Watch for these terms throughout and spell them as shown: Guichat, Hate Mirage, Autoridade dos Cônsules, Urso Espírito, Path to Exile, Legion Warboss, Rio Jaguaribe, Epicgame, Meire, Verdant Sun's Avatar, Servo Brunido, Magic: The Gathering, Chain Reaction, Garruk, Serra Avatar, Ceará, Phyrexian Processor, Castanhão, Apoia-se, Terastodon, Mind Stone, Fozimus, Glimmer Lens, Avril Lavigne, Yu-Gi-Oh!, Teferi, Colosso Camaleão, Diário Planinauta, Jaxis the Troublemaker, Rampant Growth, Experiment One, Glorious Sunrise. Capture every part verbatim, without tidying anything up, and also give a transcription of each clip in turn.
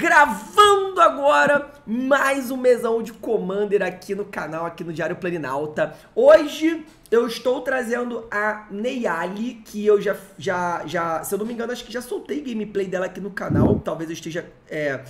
gravando agora mais um mesão de Commander aqui no canal, aqui no Diário Planinauta. Hoje eu estou trazendo a Neyali, que eu já, já, já, se eu não me engano, acho que já soltei gameplay dela aqui no canal. Talvez eu esteja... É...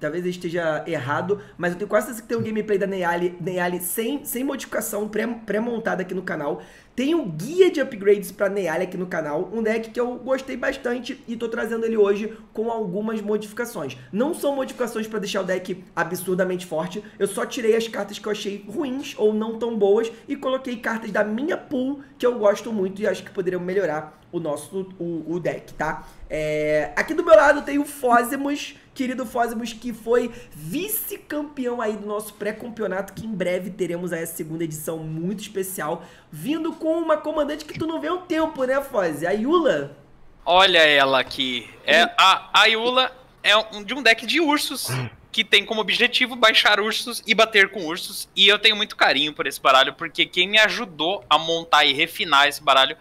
Talvez eu esteja errado, mas eu tenho quase certeza que tem um gameplay da Neyali, Neyali sem, sem modificação, pré-montada aqui no canal. Tem um guia de upgrades pra Neyali aqui no canal, um deck que eu gostei bastante e tô trazendo ele hoje com algumas modificações. Não são modificações pra deixar o deck absurdamente forte, eu só tirei as cartas que eu achei ruins ou não tão boas e coloquei cartas da minha pool que eu gosto muito e acho que poderiam melhorar o nosso o, o deck, tá? É, aqui do meu lado tem o Fozimus, querido Fozimus, que foi vice-campeão aí do nosso pré-campeonato, que em breve teremos aí a segunda edição muito especial, vindo com uma comandante que tu não vê há um tempo, né, Foz? A Ayula. Olha ela aqui. É, a Ayula é um, de um deck de ursos, que tem como objetivo baixar ursos e bater com ursos, e eu tenho muito carinho por esse baralho, porque quem me ajudou a montar e refinar esse baralho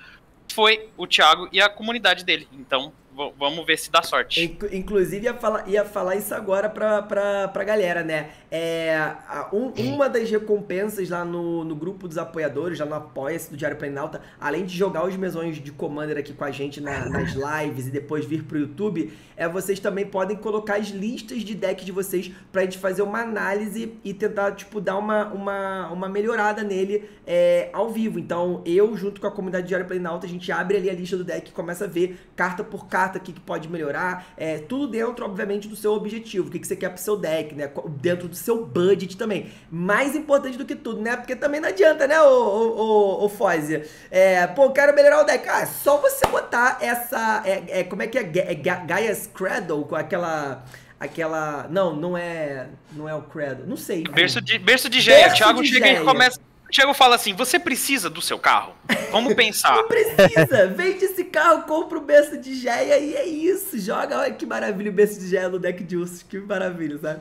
foi o Thiago e a comunidade dele, então vamos ver se dá sorte. Inclusive ia falar, ia falar isso agora pra, pra, pra galera, né? É, um, uma das recompensas lá no, no grupo dos apoiadores, lá no Apoia-se do Diário Planinauta, além de jogar os mesões de Commander aqui com a gente na, nas lives e depois vir pro YouTube, é vocês também podem colocar as listas de deck de vocês pra gente fazer uma análise e tentar, tipo, dar uma, uma, uma melhorada nele é, ao vivo. Então eu, junto com a comunidade do Diário Planinauta, a gente abre ali a lista do deck e começa a ver carta por carta aqui que pode melhorar, é, tudo dentro, obviamente, do seu objetivo, o que, que você quer pro seu deck, né, dentro do seu budget também. Mais importante do que tudo, né, porque também não adianta, né, ô, ô, ô, ô Foz, é, pô, quero melhorar o deck, ah, só você botar essa, é, é, como é que é, é Gaia's Cradle, com aquela... aquela, não, não é, não é o Cradle, não sei. Berço de, berço de Géia, Thiago chega e começa... Thiago fala assim, você precisa do seu carro? Vamos pensar. Não precisa, vende esse carro, compra o berço de Géia e é isso, joga, olha que maravilha o berço de Géia no deck de ursos, que maravilha, sabe?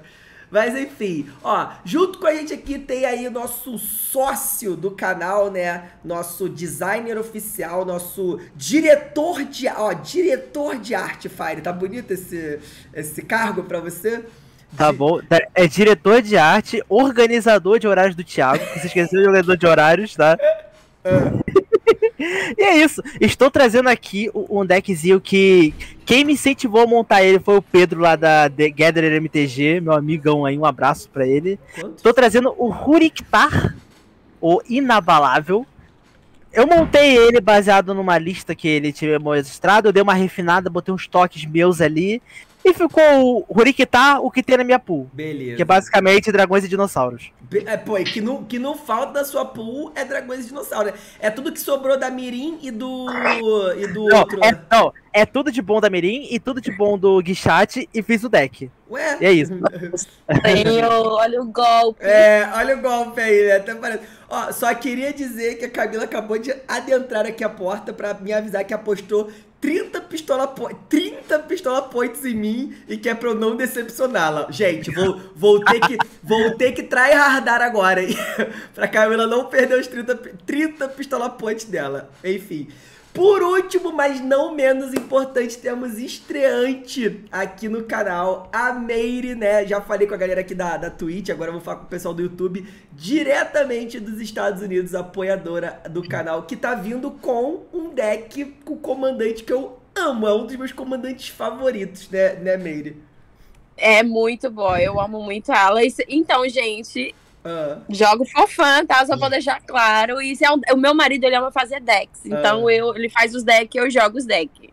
Mas enfim, ó, junto com a gente aqui tem aí o nosso sócio do canal, né? Nosso designer oficial, nosso diretor de, ó, diretor de arte, Fire, tá bonito esse, esse cargo pra você? Tá bom, é diretor de arte, organizador de horários do Thiago, que se esqueceu de organizador de horários, tá? E é isso, estou trazendo aqui um deckzinho que quem me incentivou a montar ele foi o Pedro lá da The Gatherer M T G, meu amigão aí, um abraço pra ele. Estou trazendo o Ruric Tar, o Inabalável. Eu montei ele baseado numa lista que ele tinha mostrado, eu dei uma refinada, botei uns toques meus ali. E ficou o Ruric Tar, o que tem na minha pool. Beleza. Que é basicamente dragões e dinossauros. Be é, pô, que não, que não falta na sua pool é dragões e dinossauros. É tudo que sobrou da Mirim e do... E do não, outro. É, não, é tudo de bom da Mirim e tudo de bom do Guichat e fiz o deck. Ué? E é isso. Meu, olha o golpe. É, olha o golpe aí, né? Até parece. Ó, só queria dizer que a Camila acabou de adentrar aqui a porta pra me avisar que apostou trinta pistola points em mim e que é pra eu não decepcioná-la. Gente, vou, vou ter que, vou ter que tryhardar agora, hein? Pra Camila não perder os trinta, trinta pistola points dela. Enfim. Por último, mas não menos importante, temos estreante aqui no canal, a Meire, né? Já falei com a galera aqui da, da Twitch, agora eu vou falar com o pessoal do YouTube, diretamente dos Estados Unidos, apoiadora do canal, que tá vindo com um deck com comandante que eu amo, é um dos meus comandantes favoritos, né, né Meire? É muito bom, eu amo muito ela. Então, gente... Uhum. Jogo fofã, tá? Só pra deixar claro. E é um, o meu marido, ele ama fazer decks. Então uhum. eu, ele faz os decks, eu jogo os decks.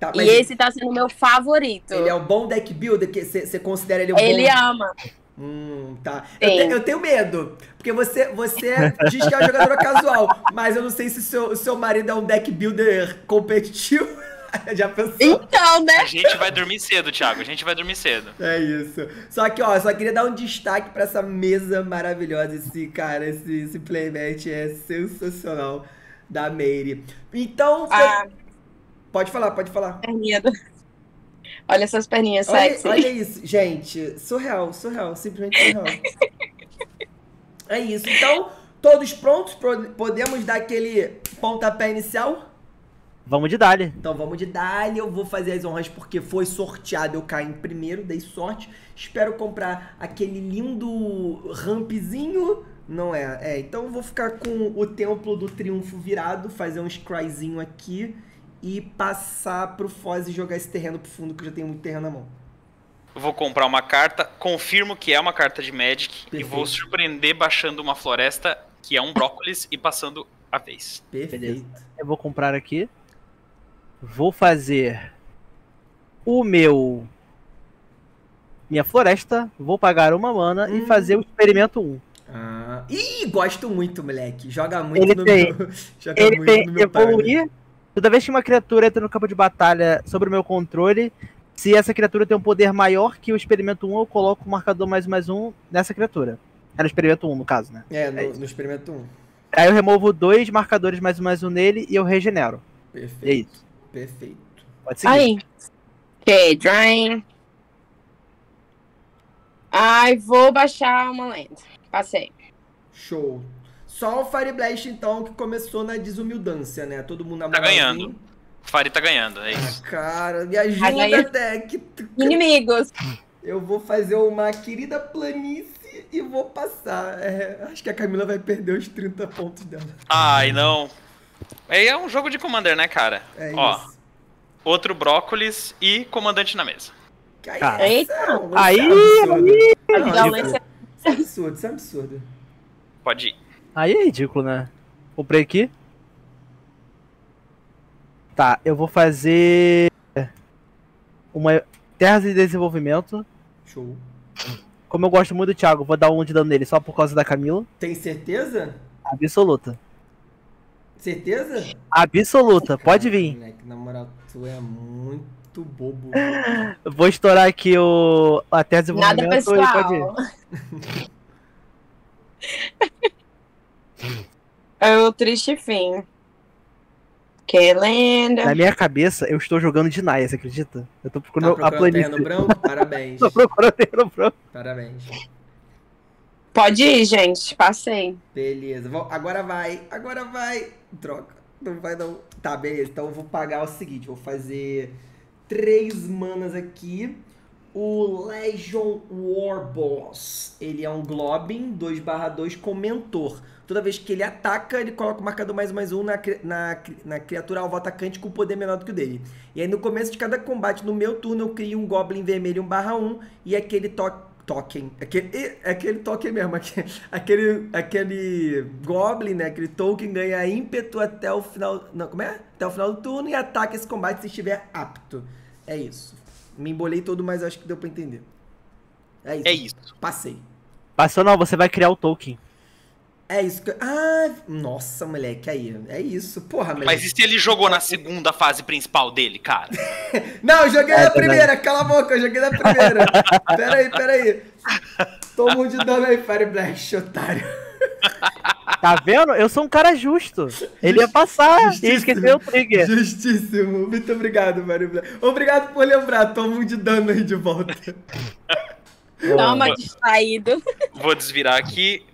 Tá, e esse tá sendo o meu favorito. Ele é um bom deck builder? Você considera ele um ele bom... Ele ama. Hum, tá. Eu, te, eu tenho medo. Porque você, você diz que é uma jogadora casual. Mas eu não sei se o seu, seu marido é um deck builder competitivo. Já pensou? Então, né? A gente vai dormir cedo, Thiago. A gente vai dormir cedo. É isso. Só que, ó, só queria dar um destaque pra essa mesa maravilhosa. Esse cara, esse, esse playmatch é sensacional da Meire. Então, você... ah, pode falar, pode falar. Perninha do... Olha essas perninhas, sexy. Olha, olha isso, gente. Surreal, surreal. Simplesmente surreal. É isso. Então, todos prontos? Podemos dar aquele pontapé inicial? Vamos de Dali. Então vamos de Dali, eu vou fazer as honras porque foi sorteado, eu caí em primeiro, dei sorte. Espero comprar aquele lindo rampzinho, não é? É, então eu vou ficar com o Templo do Triunfo virado, fazer um scryzinho aqui e passar pro Foz e jogar esse terreno pro fundo, que eu já tenho muito terreno na mão. Eu vou comprar uma carta, confirmo que é uma carta de Magic. Perfeito. E vou surpreender baixando uma floresta que é um brócolis e passando a vez. Perfeito. Eu vou comprar aqui. Vou fazer o meu... Minha floresta, vou pagar uma mana hum. e fazer o Experimento um. Ah. Ih, gosto muito, moleque. Joga muito ele no tem, meu... Joga ele muito tem no meu evoluir. Time. Toda vez que uma criatura entra no campo de batalha sobre o meu controle, se essa criatura tem um poder maior que o Experimento um, eu coloco o marcador mais mais um nessa criatura. É no Experimento um, no caso, né? É, no, é no Experimento um. Aí eu removo dois marcadores mais mais um nele e eu regenero. Perfeito. É isso. Perfeito. Pode seguir. Aí. Ok, drawing. Ai, vou baixar uma land. Passei. Show. Só o Fire Blast, então, que começou na desumildância, né? Todo mundo na Tá ganhando. O Fire tá ganhando, é isso. Ah, cara, me ajuda, Tec. Inimigos. Eu vou fazer uma querida planície e vou passar. É, acho que a Camila vai perder os trinta pontos dela. Ai, não. É um jogo de Commander, né, cara? É isso. Ó, outro brócolis e comandante na mesa. Cara, aí, aí, aí. Isso é absurdo, isso é absurdo. Pode ir. Aí é ridículo, né? Comprei aqui. Tá, eu vou fazer uma terras de desenvolvimento. Show. Como eu gosto muito do Thiago, vou dar um de dano nele só por causa da Camila. Tem certeza? Absoluta. Certeza? Absoluta, pode vir. Moleque, na moral, tu é muito bobo. Vou estourar aqui o... a terra de desenvolvimento e pode ir. É o triste fim. Que lenda. Na minha cabeça, eu estou jogando de Naya, você acredita? Eu tô procurando, tá procurando a planície. Terreno branco? Parabéns. Tô procurando terreno branco. Parabéns. Pode ir, gente. Passei. Beleza. Agora vai. Agora vai. Droga. Não vai não. Tá, beleza. Então eu vou pagar o seguinte. Vou fazer três manas aqui. O Legion Warboss. Ele é um Globin dois barra dois com mentor. Toda vez que ele ataca, ele coloca o marcador mais mais um na, na, na criatura alvo atacante com poder menor do que o dele. E aí no começo de cada combate, no meu turno, eu crio um Goblin vermelho um barra um e aquele toque. Token, aquele, aquele token mesmo, aquele, aquele Goblin, né? Aquele token ganha ímpeto até o final. Não, como é? Até o final do turno e ataca esse combate se estiver apto. É isso. Me embolei todo, mas acho que deu pra entender. É isso. É isso. Passei. Passou não, você vai criar o token. É isso que... Ah, nossa, moleque, aí, é isso, porra, moleque. Mas e se ele jogou na segunda fase principal dele, cara? Não, eu joguei é, na primeira, não. Cala a boca, eu joguei na primeira. Pera aí, pera aí. Toma um de dano aí, Fire Blast, otário. Tá vendo? Eu sou um cara justo. Ele ia passar e esqueceu o trigger. Justíssimo, muito obrigado, Fire Blast. Obrigado por lembrar, toma um de dano aí de volta. Dá uma distraída. Vou desvirar aqui.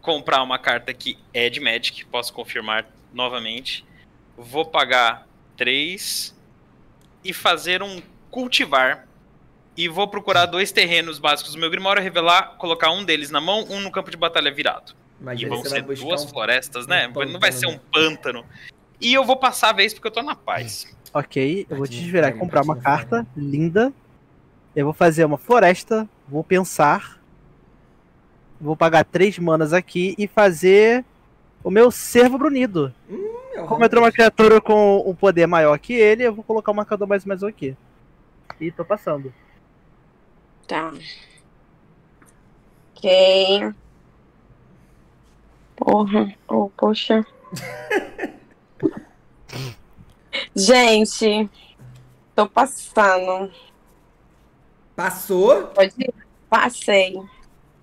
Comprar uma carta que é de Magic, posso confirmar novamente. Vou pagar três e fazer um cultivar. E vou procurar dois terrenos básicos do meu Grimório, revelar, colocar um deles na mão, um no campo de batalha virado. Mas e vão ser duas um florestas, um né? Pântano, não vai ser um pântano. E eu vou passar a vez porque eu tô na paz. Ok, eu vou te desvirar e comprar uma carta linda. Eu vou fazer uma floresta, vou pensar... Vou pagar três manas aqui e fazer o meu Servo Brunido. Hum, como entrou uma criatura com um poder maior que ele, eu vou colocar o marcador mais mais um aqui. E tô passando. Tá. Ok. Porra. Oh, poxa. Gente, tô passando. Passou? Pode ir. Passei.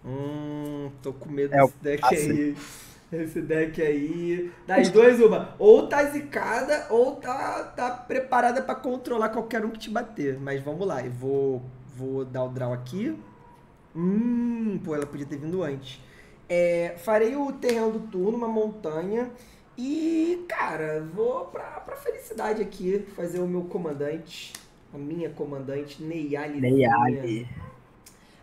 Hum, tô com medo desse é, deck assim. aí. Esse deck aí. Das duas, uma. Ou tá zicada, ou tá, tá preparada pra controlar qualquer um que te bater. Mas vamos lá, eu vou, vou dar o draw aqui. Hum, pô, ela podia ter vindo antes. É, farei o terreno do turno, uma montanha. E, cara, vou pra, pra felicidade aqui fazer o meu comandante, a minha comandante, Neyali. Neyali.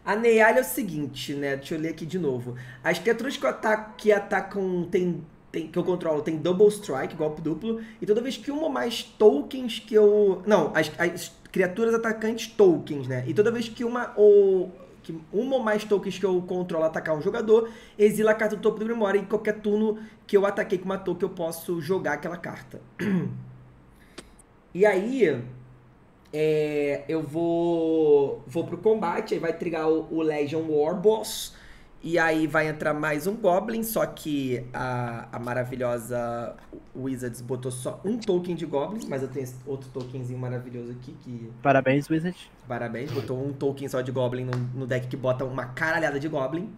A Neyali é o seguinte, né? Deixa eu ler aqui de novo. As criaturas que eu ataco, que atacam, tem, tem, que eu controlo, tem Double Strike, golpe duplo. E toda vez que uma ou mais tokens que eu... Não, as, as criaturas atacantes tokens, né? E toda vez que uma ou... que uma ou mais tokens que eu controlo atacar um jogador, exila a carta do topo do memória e qualquer turno que eu ataquei com uma token eu posso jogar aquela carta. E aí, é, eu vou, vou pro combate, aí vai trigar o, o Legion Warboss, e aí vai entrar mais um Goblin, só que a, a maravilhosa Wizards botou só um token de Goblin, mas eu tenho outro tokenzinho maravilhoso aqui que... Parabéns, Wizards. Parabéns, botou um token só de Goblin no, no deck que bota uma caralhada de Goblin.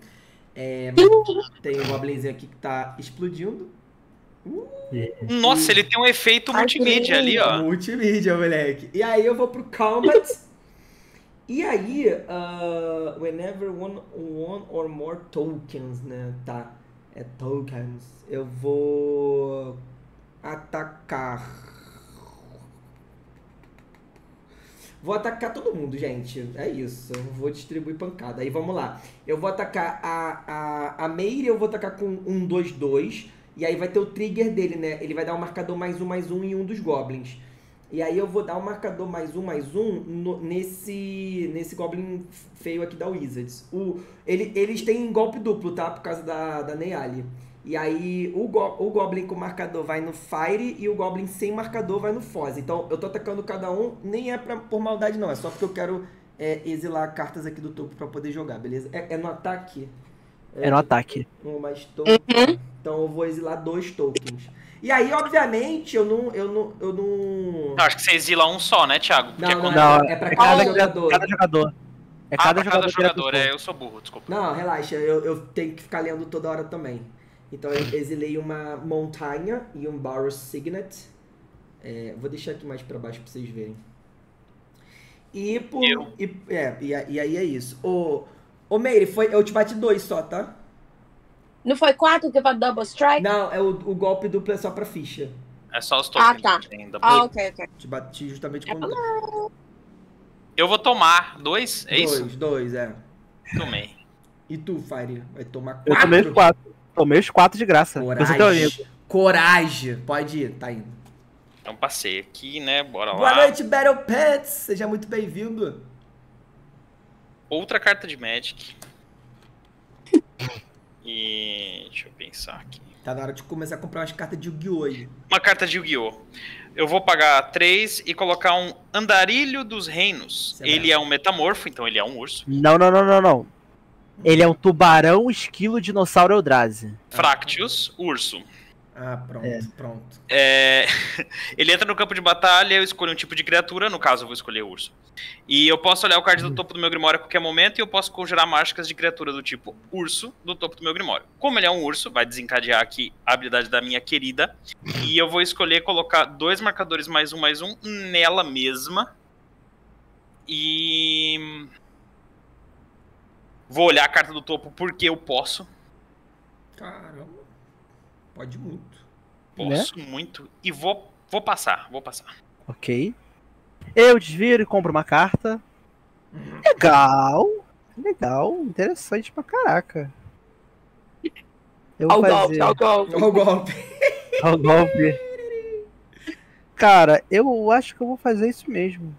É, tem um Goblinzinho aqui que tá explodindo. Uh, Nossa, e... ele tem um efeito ah, multimídia ali, ó. Multimídia, moleque. E aí eu vou pro Combat... E aí, uh, whenever one, one or more tokens, né, tá, é tokens, eu vou atacar, vou atacar todo mundo, gente, é isso, eu vou distribuir pancada, aí vamos lá, eu vou atacar a, a, a Meire, eu vou atacar com um, dois, dois, e aí vai ter o trigger dele, né, ele vai dar um marcador mais um, mais um em um dos goblins. E aí eu vou dar o um marcador mais um, mais um no, nesse, nesse Goblin feio aqui da Wizards. O, ele, eles têm golpe duplo, tá? Por causa da, da Neyali. E aí o, go, o Goblin com marcador vai no Fire e o Goblin sem marcador vai no Foz. Então eu tô atacando cada um, nem é pra, por maldade não. É só porque eu quero é, exilar cartas aqui do topo pra poder jogar, beleza? É, é no ataque? É, é no ataque. Um, mais dois. Então eu vou exilar dois tokens. E aí, obviamente, eu não, eu não, eu não... não acho que você exila um só, né, Thiago? Não, é, não, quando... não, é pra é cada, cada jogador. Cada jogador. É cada, ah, jogador, cada jogador, é, eu sou burro, desculpa. Não, relaxa, eu, eu tenho que ficar lendo toda hora também. Então eu exilei uma montanha e um Barrow Signet. É, vou deixar aqui mais pra baixo pra vocês verem. E, por, e, é, e, e aí é isso. Ô, ô Meire, foi, eu te bati dois só, tá? Não foi quatro que vai double strike? Não, é o, o golpe duplo é só pra ficha. É só os tokens. Ah, tá. Ah, ok, ok. Te bati justamente com um. Eu vou tomar dois, é dois, isso? Dois, dois, é. Tomei. E tu, Fire? Vai tomar quatro? Eu tomei os quatro. Tomei os quatro de graça. Coragem. Coragem. Pode ir, tá indo. Então passei aqui, né? Bora lá. Boa noite, Battle Pets. Seja muito bem-vindo. Outra carta de Magic. E deixa eu pensar aqui. Tá na hora de começar a comprar umas cartas de Yu-Gi-Oh! Hoje. Uma carta de Yu-Gi-Oh! Eu vou pagar três e colocar um Andarilho dos Reinos. Você ele vai. É um metamorfo, então ele é um urso. Não, não, não, não, não. Ele é um tubarão, esquilo, dinossauro, Eldrazi. Fractius, urso. Ah, pronto, é. pronto. É... ele entra no campo de batalha, eu escolho um tipo de criatura, no caso eu vou escolher urso. E eu posso olhar o card do topo do meu Grimório a qualquer momento e eu posso conjurar mágicas de criatura do tipo urso do topo do meu Grimório. Como ele é um urso, vai desencadear aqui a habilidade da minha querida. E eu vou escolher colocar dois marcadores mais um, mais um nela mesma. E... vou olhar a carta do topo porque eu posso. Caramba. Pode muito. Posso, né? Muito. E vou, vou passar, vou passar. Ok. Eu desviro e compro uma carta. Legal. Legal. Interessante pra caraca. Eu vou fazer... Ao golpe, ao golpe. Ao golpe. Cara, eu acho que eu vou fazer isso mesmo.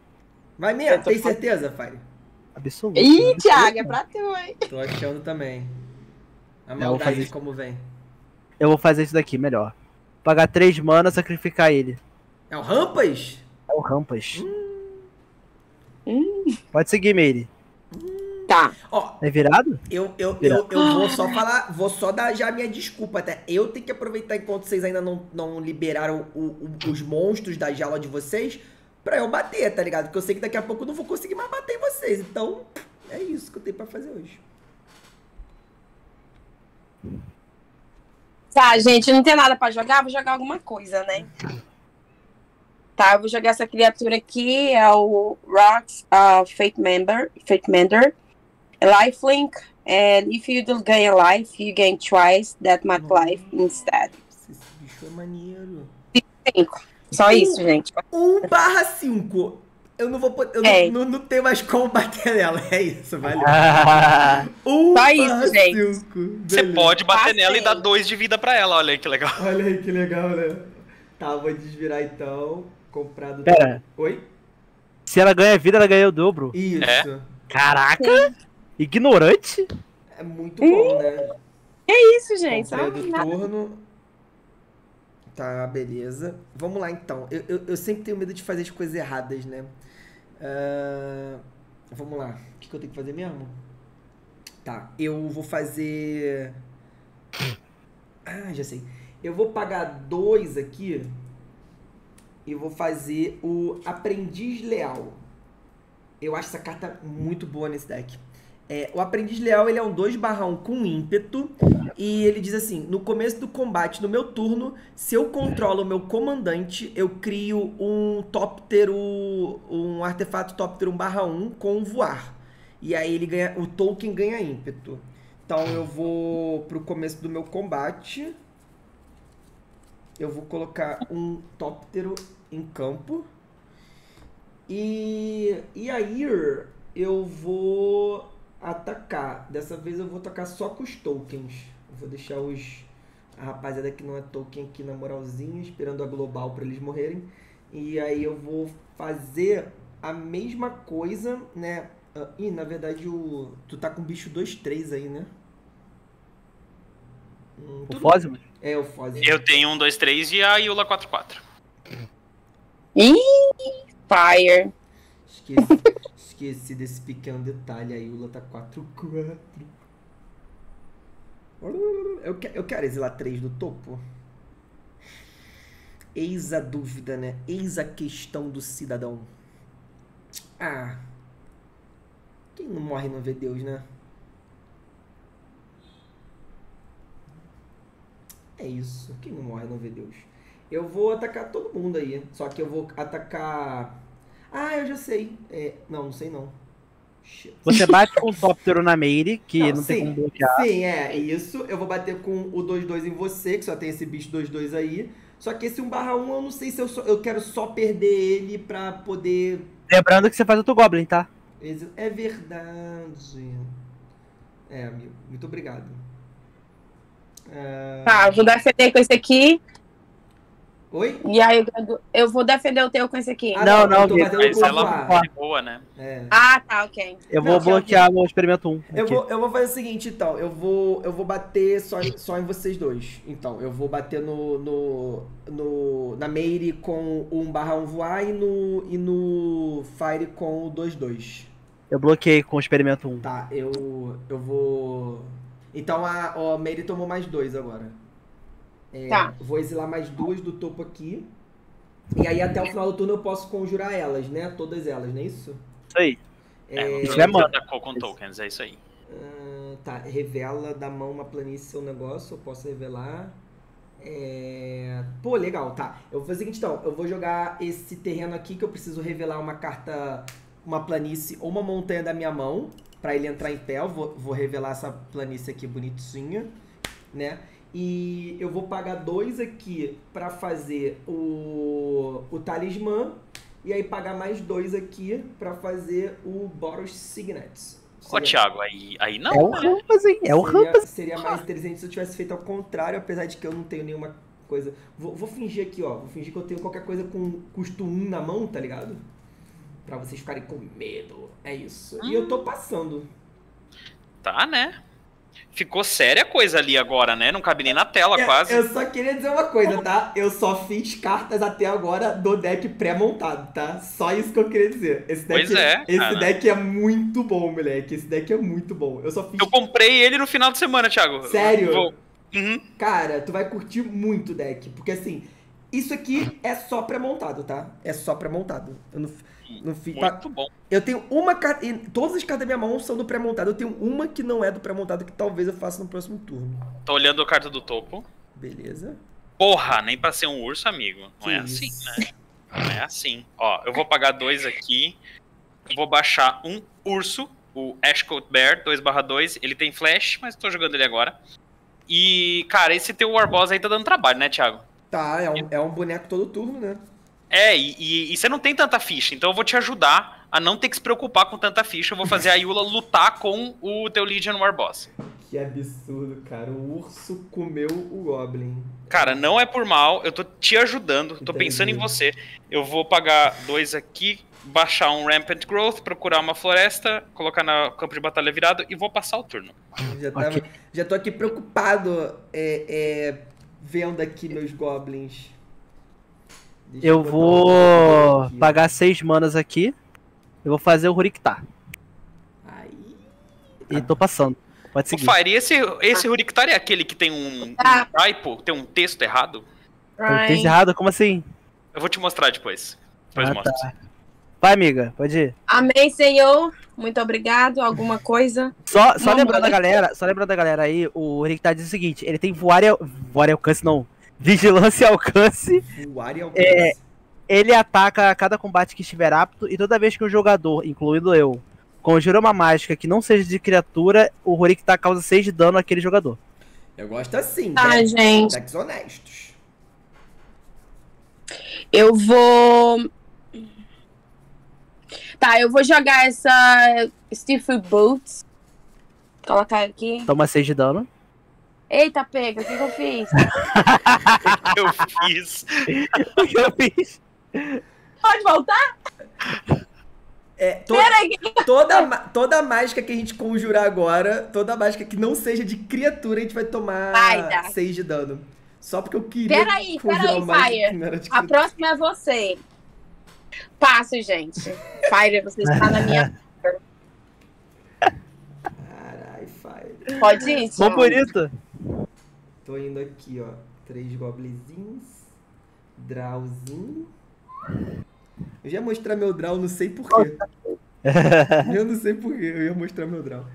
Vai mesmo? Tem certeza, Fire? Absoluto. Ih, Thiago, é pra tu, hein? Tô achando também. A maldade como vem. Eu vou fazer isso daqui, melhor. Pagar três mana, sacrificar ele. É o Rampas? É o Rampas. Hum. Pode seguir, Meire. Tá. Ó, é virado? Eu, eu, virado. eu, eu vou só falar, vou só dar já a minha desculpa, tá? Eu tenho que aproveitar enquanto vocês ainda não, não liberaram o, o, os monstros da jaula de vocês pra eu bater, tá ligado? Porque eu sei que daqui a pouco eu não vou conseguir mais bater em vocês. Então, é isso que eu tenho pra fazer hoje. Tá, gente, não tem nada pra jogar, vou jogar alguma coisa, né? Tá, eu vou jogar essa criatura aqui, é o Rocks uh, Fate Member, Fate Mender. Lifelink, and if you don't gain life, you gain twice that much life instead. Se esse bicho que maneiro. cinco. Só um, isso, gente. um barra cinco. Eu não vou poder. Eu é. não, não, não tenho mais como bater nela. É isso, valeu. Ah, um só isso, gente. Você pode bater Passei. nela e dar dois de vida pra ela. Olha aí que legal. Olha aí que legal, né? Tá, vou desvirar então. Comprado. Pera. Oi? Se ela ganha vida, ela ganha o dobro. Isso. É. Caraca! Sim. Ignorante? É muito bom, hum. né? É isso, gente. Comprei do turno. Tá, beleza. Vamos lá, então. Eu, eu, eu sempre tenho medo de fazer as coisas erradas, né? Uh, vamos lá. O que, que eu tenho que fazer mesmo? Tá. Eu vou fazer... Ah, já sei. Eu vou pagar dois aqui. E vou fazer o Aprendiz Leal. Eu acho essa carta muito boa nesse deck. É, o Aprendiz Leal, ele é um dois barra um com ímpeto, e ele diz assim: no começo do combate, no meu turno, se eu controlo o meu comandante, eu crio um tóptero, um artefato tóptero um barra um com voar. E aí ele ganha, o token ganha ímpeto. Então eu vou pro começo do meu combate, eu vou colocar um tóptero em campo, e, e aí eu vou... atacar. Dessa vez eu vou atacar só com os tokens. Eu vou deixar os... a rapaziada que não é token aqui na moralzinha, esperando a global pra eles morrerem. E aí eu vou fazer a mesma coisa, né? Ih, na verdade, o... tu tá com o bicho dois três aí, né? Hum, o Fozimus? É, o Fozimus. Eu tenho um dois três e a Ayula quatro quatro. Ih, Fire. Esqueci. Esqueci desse pequeno detalhe, a Yula tá quatro quatro. Eu, que, eu quero exilar três do topo? Eis a dúvida, né? Eis a questão do cidadão. Ah. Quem não morre não vê Deus, né? É isso. Quem não morre não vê Deus. Eu vou atacar todo mundo aí. Só que eu vou atacar... Ah, eu já sei. É, não, não sei não. Você bate com o tóptero na Meire, que não, não sim, tem como bloquear. Sim, é isso. Eu vou bater com o dois dois em você, que só tem esse bicho dois dois aí. Só que esse um barra um eu não sei se eu, só, eu quero só perder ele pra poder... Lembrando que você faz outro Goblin, tá? É verdade. É, amigo. Muito obrigado. É... Tá, vou defender com esse aqui. Oi? E aí, eu vou defender o teu com esse aqui. Ah, não, não, não eu tô mas ela é boa, né? É. Ah, tá, ok. Eu não, vou bloquear o experimento um. Eu vou, eu vou fazer o seguinte, então. Eu vou, eu vou bater só, só em vocês dois. Então, eu vou bater no, no, no, na Meire com o um barra um voar e no, e no Fire com o dois dois. Eu bloqueei com o experimento um. Tá, eu, eu vou... Então, a, a Meire tomou mais dois agora. É, tá. Vou exilar mais duas do topo aqui. E aí até o final do turno eu posso conjurar elas, né? Todas elas, não é isso? Isso aí. É, é, você atacou com tokens, é isso aí. Uh, tá, revela da mão uma planície seu negócio, eu posso revelar. É... Pô, legal, tá. Eu vou fazer o seguinte, então. Eu vou jogar esse terreno aqui que eu preciso revelar uma carta, uma planície ou uma montanha da minha mão. Pra ele entrar em pé, eu vou, vou revelar essa planície aqui bonitinha, né? E eu vou pagar dois aqui pra fazer o, o talismã. E aí pagar mais dois aqui pra fazer o Boros Signet. Ô, Thiago, aí, aí não. É o Rampas, hein? É o Rampas. Seria mais inteligente se eu tivesse feito ao contrário, apesar de que eu não tenho nenhuma coisa. Vou, vou fingir aqui, ó. Vou fingir que eu tenho qualquer coisa com custo um na mão, tá ligado? Pra vocês ficarem com medo. É isso. Hum. E eu tô passando. Tá, né? Ficou séria a coisa ali agora, né? Não cabe nem na tela, eu, quase. Eu só queria dizer uma coisa, tá? Eu só fiz cartas até agora do deck pré-montado, tá? Só isso que eu queria dizer. Esse deck, pois é, esse cara. deck é muito bom, moleque. Esse deck é muito bom. Eu só fiz... Eu comprei ele no final de semana, Thiago. Sério? Vou... Uhum. Cara, tu vai curtir muito o deck. Porque, assim, isso aqui é só pré-montado, tá? É só pré-montado. Eu não... No fim, muito tá. bom. Eu tenho uma carta. Todas as cartas da minha mão são do pré-montado. Eu tenho uma que não é do pré-montado, que talvez eu faça no próximo turno. Tô olhando a carta do topo. Beleza. Porra, nem pra ser um urso, amigo. Não que é isso? assim, né? Não é assim. Ó, eu vou pagar dois aqui. Vou baixar um urso, o Ashcoat Bear, dois barra dois. Ele tem flash, mas tô jogando ele agora. E, cara, esse teu Warboss aí tá dando trabalho, né, Thiago? Tá, é um, é um boneco todo turno, né? É, e, e, e você não tem tanta ficha, então eu vou te ajudar a não ter que se preocupar com tanta ficha. Eu vou fazer a Ayula lutar com o teu Legion Warboss. Que absurdo, cara. O urso comeu o Goblin. Cara, não é por mal. Eu tô te ajudando. Tô Entendi. pensando em você. Eu vou pagar dois aqui, baixar um Rampant Growth, procurar uma floresta, colocar no campo de batalha virado e vou passar o turno. Já, tava, okay. já tô aqui preocupado é, é, vendo aqui meus Goblins. Deixa eu vou um pagar seis manas aqui. Eu vou fazer o Ruric Tar. Aí... E tô passando. Pode seguir. O Fire, esse, esse Ruric Tar é aquele que tem um, ah. um typo, tem um texto errado? Tem um texto errado? Como assim? Eu vou te mostrar depois. Depois ah, mostro. Tá. Vai, amiga, pode ir. Amém, Senhor. Muito obrigado. Alguma coisa? Só, só lembrando da galera, só lembrando da galera aí, o Ruric Tar diz o seguinte, ele tem voar e, voar e alcance, não. Vigilância e alcance. Voar e alcance. É, ele ataca a cada combate que estiver apto e toda vez que um jogador, incluindo eu, conjura uma mágica que não seja de criatura, o Ruric Tar causa seis de dano àquele jogador. Eu gosto assim, tá, né, gente? Ataques honestos. Eu vou... Tá, eu vou jogar essa Steve Boots. Colocar aqui. Toma seis de dano. Eita, pega, o que, que eu fiz? O que eu fiz? O que eu fiz? Pode voltar? É, to toda, toda mágica que a gente conjurar agora, toda mágica que não seja de criatura, a gente vai tomar seis de dano. Só porque eu queria. Peraí, peraí, Fire. A próxima é você. Passo, gente. Fire, você está na minha. Caralho, Fire. Pode ir, Bom bonito. Tô indo aqui, ó. Três goblezinhos. Drawzinho. Eu já ia mostrar meu draw, não sei porquê. Eu não sei porquê, eu ia mostrar meu draw.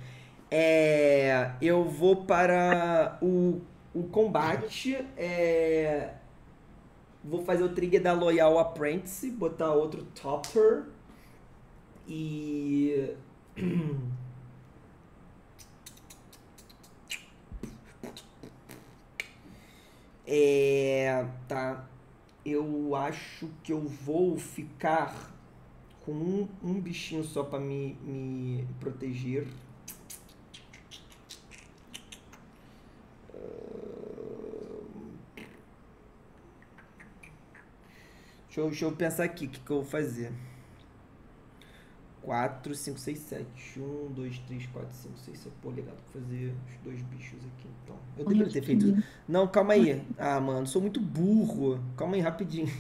É, eu vou para o, o combate. É, vou fazer o trigger da Loyal Apprentice, botar outro topper. E... É, tá... Eu acho que eu vou ficar com um, um bichinho só pra me, me proteger. Deixa eu, deixa eu pensar aqui o que, que eu vou fazer. quatro, cinco, seis, sete. um, dois, três, quatro, cinco, seis, sete. Pô, legal, vou fazer os dois bichos aqui, então. Eu deveria ter feito... Não, calma aí. Ah, mano, sou muito burro. Calma aí, rapidinho.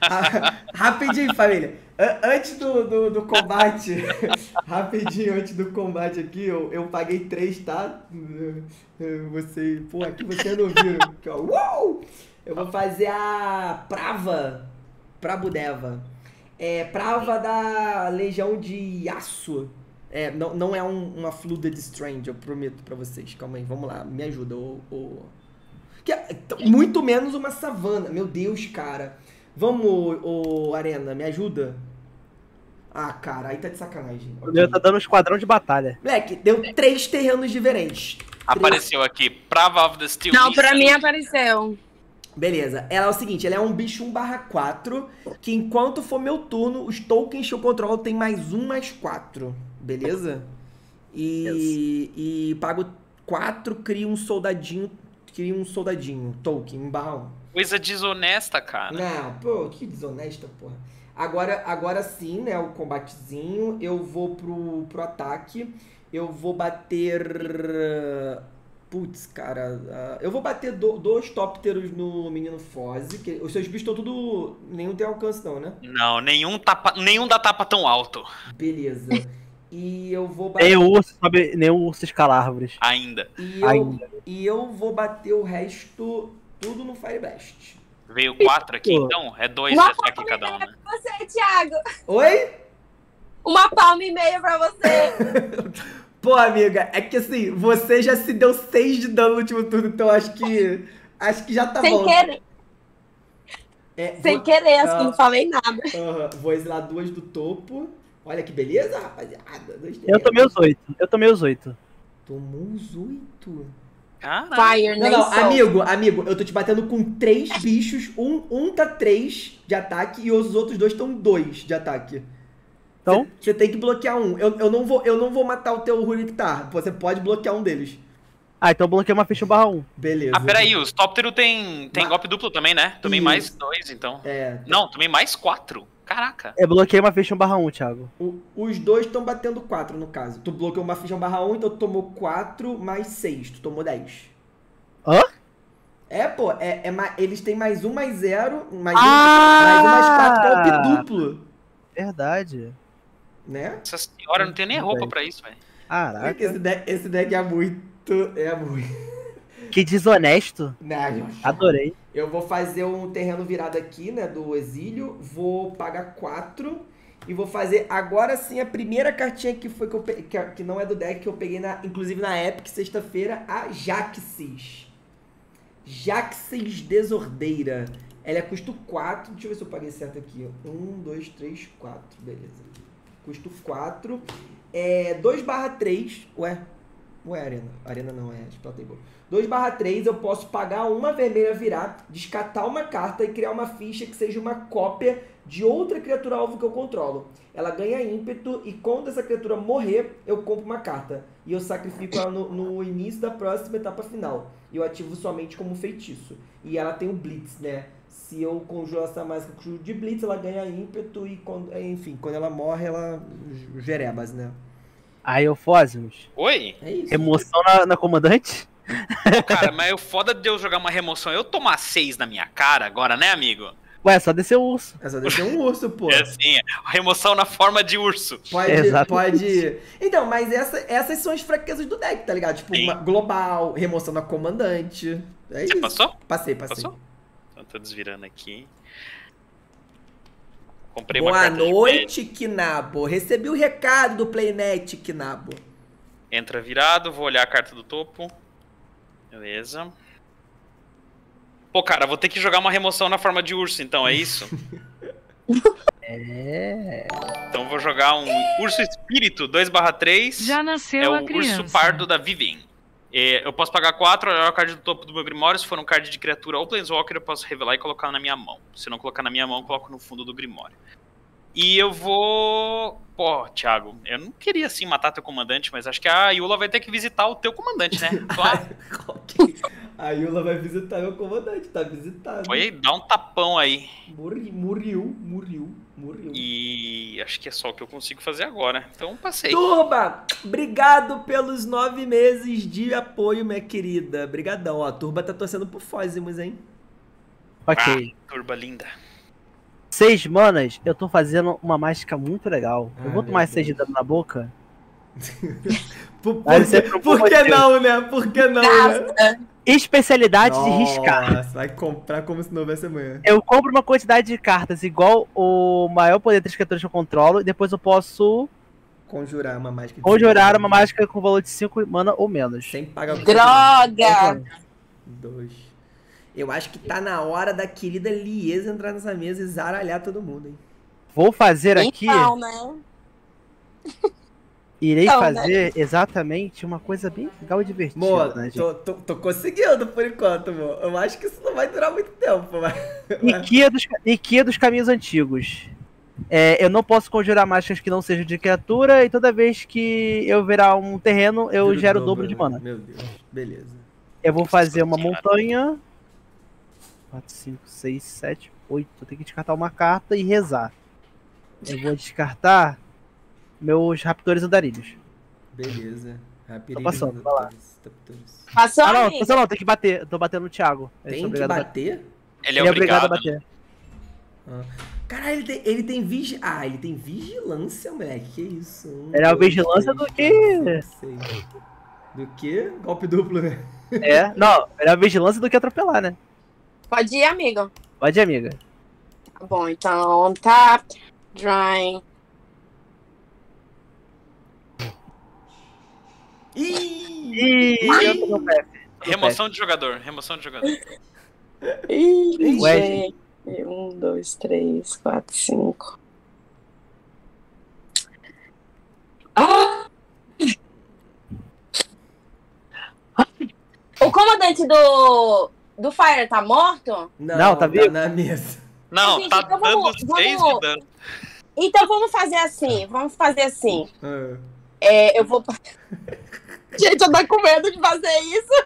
ah, rapidinho, família. Antes do, do, do combate... rapidinho, antes do combate aqui, eu, eu paguei três, tá? Você... Pô, aqui você não viu. Uou! Eu vou fazer a Prava. Prabudeva. É, Prava da Legião de Aço. É, não, não é um, uma Flooded Strange, eu prometo pra vocês. Calma aí, vamos lá, me ajuda. Ou, ou... Que é, muito menos uma savana. Meu Deus, cara. Vamos, ô, Arena, me ajuda? Ah, cara, aí tá de sacanagem. O meu tá dando um esquadrão de batalha. Moleque, deu três terrenos diferentes. Apareceu três. Aqui, Prava of the Steel Legion. Não, pra mim apareceu. Beleza, ela é o seguinte, ela é um bicho um barra quatro, que enquanto for meu turno, os tokens que eu controlo tem mais um, mais quatro, beleza? E, e pago quatro, crio um soldadinho, crio um soldadinho, token, um barra um. Coisa desonesta, cara. Não, pô, que desonesta, porra. Agora, agora sim, né, o combatezinho, eu vou pro, pro ataque, eu vou bater... Putz, cara, uh, eu vou bater do, dois tópteros no menino Fozi, que os seus bichos estão tudo... Nenhum tem alcance não, né? Não, nenhum, tapa, nenhum dá tapa tão alto. Beleza. E eu vou bater... Nenhum urso, sabe, nenhum urso escala árvores. Ainda. E eu, Ainda. E eu vou bater o resto tudo no Fireblast. Veio quatro aqui, então? É dois de ataque cada um, né? Pra você, Thiago. Oi? Uma palma e meia pra você. Pô, amiga, é que assim, você já se deu seis de dano no último turno, então acho que acho que já tá Sem bom. Sem querer. É, Sem vou, querer, acho uh, que não falei nada. Uh, vou exilar duas do topo. Olha que beleza, rapaziada. Dois, eu tomei os oito. Eu tomei os oito. Tomou os oito? Caraca. Fire, não, não, não, amigo, amigo, eu tô te batendo com três bichos. Um, um tá três de ataque e os outros dois estão dois de ataque. Então? Você tem que bloquear um. Eu, eu, não, vou, eu não vou matar o teu Ruric Tar. Você pode bloquear um deles. Ah, então eu bloqueei uma ficha barra um. Beleza. Ah, peraí, os Toptero tem, tem Ma... golpe duplo também, né? Tomei Isso. mais dois, então. É. Não, tomei mais quatro. Caraca. Eu bloqueei uma ficha barra um, Thiago. O, os dois estão batendo quatro, no caso. Tu bloqueou uma ficha barra um, então tu tomou quatro mais seis. Tu tomou dez. Hã? É, pô. É, é, é, eles têm mais um, mais zero, mais ah! um, mais um, mais quatro, golpe duplo. Verdade. Né? Essa senhora não tem nem roupa pra isso, velho. Caraca. Esse deck, esse deck é muito... É muito. Que desonesto. Não, adorei. Eu vou fazer um terreno virado aqui, né? Do exílio. Vou pagar quatro. E vou fazer agora sim a primeira cartinha que foi que, eu pe... que não é do deck, que eu peguei, na, inclusive na Epic, sexta-feira, a Jaxis. Jaxis Desordeira. Ela é custo quatro. Deixa eu ver se eu paguei certo aqui. um, dois, três, quatro. Beleza. Custo quatro. É dois barra três. Ué. Ué, Arena. Arena não, é Splatable. dois barra três, eu posso pagar uma vermelha virar, descartar uma carta e criar uma ficha que seja uma cópia de outra criatura alvo que eu controlo. Ela ganha ímpeto e quando essa criatura morrer, eu compro uma carta. E eu sacrifico ela no, no início da próxima etapa final. E eu ativo somente como feitiço. E ela tem o Blitz, né? Se eu conjuro essa mágica de Blitz, ela ganha ímpeto e, quando, enfim, quando ela morre, ela gerebas, né? Aí, ô Fozimus. Oi? É isso. Remoção na, na comandante? Pô, cara, mas o foda de eu jogar uma remoção eu tomar seis na minha cara agora, né, amigo? Ué, só descer um urso. É só descer um urso, pô. É assim, remoção na forma de urso. Pode, exatamente. Pode... Então, mas essa, essas são as fraquezas do deck, tá ligado? Tipo, uma global, remoção na comandante. É isso. Você passou? Passei, passei. Passou? Então, tô desvirando aqui. Comprei uma Boa noite, Kinabo. Recebi o recado do Playnet, Kinabo. Entra virado, vou olhar a carta do topo. Beleza. Pô, cara, vou ter que jogar uma remoção na forma de urso, então, é isso? É. Então vou jogar um urso espírito, dois barra três. Já nasceu é o a criança. Urso pardo da Vivian. Eu posso pagar quatro, olhar a carta do topo do meu Grimório. Se for um card de criatura ou Planeswalker, eu posso revelar e colocar na minha mão. Se não colocar na minha mão, eu coloco no fundo do Grimório. E eu vou... Pô, Thiago, eu não queria, assim, matar teu comandante, mas acho que a Ayula vai ter que visitar o teu comandante, né? Claro. A Ayula vai visitar meu comandante, tá visitado. Foi, dá um tapão aí. Morri, morriu, morriu, morriu. E acho que é só o que eu consigo fazer agora, então passei. Turba, obrigado pelos nove meses de apoio, minha querida. Obrigadão, ó, a Turba tá torcendo pro Fozimus, hein? Ok. Ah, Turba linda. Seis manas, eu tô fazendo uma mágica muito legal. Ah, eu vou tomar seis de dano na boca. por por, por que não, né? Por que não, né? Especialidade Nossa, de riscar. Vai comprar como se não houvesse amanhã. Eu compro uma quantidade de cartas igual o maior poder das criaturas que eu controlo. E depois eu posso... Conjurar uma mágica. De Conjurar cinco, uma né? mágica com valor de cinco mana ou menos. Sem pagar o Droga! Dois... Eu acho que tá na hora da querida Liesa entrar nessa mesa e zaralhar todo mundo, hein? Vou fazer então, aqui... Né? Irei então, fazer né? exatamente uma coisa bem legal e divertida, Mô, né, gente? Tô, tô, tô conseguindo por enquanto, amor. Eu acho que isso não vai durar muito tempo, mas... Nikia dos, Nikia dos Caminhos Antigos. É, eu não posso conjurar mágicas que não sejam de criatura e toda vez que eu virar um terreno, eu Viro gero o dobro, dobro de mana. Meu Deus, beleza. Eu vou fazer uma montanha... quatro, cinco, seis, sete, oito. Eu tenho que descartar uma carta e rezar. Eu vou descartar meus Raptores Andarilhos. Beleza. Raptores, tô passando, vai lá. Passou, ah, não, passou não, tem que bater. Eu tô batendo no Thiago. Tem que bater? bater? Ele é, ele é obrigado, obrigado a bater. Ah. Caralho, ele tem, ele tem vigi... Ah, ele tem vigilância, moleque. Que isso? Um, ele é o vigilância dois, três, do que? Seis. Do que? Golpe duplo, né? É, não, ele é a vigilância do que atropelar, né? Pode ir, amigo. Pode ir, amiga. Tá bom, então, on tap, drawing. Ih! Ih! Eu tô no P F. Remoção de jogador, remoção de jogador. Ih, gente. Um, dois, três, quatro, cinco. Ah! O suplente do, do Fire tá morto? Não, não tá vivo. Na mesa. Não, gente, tá então dando vamos, seis vamos... de dano. Então vamos fazer assim, vamos fazer assim. Uh. É, eu vou... Gente, eu tô com medo de fazer isso.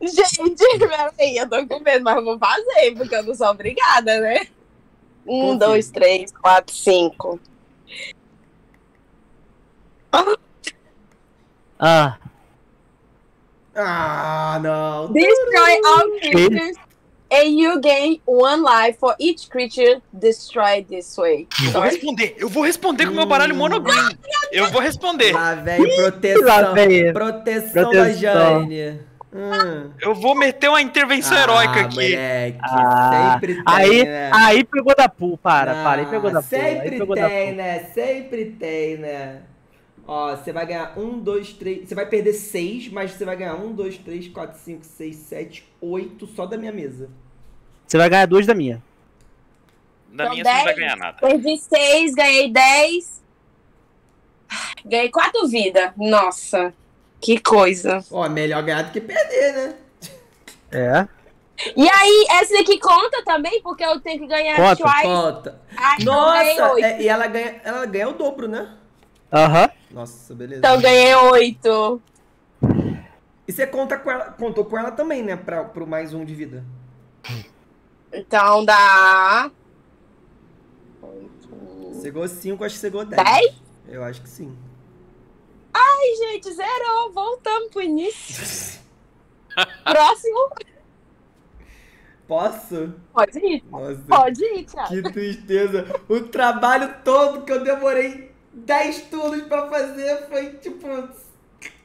Gente, peraí, eu tô com medo, mas eu vou fazer, porque eu não sou obrigada, né? Um, Confira. dois, três, quatro, cinco. Ah. Ah, não. Destroy all creatures and you gain one life for each creature destroyed this way. Eu vou responder, eu vou responder com o meu baralho monogreen. Eu vou responder. Lá vem proteção, proteção da Jane. Hum. Eu vou meter uma intervenção ah, heróica aqui. Moleque, ah, sempre tem, aí, né? Aí pegou da pool, para, ah, para. Aí pegou da pool. Sempre pegou tem, da pool. né? Sempre tem, né? Ó, você vai ganhar um, dois, três... Você vai perder seis, mas você vai ganhar um, dois, três, quatro, cinco, seis, sete, oito só da minha mesa. Você vai ganhar dois da minha. Da então minha dez, você não vai ganhar nada. Perdi seis, ganhei dez. Ganhei quatro vidas. Nossa. Que coisa. Ó, melhor ganhar do que perder, né? É. E aí, essa daqui conta também? Porque eu tenho que ganhar conta, twice. Conta. Ai, nossa, é, e ela ganha, ela ganha o dobro, né? Aham. Uh-huh. Nossa, beleza. Então ganhei oito. E você conta com ela, contou com ela também, né? Pra, pro mais um de vida. Então dá... Você ganhou cinco, acho que você ganhou dez. dez? Eu acho que sim. Ai, gente, zerou. Voltamos pro início. Próximo. Posso? Pode ir. Nossa, pode ir, Thiago. Que tristeza. O trabalho todo que eu demorei dez turnos pra fazer foi, tipo...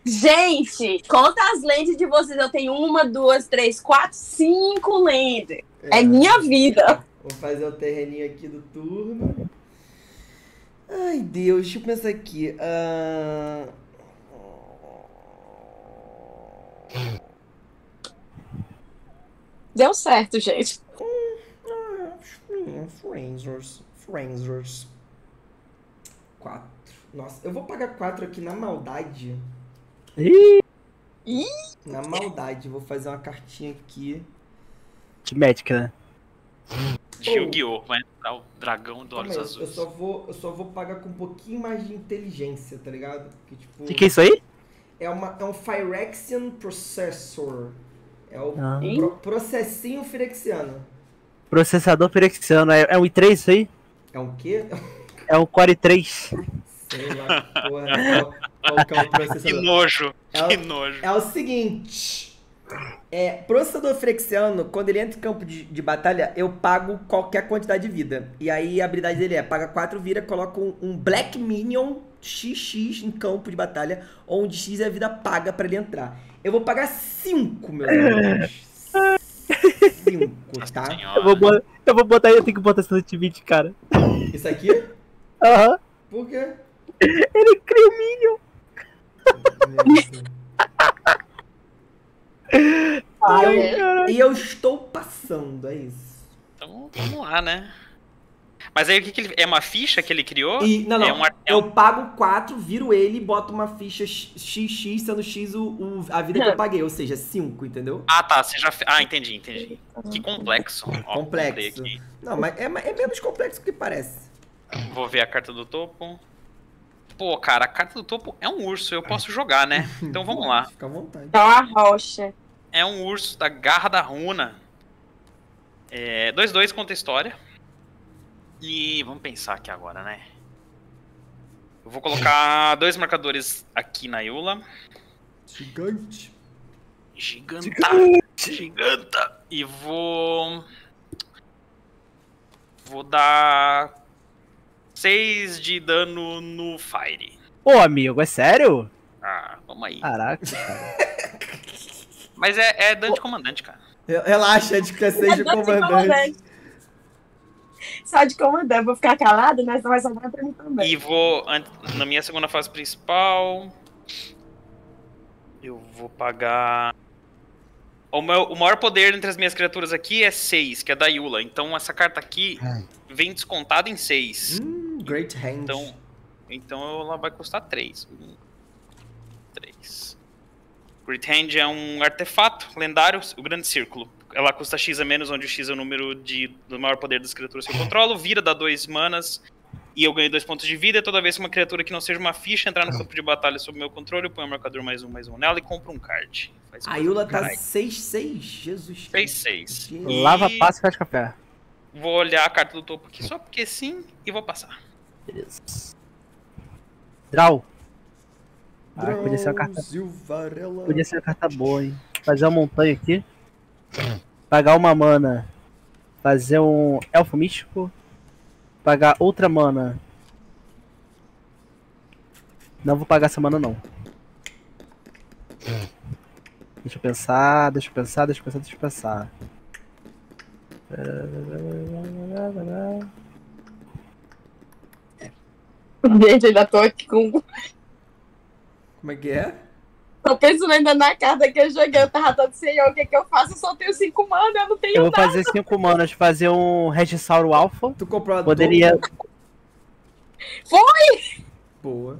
Gente, conta as lentes de vocês. Eu tenho uma, duas, três, quatro, cinco lentes. É, é minha vida. Vou fazer o terreninho aqui do turno. Ai, Deus. Deixa eu pensar aqui. Uh... Deu certo, gente. Frangers. Frangers. Quatro. Nossa, eu vou pagar quatro aqui na maldade. Ih. Na maldade. Vou fazer uma cartinha aqui. De médica, né? Yu-Gi-Oh! Vai entrar o dragão do Olhos Azuis. Eu só, vou, eu só vou pagar com um pouquinho mais de inteligência, tá ligado? Porque, tipo, que que é isso aí? É, uma, é um Phyrexian Processor. É o ah. pro, processinho firexiano. Processador firexiano. É, é um i três isso aí? É um quê? É um core i três. Sei lá, porra. Qual que é o processador? Que nojo. É o, que nojo. É o seguinte... É, processador Phyrexiano, quando ele entra em campo de, de batalha, eu pago qualquer quantidade de vida. E aí a habilidade dele é, paga quatro, vira, coloca um, um Black Minion xis xis em campo de batalha, onde X é a vida paga pra ele entrar. Eu vou pagar cinco, meus amigos. cinco, tá? Eu vou, botar, eu vou botar, eu tenho que botar esse ultimate, cara. Isso aqui? Aham. Uhum. Por quê? Ele cria o Minion. Ai, eu, e eu estou passando, é isso. Então vamos lá, né? Mas aí o que, que ele. É uma ficha que ele criou? E, não, não. É um, é eu um... pago quatro, viro ele e boto uma ficha xis xis, sendo X o, o, a vida que eu paguei, ou seja, cinco, entendeu? Ah, tá. Você já. Ah, entendi, entendi. Que complexo. Ó, complexo. Não, mas é, é menos complexo do que parece. Vou ver a carta do topo. Pô, cara, a carta do topo é um urso, eu posso jogar, né? Então vamos lá. Fica à vontade. É uma rocha. É um urso da Garra da Runa. É, dois dois conta a história. E vamos pensar aqui agora, né? Eu vou colocar dois marcadores aqui na Ayula. Gigante. Giganta. Gigante. Giganta. E vou... Vou dar... seis de dano no Fire. Ô, amigo, é sério? Ah, vamos aí. Caraca, cara. Mas é, é dano Ô, de comandante, cara. Relaxa, é de que é seis de comandante. comandante. Só de comandante. Vou ficar calado, mas não vai sobrar pra mim também. E vou, na minha segunda fase principal, eu vou pagar... O, meu, o maior poder entre as minhas criaturas aqui é seis, que é da Ayula. Então essa carta aqui vem descontada em seis. Hum, great hand. Então, então ela vai custar três. três. Greathand é um artefato lendário, o grande círculo. Ela custa X a menos, onde o X é o número de, do maior poder das criaturas que eu controlo. Vira, dá dois manas e eu ganho dois pontos de vida. Toda vez que uma criatura que não seja uma ficha entrar no campo de batalha sob meu controle, eu ponho o marcador mais um, mais um nela e compro um card. Faz a Ayula tá seis seis, Jesus. seis seis. E... Lava, passa e faz café. Vou olhar a carta do topo aqui só porque sim e vou passar. Beleza. Draw. Ah, podia ser uma carta. Podia ser uma carta boa, hein? Fazer uma montanha aqui. Pagar uma mana. Fazer um elfo místico. Pagar outra mana. Não vou pagar essa mana não. Deixa eu pensar, deixa eu pensar, deixa eu pensar, deixa eu pensar. Gente, ainda tô aqui com... Como é que é? Tô pensando ainda na carta que eu joguei, eu tava todo sem o que é que eu faço, eu só tenho cinco manas, eu não tenho nada. Eu vou nada. fazer cinco manas, fazer um Regisaur Alpha. Tu comprou a Poderia... Foi! Boa.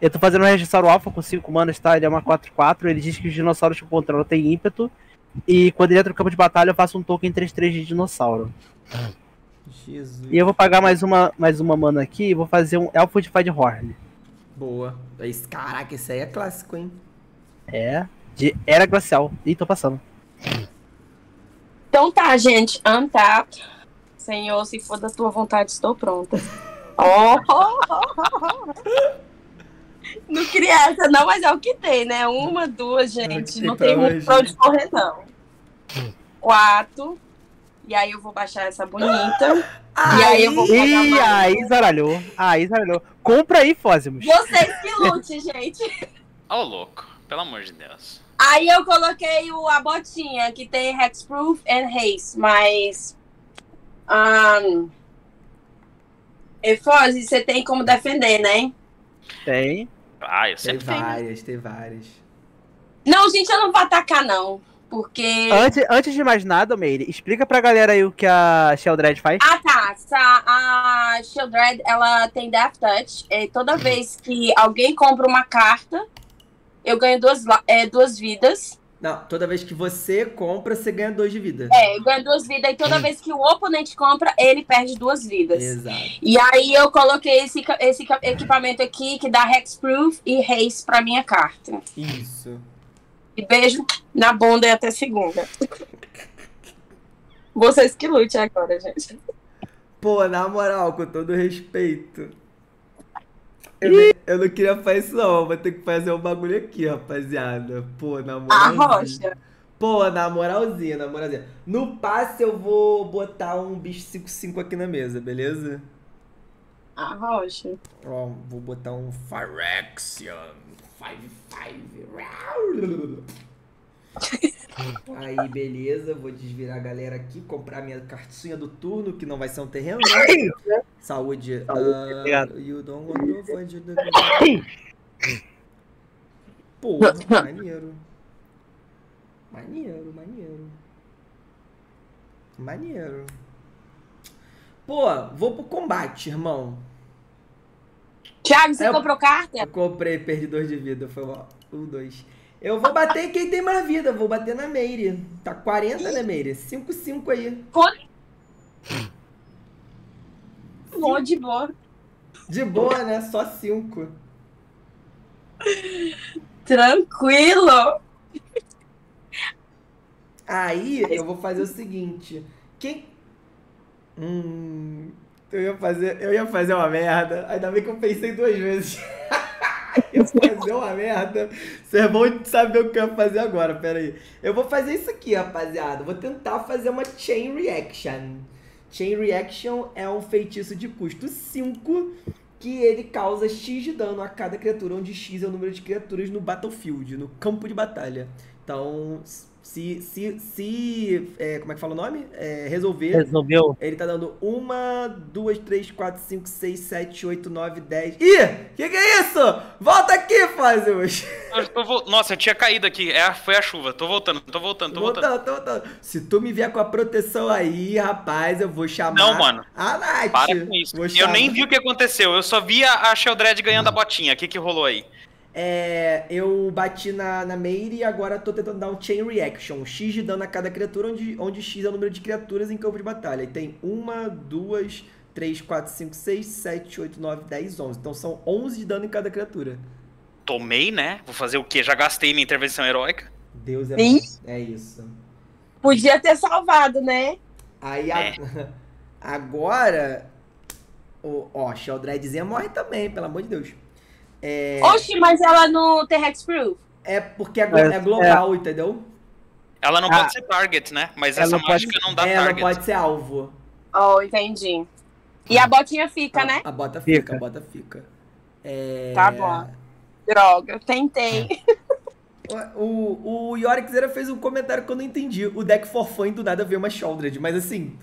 Eu tô fazendo um Regisaur Alpha com cinco manas, tá? Ele é uma quatro quatro, ele diz que os dinossauros que eu controlo têm ímpeto. E quando ele entra no campo de batalha, eu faço um token três três de dinossauro. Jesus. E eu vou pagar mais uma, mais uma mana aqui e vou fazer um Elfo de Firehorn. Boa. Esse, caraca, esse aí é clássico, hein? É. De Era Glacial. Ih, tô passando. Então tá, gente. Antap. Senhor, se for da tua vontade, estou pronta. Oh, oh, oh, oh. Não queria essa não, mas é o que tem, né? Uma, duas, gente. Não tem muito pra onde correr, não. Quatro. E aí eu vou baixar essa bonita. Ai, e aí eu vou pegar mais. E aí, zaralhou. Aí, zaralhou. Compra aí, Fozimus. Vocês que lute, gente. Ó, louco. Pelo amor de Deus. Aí eu coloquei o, a botinha, que tem Hexproof and Haze, mas... Um, e, Fozimus, você tem como defender, né? Tem. Ah, eu sempre tem várias, tem várias. Não, gente, eu não vou atacar, não. Porque... Antes, antes de mais nada, Meire, explica pra galera aí o que a Sheldred faz. Ah, tá. A, a Sheldred, ela tem Death Touch. É, toda vez que alguém compra uma carta, eu ganho duas, é, duas vidas. Não, toda vez que você compra, você ganha dois de vida. É, eu ganho duas vidas. E toda vez que o oponente compra, ele perde duas vidas. Exato. E aí eu coloquei esse, esse equipamento aqui, que dá Hexproof e Haze pra minha carta. Isso. E beijo na bunda e até segunda. Vocês que lutem agora, gente. Pô, na moral, com todo respeito. Eu, nem, eu não queria fazer isso não, vou ter que fazer um bagulho aqui, rapaziada. Pô, na moralzinha. A rocha. Pô, na moralzinha, na moralzinha. No passe eu vou botar um bicho cinco cinco aqui na mesa, beleza? A rocha. Ó, vou botar um Phyrexian. Aí, beleza, vou desvirar a galera aqui, comprar minha cartinha do turno, que não vai ser um terreno, né? Saúde. Saúde uh, you don't want to avoid the... Porra, maneiro. Maneiro, maneiro. Maneiro. Pô, vou pro combate, irmão. Thiago, você eu, comprou carta? Eu comprei, perdi dois de vida. Foi mal. Um, dois. Eu vou bater quem tem mais vida. Vou bater na Meire. Tá quarenta, né, Meire? cinco cinco aí. Boa, de boa. De boa, né? Só cinco. Tranquilo. Aí, eu vou fazer o seguinte. Quem... Hum... Eu ia fazer, eu ia fazer uma merda, ainda bem que eu pensei duas vezes. Eu ia fazer uma merda. Vocês vão saber o que eu ia fazer agora, pera aí. Eu vou fazer isso aqui, rapaziada. Vou tentar fazer uma Chain Reaction. Chain Reaction é um feitiço de custo cinco, que ele causa X de dano a cada criatura, onde X é o número de criaturas no battlefield, no campo de batalha. Então... Se, se, se é, como é que fala o nome? É, resolver. Resolveu. Ele tá dando um, dois, três, quatro, cinco, seis, sete, oito, nove, dez. Ih! Que que é isso? Volta aqui, Fozimus! Vo... Nossa, eu tinha caído aqui. É, foi a chuva. Tô voltando, tô voltando, tô voltando. voltando. Tô voltando. Se tu me vier com a proteção aí, rapaz, eu vou chamar... Não, mano. A Nath. Para com isso. Eu nem vi o que aconteceu. Eu só vi a Sheldred ganhando a botinha. O que que rolou aí? É, eu bati na, na Meire e agora tô tentando dar um Chain Reaction. X de dano a cada criatura, onde, onde X é o número de criaturas em campo de batalha. E tem um, dois, três, quatro, cinco, seis, sete, oito, nove, dez, onze. Então são onze de dano em cada criatura. Tomei, né? Vou fazer o quê? Já gastei minha intervenção heróica. Deus é bom. É isso. Podia ter salvado, né? Aí é. a... agora... Ó, oh, Sheldredzinha morre também, pelo amor de Deus. É... Oxi, mas ela não tem Hexproof. É porque é, é global, é. entendeu? Ela não ah. pode ser target, né? Mas ela essa mágica pode... não dá ela target. Ela pode ser alvo. Oh, entendi. E a botinha fica, ah, né? A bota fica, fica, a bota fica. É... Tá bom. Droga, eu tentei. O, o Yorikzera fez um comentário que eu não entendi. O deck for fun e do nada veio uma Sheldred, mas assim...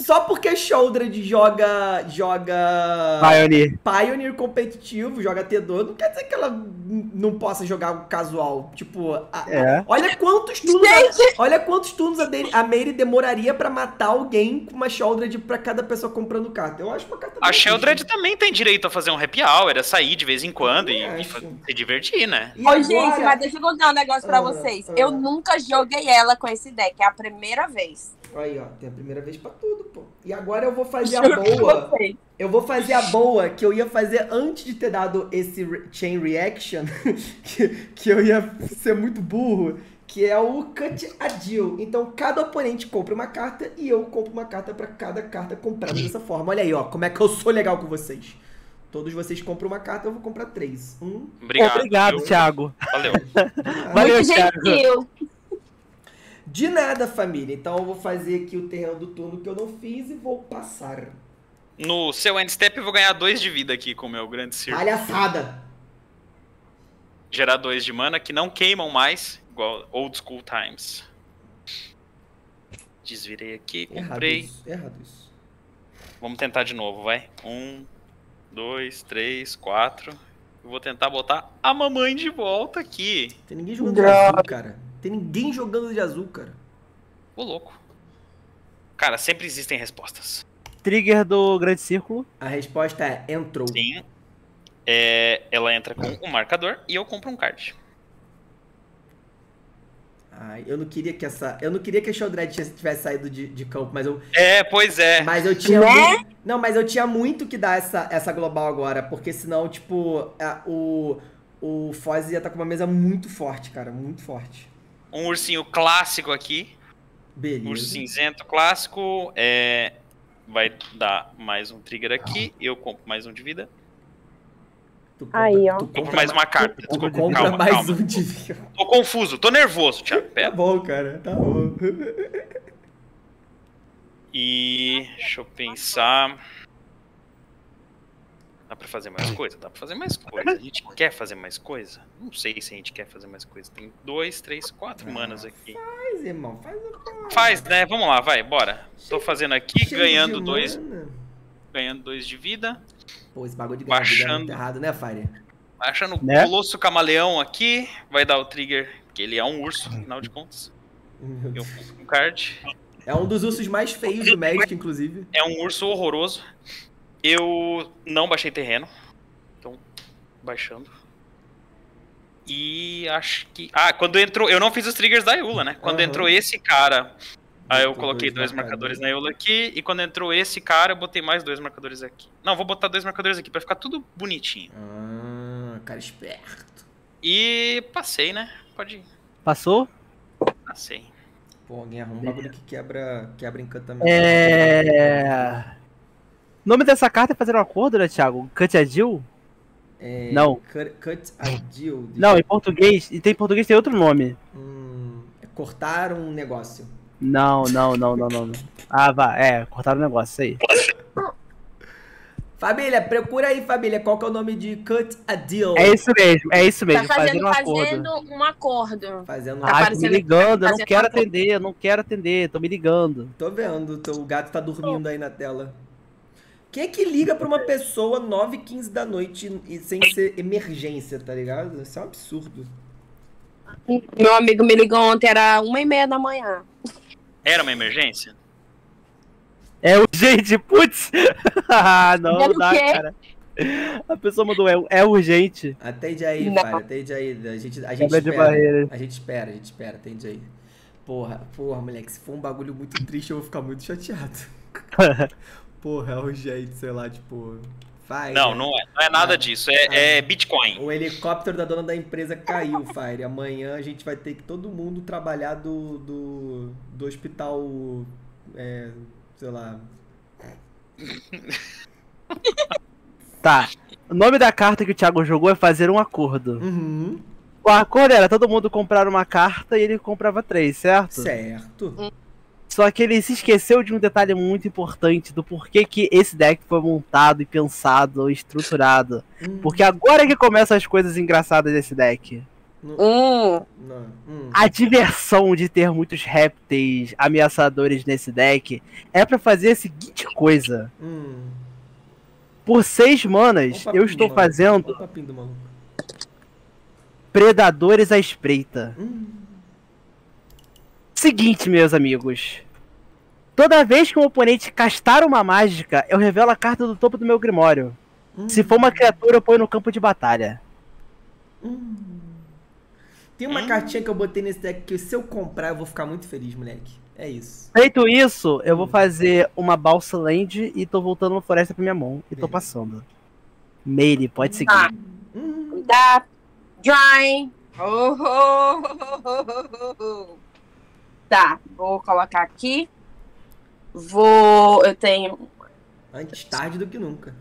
Só porque Sheldred joga, joga Pioneer. Pioneer competitivo, joga T dois, não quer dizer que ela não possa jogar algo casual. Tipo, a, é. a, olha quantos turnos, a, olha quantos turnos a, de, a Meire demoraria pra matar alguém com uma Sheldred pra cada pessoa comprando carta. Eu acho que a carta... A Sheldred também tem direito a fazer um happy hour, a sair de vez em quando e, e se divertir, né? E Ô, agora... gente, mas deixa eu contar um negócio pra ah, vocês. Ah, eu ah. nunca joguei ela com esse deck, é a primeira vez. Aí, ó, tem a primeira vez pra tudo, pô. E agora eu vou fazer a boa. Eu vou fazer a boa que eu ia fazer antes de ter dado esse Chain Reaction, que, que eu ia ser muito burro, que é o Cut a Deal. Então, cada oponente compra uma carta e eu compro uma carta pra cada carta comprada dessa forma. Olha aí, ó, como é que eu sou legal com vocês. Todos vocês compram uma carta, eu vou comprar três. Um... Obrigado, Obrigado eu... Thiago. Valeu. Ah, Valeu, muito Thiago. De nada, família. Então eu vou fazer aqui o terreno do turno que eu não fiz e vou passar. No seu end step eu vou ganhar dois de vida aqui com o meu grande circo. Palhaçada! Gerar dois de mana que não queimam mais, igual old school times. Desvirei aqui, comprei. Errado isso, errado isso. Vamos tentar de novo, vai. Um, dois, três, quatro. Eu vou tentar botar a mamãe de volta aqui. Tem ninguém jogando azul, cara. Tem ninguém jogando de azul, cara. Ô, louco. Cara, sempre existem respostas. Trigger do grande círculo. A resposta é entrou. Sim. É, ela entra com um marcador e eu compro um card. Ai, eu não queria que essa... Eu não queria que a Sheldred tivesse saído de, de campo, mas eu... É, pois é. Mas eu tinha... Né? Muito, não, mas eu tinha muito que dar essa, essa global agora, porque senão, tipo, a, o, o Foz ia estar com uma mesa muito forte, cara. Muito forte. Um ursinho clássico aqui. Beleza. Urso cinzento clássico. É... Vai dar mais um trigger aqui. Ah. Eu compro mais um de vida. Tu compra, Aí, ó. Tu compra mais uma carta. Tu compra, compra calma, mais calma. um de vida. Tô confuso, tô nervoso, Thiago. Pera. Tá bom, cara. Tá bom. E... Deixa eu pensar... Dá pra fazer mais coisa? Dá pra fazer mais coisa. A gente quer fazer mais coisa? Não sei se a gente quer fazer mais coisa. Tem dois, três, quatro ah, manas aqui. Faz, irmão. Faz, irmão. Faz, né? Vamos lá, vai, bora. Cheio, tô fazendo aqui, ganhando dois. Mana. Ganhando dois de vida. Pô, esse bagulho de ganhar baixando, vida é muito errado, né, Fire? Baixando o né? Colosso Camaleão aqui. Vai dar o trigger, porque ele é um urso, afinal de contas. Eu compro um card. É um dos ursos mais feios do Magic, inclusive. É um urso horroroso. Eu não baixei terreno, então baixando. E acho que... Ah, quando entrou... Eu não fiz os triggers da Ayula, né? Quando uhum. entrou esse cara, aí eu coloquei dois, dois marcadores na Ayula aqui. E quando entrou esse cara, eu botei mais dois marcadores aqui. Não, vou botar dois marcadores aqui pra ficar tudo bonitinho. Ah, cara esperto. E passei, né? Pode ir. Passou? Passei. Pô, alguém arruma um bagulho que quebra, quebra encantamento. É... O nome dessa carta é fazer um acordo, né, Thiago? Cut a Deal? É, não. Cut, cut a Deal. Não, em português, e tem em português tem outro nome. Hum, é cortar um negócio. Não, não, não, não, não. Ah, vá, é, cortar um negócio, isso aí. Família, procura aí, família, qual que é o nome de Cut a Deal? É isso mesmo, é isso mesmo. Tá fazendo, fazendo um acordo. Um acordo. Fazendo um acordo. Ah, tá me ligando, que eu não quero atender, eu não quero atender, tô me ligando. Tô vendo, o gato tá dormindo aí na tela. Quem é que liga pra uma pessoa nove e quinze da noite e sem ser emergência, tá ligado? Isso é um absurdo. Meu amigo me ligou ontem, era uma e meia da manhã. Era uma emergência? É urgente, putz! Ah, não dá, cara. A pessoa mandou, é, é urgente. Atende aí, Fire, atende aí. A gente, a, gente espera, a gente espera, a gente espera, atende aí. Porra, porra, moleque, se for um bagulho muito triste, eu vou ficar muito chateado. Porra, é urgente, sei lá, tipo... Fire. Não, não é, não é nada ah, disso, é, ah, é Bitcoin. O helicóptero da dona da empresa caiu, Fire. Amanhã a gente vai ter que todo mundo trabalhar do, do, do hospital, é, sei lá... Tá, o nome da carta que o Thiago jogou é fazer um acordo. Uhum. O acordo era todo mundo comprar uma carta e ele comprava três, certo? Certo. Uhum. Só que ele se esqueceu de um detalhe muito importante do porquê que esse deck foi montado e pensado, estruturado. Hum. Porque agora é que começam as coisas engraçadas desse deck. Hum. A diversão de ter muitos répteis ameaçadores nesse deck é pra fazer a seguinte coisa. Hum. Por seis manas, eu estou fazendo predadores à espreita. Hum. Seguinte, meus amigos. Toda vez que um oponente castar uma mágica, eu revelo a carta do topo do meu grimório. Hum. Se for uma criatura, eu ponho no campo de batalha. Hum. Tem uma hum. cartinha que eu botei nesse deck que se eu comprar, eu vou ficar muito feliz, moleque. É isso. Feito isso, eu hum. vou fazer uma Balsa Land e tô voltando uma floresta pra minha mão. E Meire. Tô passando. Meire, pode seguir. Da. Hum. Da. Drawing. Oh, oh, oh, oh, oh. Tá, vou colocar aqui. Vou... Eu tenho... Antes tarde do que nunca.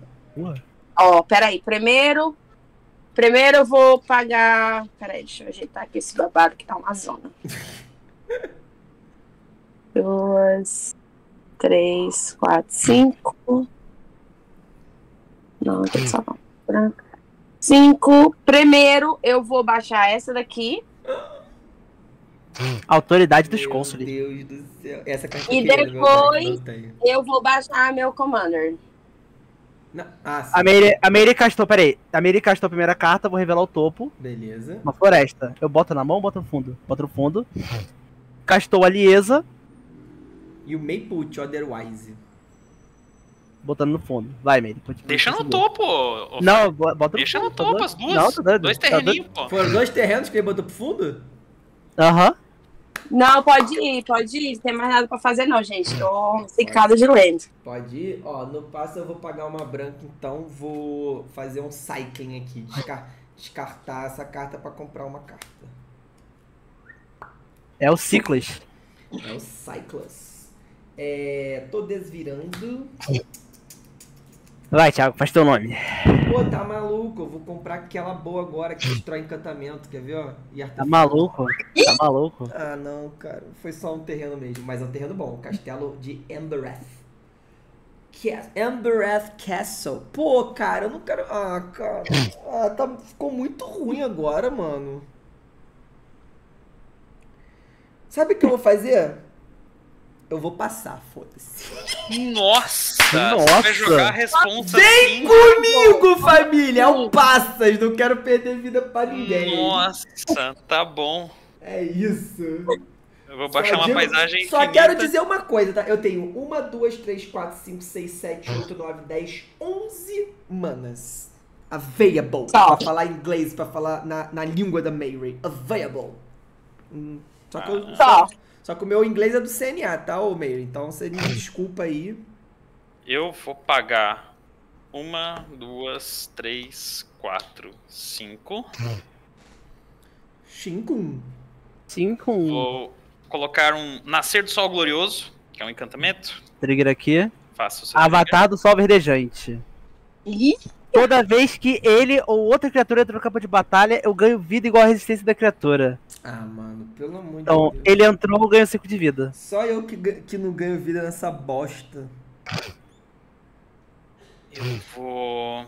Ó, oh, peraí. Primeiro... Primeiro eu vou pagar... Peraí, deixa eu ajeitar aqui esse babado que tá uma zona. Duas... Três... Quatro... Cinco... Não, deixa eu só dar branca. Cinco... Primeiro eu vou baixar essa daqui. Autoridade dos Cônsules. Meu Deus do céu. Essa carta e depois eu, eu vou baixar meu Commander. Não. Ah, a Meire, a Meire castou, peraí. A Meire castou a primeira carta, vou revelar o topo. Beleza. Uma floresta. Eu boto na mão, boto no fundo. Boto no fundo. Castou a Liesa. E o Maple Otherwise. Botando no fundo. Vai, Meire. Deixa no topo. Ou... Não, bota Deixa no, no topo dois. as duas. Não, tô dando, dois terreninhos, pô. Foram dois terrenos que ele botou pro fundo? Aham. Uhum. Não, pode ir, pode ir. Não tem mais nada pra fazer não, gente. Tô secado de lente. Pode ir. Ó, no passo eu vou pagar uma branca, então vou fazer um cycling aqui. Desca descartar essa carta pra comprar uma carta. É o Cyclas. É o Cyclas. É... Tô desvirando. Vai, Thiago, faz teu nome. Pô, tá maluco? Eu vou comprar aquela boa agora que destrói encantamento, quer ver, ó? E tá maluco? Tá maluco? Ah, não, cara. Foi só um terreno mesmo, mas é um terreno bom. Castelo de Emberath. Emberath Castle. Pô, cara, eu não quero... Ah, cara. Ah, tá... Ficou muito ruim agora, mano. Sabe o que eu vou fazer? Eu vou passar, foda-se. Nossa! Nossa! Você vai jogar a responsa. Vem assim. comigo, família! É o Passas, não quero perder vida pra ninguém. Nossa, tá bom. É isso. Eu vou baixar só uma digo, paisagem Só infinita. Quero dizer uma coisa, tá? Eu tenho uma, duas, três, quatro, cinco, seis, sete, oito, nove, dez, onze manas. Available. Tá. Pra falar em inglês, pra falar na, na língua da Meire. Available. Hum, só que eu... Tá. Só que o meu inglês é do C N A, tá, ô Meire? Então você me desculpa aí. Eu vou pagar uma, duas, três, quatro, cinco. Cinco. Cinco. Vou colocar um Nascer do Sol Glorioso, que é um encantamento. Trigger aqui. Faço o seu Avatar trigger. do Sol Verdejante. E? Toda vez que ele ou outra criatura entra no campo de batalha, eu ganho vida igual a resistência da criatura. Ah, mano, pelo amor de Deus. Então, ele entrou, eu ganho cinco de vida. Só eu que, que não ganho vida nessa bosta. Eu vou...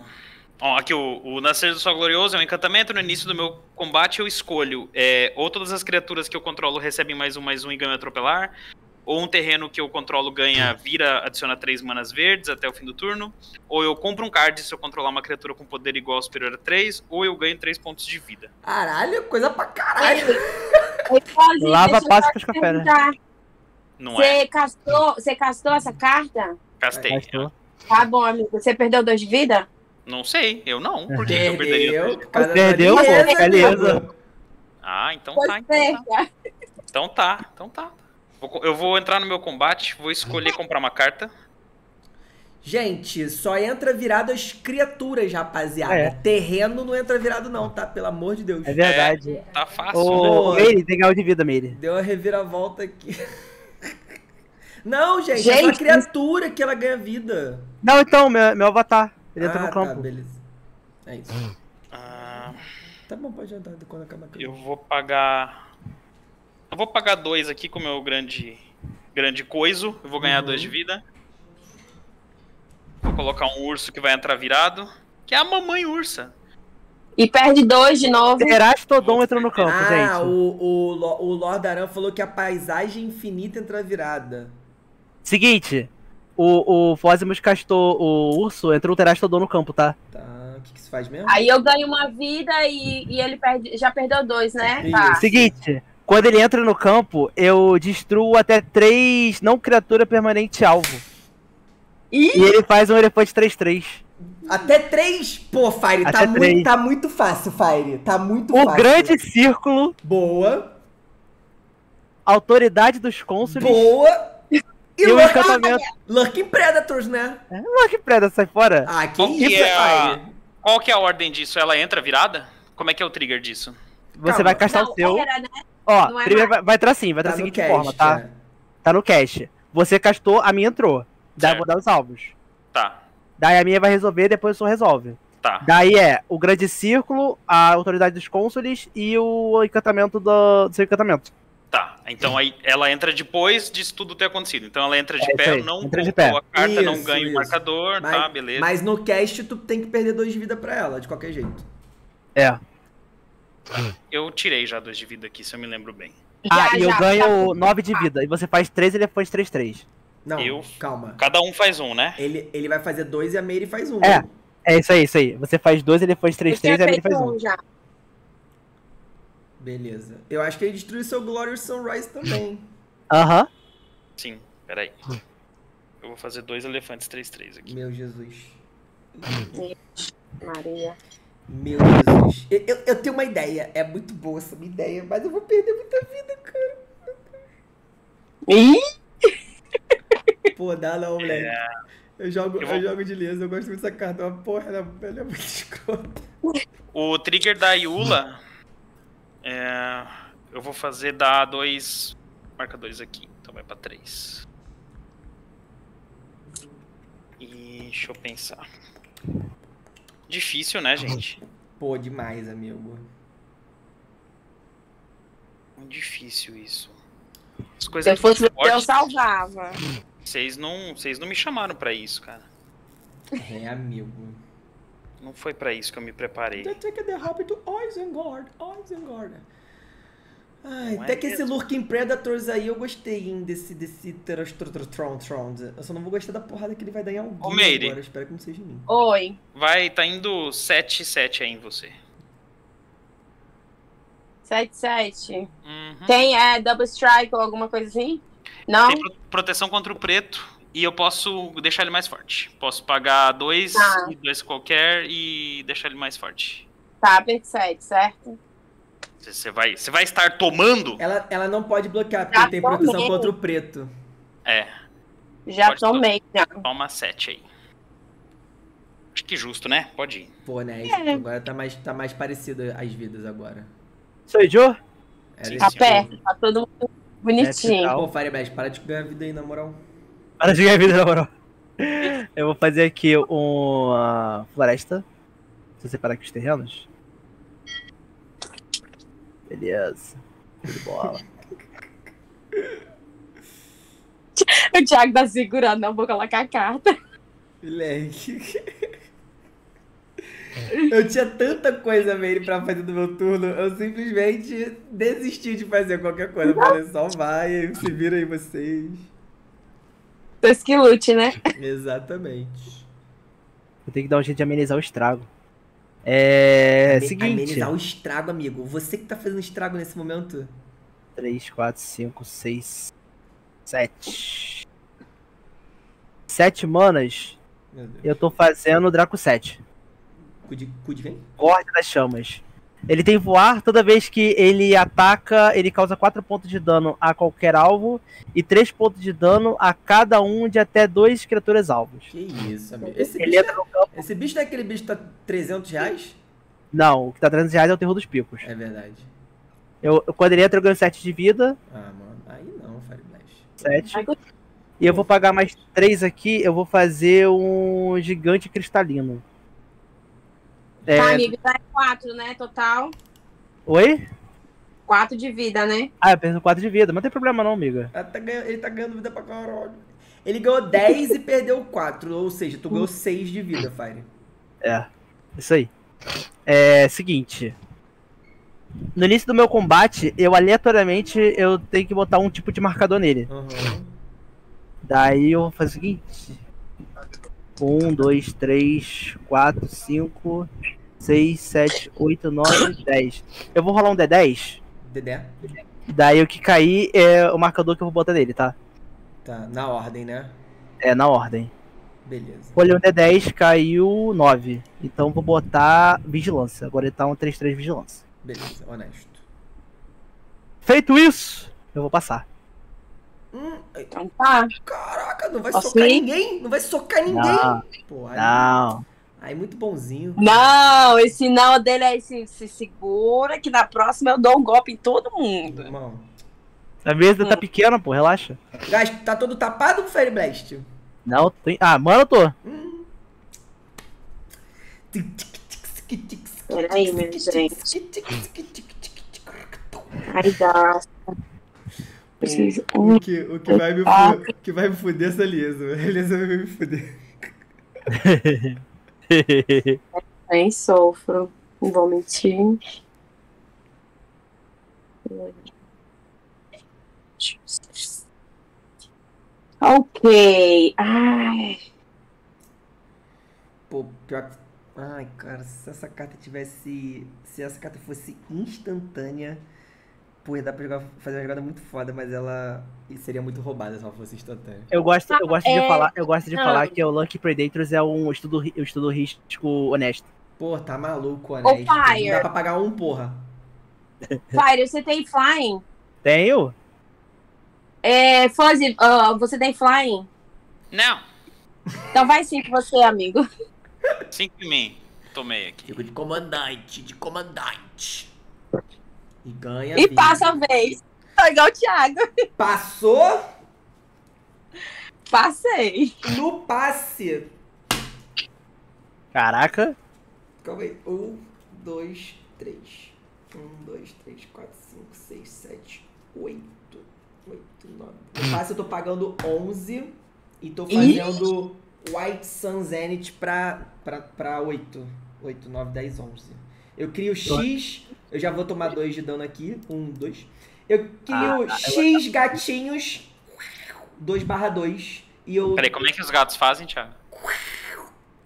Ó, aqui o, o Nascer do Sol Glorioso é um encantamento. No início do meu combate eu escolho é, ou todas as criaturas que eu controlo recebem mais um, mais um e ganham atropelar, ou um terreno que eu controlo ganha, vira, adiciona três manas verdes até o fim do turno, ou eu compro um card se eu controlar uma criatura com poder igual ou superior a três, ou eu ganho três pontos de vida. Caralho, coisa pra caralho! Fazer, Lava, passa com os café, né? Não é. Você castou, você castou essa carta? Castei. É. Tá bom, amigo. Você perdeu dois de vida? Não sei, eu não. Por que perdeu, eu perderia tudo? Perdeu, pô, beleza. Ah, então tá, então tá. Então tá, então tá. Eu vou entrar no meu combate, vou escolher comprar uma carta. Gente, só entra virado as criaturas, rapaziada. É. Terreno não entra virado não, tá? Pelo amor de Deus. É verdade. É, tá fácil, ô, né? Meire, legal de vida, Meire. Deu uma reviravolta aqui. Não, gente, gente, é uma criatura que ela ganha vida. Não, então, meu, meu avatar. Ele ah, entra no campo. Tá, beleza. É isso. Ah, tá bom, pode andar quando acabar. Eu vou pagar... Eu vou pagar dois aqui com o meu grande... Grande coiso. Eu vou ganhar uhum. dois de vida. Vou colocar um urso que vai entrar virado, que é a mamãe ursa. E perde dois de novo. Terastodon entra no campo, ah, gente. Ah, o, o, o Lord Aran falou que a paisagem infinita entra virada. Seguinte, o, o Fozimus castou o urso, entrou o Terastodon no campo, tá? Tá, o que que se faz mesmo? Aí eu ganho uma vida e, e ele perde, já perdeu dois, né? Tá. Seguinte, quando ele entra no campo, eu destruo até três não criatura permanente alvo. E... e ele faz um elefante três três. Até três? Pô, Fire, tá muito, tá muito fácil, Fire. Tá muito o fácil. O grande círculo. Boa. Autoridade dos Cônsules. Boa. E, e o encantamento. Lurking Predators, né? É, Lurking Predators, sai fora. Ah, que isso, é a... Fire. Qual que é a ordem disso? Ela entra virada? Como é que é o trigger disso? Você Calma. vai castar não, o seu. Era, né? Ó, não primeiro é vai, vai entrar assim, vai entrar tá da seguinte cast, forma, tá? É. Tá no cache. Você castou, a minha entrou. Daí eu vou dar os alvos. Tá. Daí a minha vai resolver, depois o som resolve. Tá. Daí é o grande círculo, a autoridade dos cônsules e o encantamento do, do seu encantamento. Tá. Então aí ela entra depois disso tudo ter acontecido. Então ela entra de é, pé, não entra de pé. A carta, isso, não ganha o marcador, mas, tá, beleza. Mas no cast tu tem que perder dois de vida pra ela, de qualquer jeito. É. Eu tirei já dois de vida aqui, se eu me lembro bem. Ah, já, e eu já, ganho nove de vida. E você faz três elefantes três três. Não, eu, calma. Cada um faz um, né? Ele, ele vai fazer dois e a Meire faz um. É, né? É isso aí, isso aí. Você faz dois, ele faz três, três e a Meire faz um. um. Já. Beleza. Eu acho que ele destruiu seu Glorious Sunrise também. Aham. Uh-huh. Sim, peraí. Eu vou fazer dois elefantes três, três aqui. Meu Jesus. Maria. Meu Jesus. Eu, eu, eu tenho uma ideia. É muito boa essa minha ideia, mas eu vou perder muita vida, cara. Ih! Pô, dá não, moleque. É... Eu, jogo, eu, vou... eu jogo de Liesa, eu gosto muito dessa carta. Uma porra, ela, ela é muito escrota. O trigger da Ayula, é... eu vou fazer dar dois marcadores aqui. Então vai pra três. E deixa eu pensar. Difícil, né, gente? Pô, demais, amigo. Difícil isso. As coisas Se eu fosse eu salvava. Vocês não, vocês não me chamaram pra isso, cara. É, amigo. Não foi pra isso que eu me preparei. Take the habit to Isengard, Isengard. Ai, até que esse Lurking Predators aí eu gostei, hein, desse, desse Terastodon. Eu só não vou gostar da porrada que ele vai dar em alguém agora, espero que não seja em mim. Oi. Vai, tá indo sete sete aí em você. sete sete. Uhum. Tem é, double strike ou alguma coisa assim? Não? Tem proteção contra o preto e eu posso deixar ele mais forte. Posso pagar dois, tá. e dois qualquer e deixar ele mais forte. Tá, sete, certo? Você vai, vai estar tomando? Ela, ela não pode bloquear porque já tem tomei. proteção contra o preto. É. Já pode tomei. Já. Toma sete aí. Acho que justo, né? Pode ir. Pô, né? É. Agora tá mais, tá mais parecido as vidas agora. Sou Joe? Tá perto, tá todo mundo bonitinho. Pô, Firebash, para de ganhar vida aí, na moral. Para de ganhar vida, na moral. Eu vou fazer aqui uma floresta. Deixa eu separar aqui os terrenos. Beleza. Show de bola. O Thiago tá segurando, não vou colocar a carta. Moleque. Eu tinha tanta coisa, Meire, pra fazer no meu turno, eu simplesmente desisti de fazer qualquer coisa. Eu falei, só vai, se vira aí vocês. Vocês que lute, né? Exatamente. Eu tenho que dar um jeito de amenizar o estrago. É... Amen seguinte... Amenizar o estrago, amigo. Você que tá fazendo estrago nesse momento. três, quatro, cinco, seis, sete. sete manas, eu tô fazendo Draco sete. Cu de, cu de quem? Ordem das Chamas. Ele tem voar, toda vez que ele ataca, ele causa quatro pontos de dano a qualquer alvo e três pontos de dano a cada um de até duas criaturas alvos. Que isso, amigo. Esse, ele bicho, entra no campo. Esse bicho não é aquele bicho que tá trezentos reais? Não, o que tá trezentos reais é o Terror dos Picos. É verdade. Eu, eu, quando ele entra, eu ganho sete de vida. Ah, mano, aí não, Fire Blast. sete. Ai, e eu vou pagar mais três aqui, eu vou fazer um gigante cristalino. É... Tá, amigo, dá quatro, né, total? Oi? quatro de vida, né? Ah, eu perdi quatro de vida, mas não tem problema não, amiga. Ele tá ganhando, ele tá ganhando vida pra caralho. Ele ganhou dez e perdeu quatro, ou seja, tu ganhou seis de vida, Fire. É, isso aí. É, seguinte. No início do meu combate, eu aleatoriamente, eu tenho que botar um tipo de marcador nele. Uhum. Daí eu vou fazer o seguinte... um, dois, três, quatro, cinco, seis, sete, oito, nove, dez. Eu vou rolar um D dez. D dez? Daí o que cair é o marcador que eu vou botar nele, tá? Tá, na ordem, né? É, na ordem. Beleza. Olhei um D dez, caiu nove. Então vou botar vigilância. Agora ele tá um três três vigilância. Beleza, honesto. Feito isso, eu vou passar. Hum, então tá. Caraca, não vai Posso socar ir? ninguém? Não vai socar ninguém? Não. Pô, aí, não. Aí muito bonzinho. Não, esse sinal dele é assim, se segura que na próxima eu dou um golpe em todo mundo. Irmão. A mesa hum. tá pequena, pô, relaxa. Gás, tá todo tapado pro Fire Blast? Não, tem... Ah, mano, eu tô. Hum. Peraí, minha gente. Ai, dá. O que, o, que vai me fuder, o que vai me fuder essa Liesa. A Liesa vai me fuder. Nem sofro. Não vou mentir. Ok. Ai. Pô, pior que... Ai, cara, se essa carta tivesse... Se essa carta fosse instantânea... Pô, dá pra jogar, fazer uma jogada muito foda, mas ela seria muito roubada se ela fosse instantânea. Eu gosto, eu gosto ah, de, é... falar, eu gosto de falar que o Lurking Predators é um estudo, um estudo risco honesto. Pô, tá maluco, honesto. Ô, Fire. Não dá pra pagar um, porra. Fire, você tem flying? Tenho. É, Fuzzy, uh, você tem flying? Não. Então vai sim com você, amigo. Sim que mim. Tomei aqui. Fico de comandante, de comandante. E ganha. E vida. Passa a vez. Tá igual o Thiago. Passou? Passei. No passe. Caraca. Calma aí. Um, dois, três. Um, dois, três, quatro, cinco, seis, sete, oito. Oito, nove. No passe eu tô pagando onze. E tô fazendo Ih. White Sun's Zenith pra, pra, pra oito. oito, nove, dez, onze. Eu crio X... Eu já vou tomar dois de dano aqui. Um, dois. Eu crio ah, X eu... gatinhos. dois barra dois. E eu... Peraí, como é que os gatos fazem, Thiago?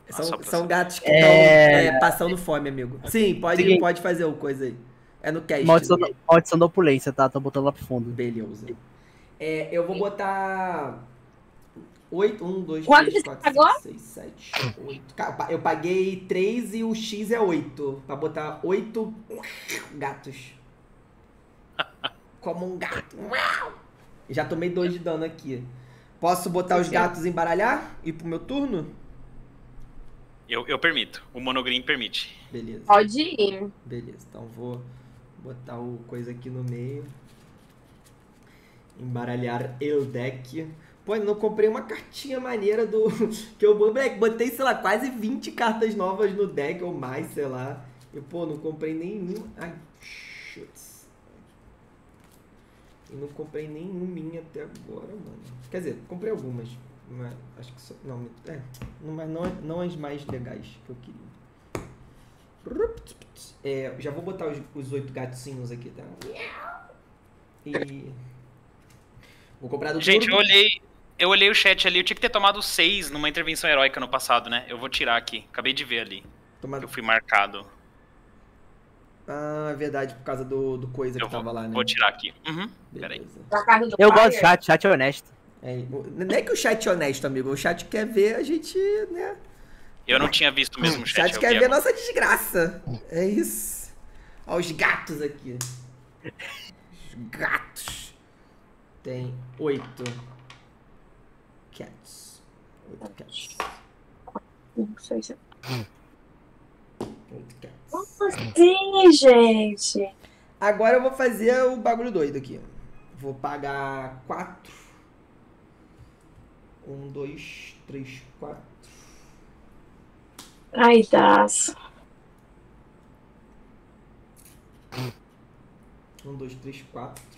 São, ah, são gatos que estão é... é, passando fome, amigo. Sim, pode, Sim. pode fazer o coisa aí. É no cast. Maldição, né? Maldição da opulência, tá? Tô botando lá pro fundo. Beleza. É, eu vou botar... oito, um, dois, três, quatro, cinco, seis, sete, oito. Eu paguei três e o X é oito. Pra botar oito gatos. Como um gato. Já tomei dois de dano aqui. Posso botar os gatos em baralhar? E pro meu turno? Eu, eu permito. O monogreen permite. Beleza. Pode ir. Beleza, então vou botar o coisa aqui no meio. Embaralhar o deck. Pô, eu não comprei uma cartinha maneira do... que eu botei, sei lá, quase vinte cartas novas no deck ou mais, sei lá. Eu, pô, não comprei nenhum... Ai, chutes. Eu não comprei nenhuminha até agora, mano. Quer dizer, comprei algumas. Mas acho que só... Não, é. Mas não, não as mais legais que eu queria. É, já vou botar os, os oito gatinhos aqui, tá? E... Vou comprar do Gente, turno. eu olhei... Eu olhei o chat ali, eu tinha que ter tomado seis numa intervenção heróica no passado, né? Eu vou tirar aqui, acabei de ver ali. Tomado. Eu fui marcado. Ah, é verdade, por causa do, do coisa eu que vou, tava lá, né? Vou tirar aqui. Uhum, peraí. Eu gosto do chat, chat é honesto. É, não é que o chat é honesto, amigo, o chat quer ver a gente, né? Eu não tinha visto mesmo o chat. O chat quer ver a nossa desgraça. É isso. Olha os gatos aqui. Os gatos. Tem oito. Cats. Oito cats. Cinco, seis, sete. Oito cats. Como assim, gente? Agora eu vou fazer o bagulho doido aqui. Vou pagar quatro. Um, dois, três, quatro. Ai, das. Um, dois, três, quatro.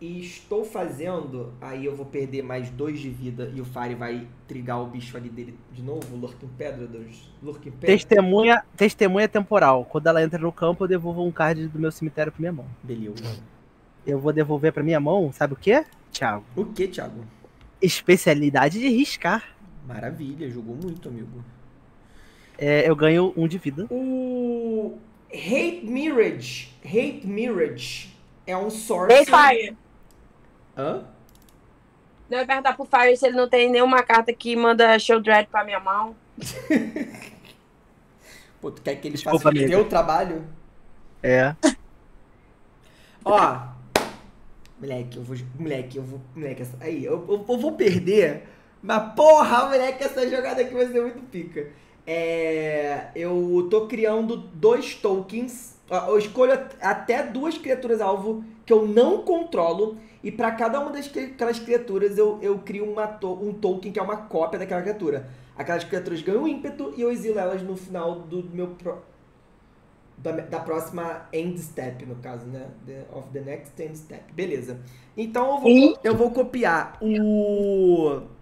E estou fazendo... Aí eu vou perder mais dois de vida e o Fire vai trigar o bicho ali dele de novo, o Lurking Predators. Lurking Predators. Testemunha, testemunha temporal. Quando ela entra no campo, eu devolvo um card do meu cemitério pra minha mão. Beleza. Eu vou devolver pra minha mão, sabe o quê, Thiago? O quê, Thiago? Especialidade de riscar. Maravilha, jogou muito, amigo. É, eu ganho um de vida. O Hate Mirage. Hate Mirage é um sorcerer. Ei, Fire. Hã? Não é perguntar pro Fire se ele não tem nenhuma carta que manda Sheldred pra minha mão. Pô, tu quer que ele faça o teu trabalho? É. Ó. Moleque, eu vou... Moleque, eu vou... Moleque, essa... aí, eu, eu, eu vou perder... Mas porra, moleque, essa jogada aqui vai ser muito pica. É, eu tô criando dois tokens. Eu escolho até duas criaturas alvo que eu não controlo. E pra cada uma das aquelas criaturas eu, eu crio uma, um token que é uma cópia daquela criatura. Aquelas criaturas ganham ímpeto e eu exilo elas no final do meu... Pro, da, da próxima end step, no caso, né? The, of the next end step. Beleza. Então eu vou, eu vou copiar o...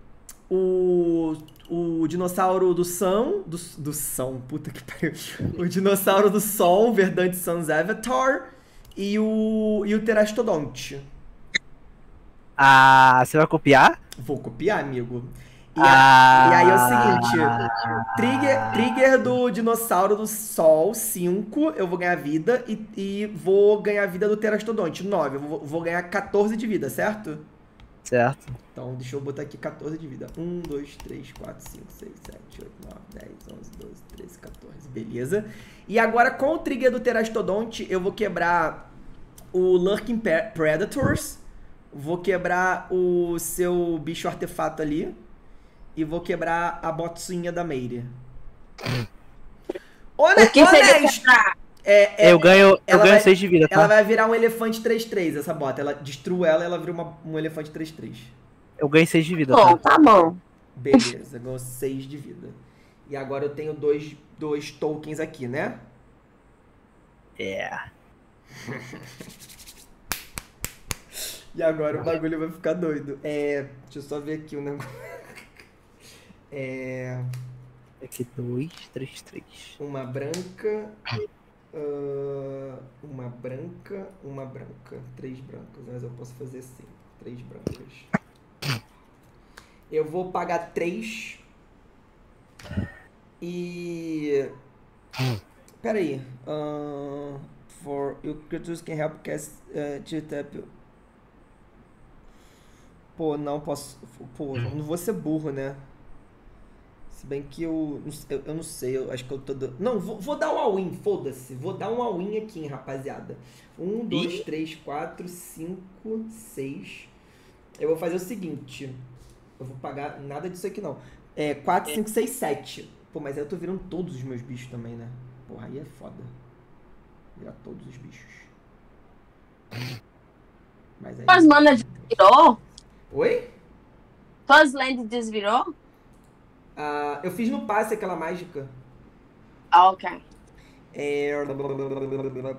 O, o dinossauro do Sun, do, do Sun, puta que pariu. O dinossauro do Sol, Verdante Sun's Avatar, e o, e o Terastodonte. Ah, você vai copiar? Vou copiar, amigo. E, ah, a, e aí é o seguinte, ah, trigger, trigger do dinossauro do Sol, cinco, eu vou ganhar vida, e, e vou ganhar vida do Terastodonte, nove, eu vou, vou ganhar quatorze de vida, certo? Certo. Então, deixa eu botar aqui quatorze de vida. um, dois, três, quatro, cinco, seis, sete, oito, nove, dez, onze, doze, treze, quatorze. Beleza. E agora, com o trigger do Terastodonte, eu vou quebrar o Lurking Predators. Vou quebrar o seu bicho artefato ali. E vou quebrar a botzinha da Meire. Olha que honesto! É, é, eu ganho, eu ganho vai, seis de vida, tá? Ela vai virar um elefante três três, essa bota. Ela destrua ela e ela vira uma, um elefante três três. Eu ganho seis de vida, bom, tá? Tá bom. Beleza, ganhou seis de vida. E agora eu tenho dois, dois tokens aqui, né? É. E agora o bagulho vai ficar doido. É, deixa eu só ver aqui o um negócio. É... Aqui, dois, três, três. Uma branca... Uh, uma branca, uma branca, três brancas, mas eu posso fazer assim, três brancas. Eu vou pagar três e... Pera aí. Uh, for your creatures can help cast uh, to tap. Pô, não posso... Pô, não vou ser burro, né? Se bem que eu, eu, eu não sei, eu acho que eu tô... Do... Não, vou, vou dar um all-in, foda-se. Vou dar um all-in aqui, hein, rapaziada. Um, dois, e? três, quatro, cinco, seis. Eu vou fazer o seguinte. Eu vou pagar nada disso aqui, não. É, quatro, cinco, seis, sete. Pô, mas aí eu tô virando todos os meus bichos também, né? Porra, aí é foda. Virar todos os bichos. Mas aí... Tuas manas desvirou? Oi? Tuas lands desvirou? Uh, eu fiz no passe aquela mágica. Ah, ok. É... Eu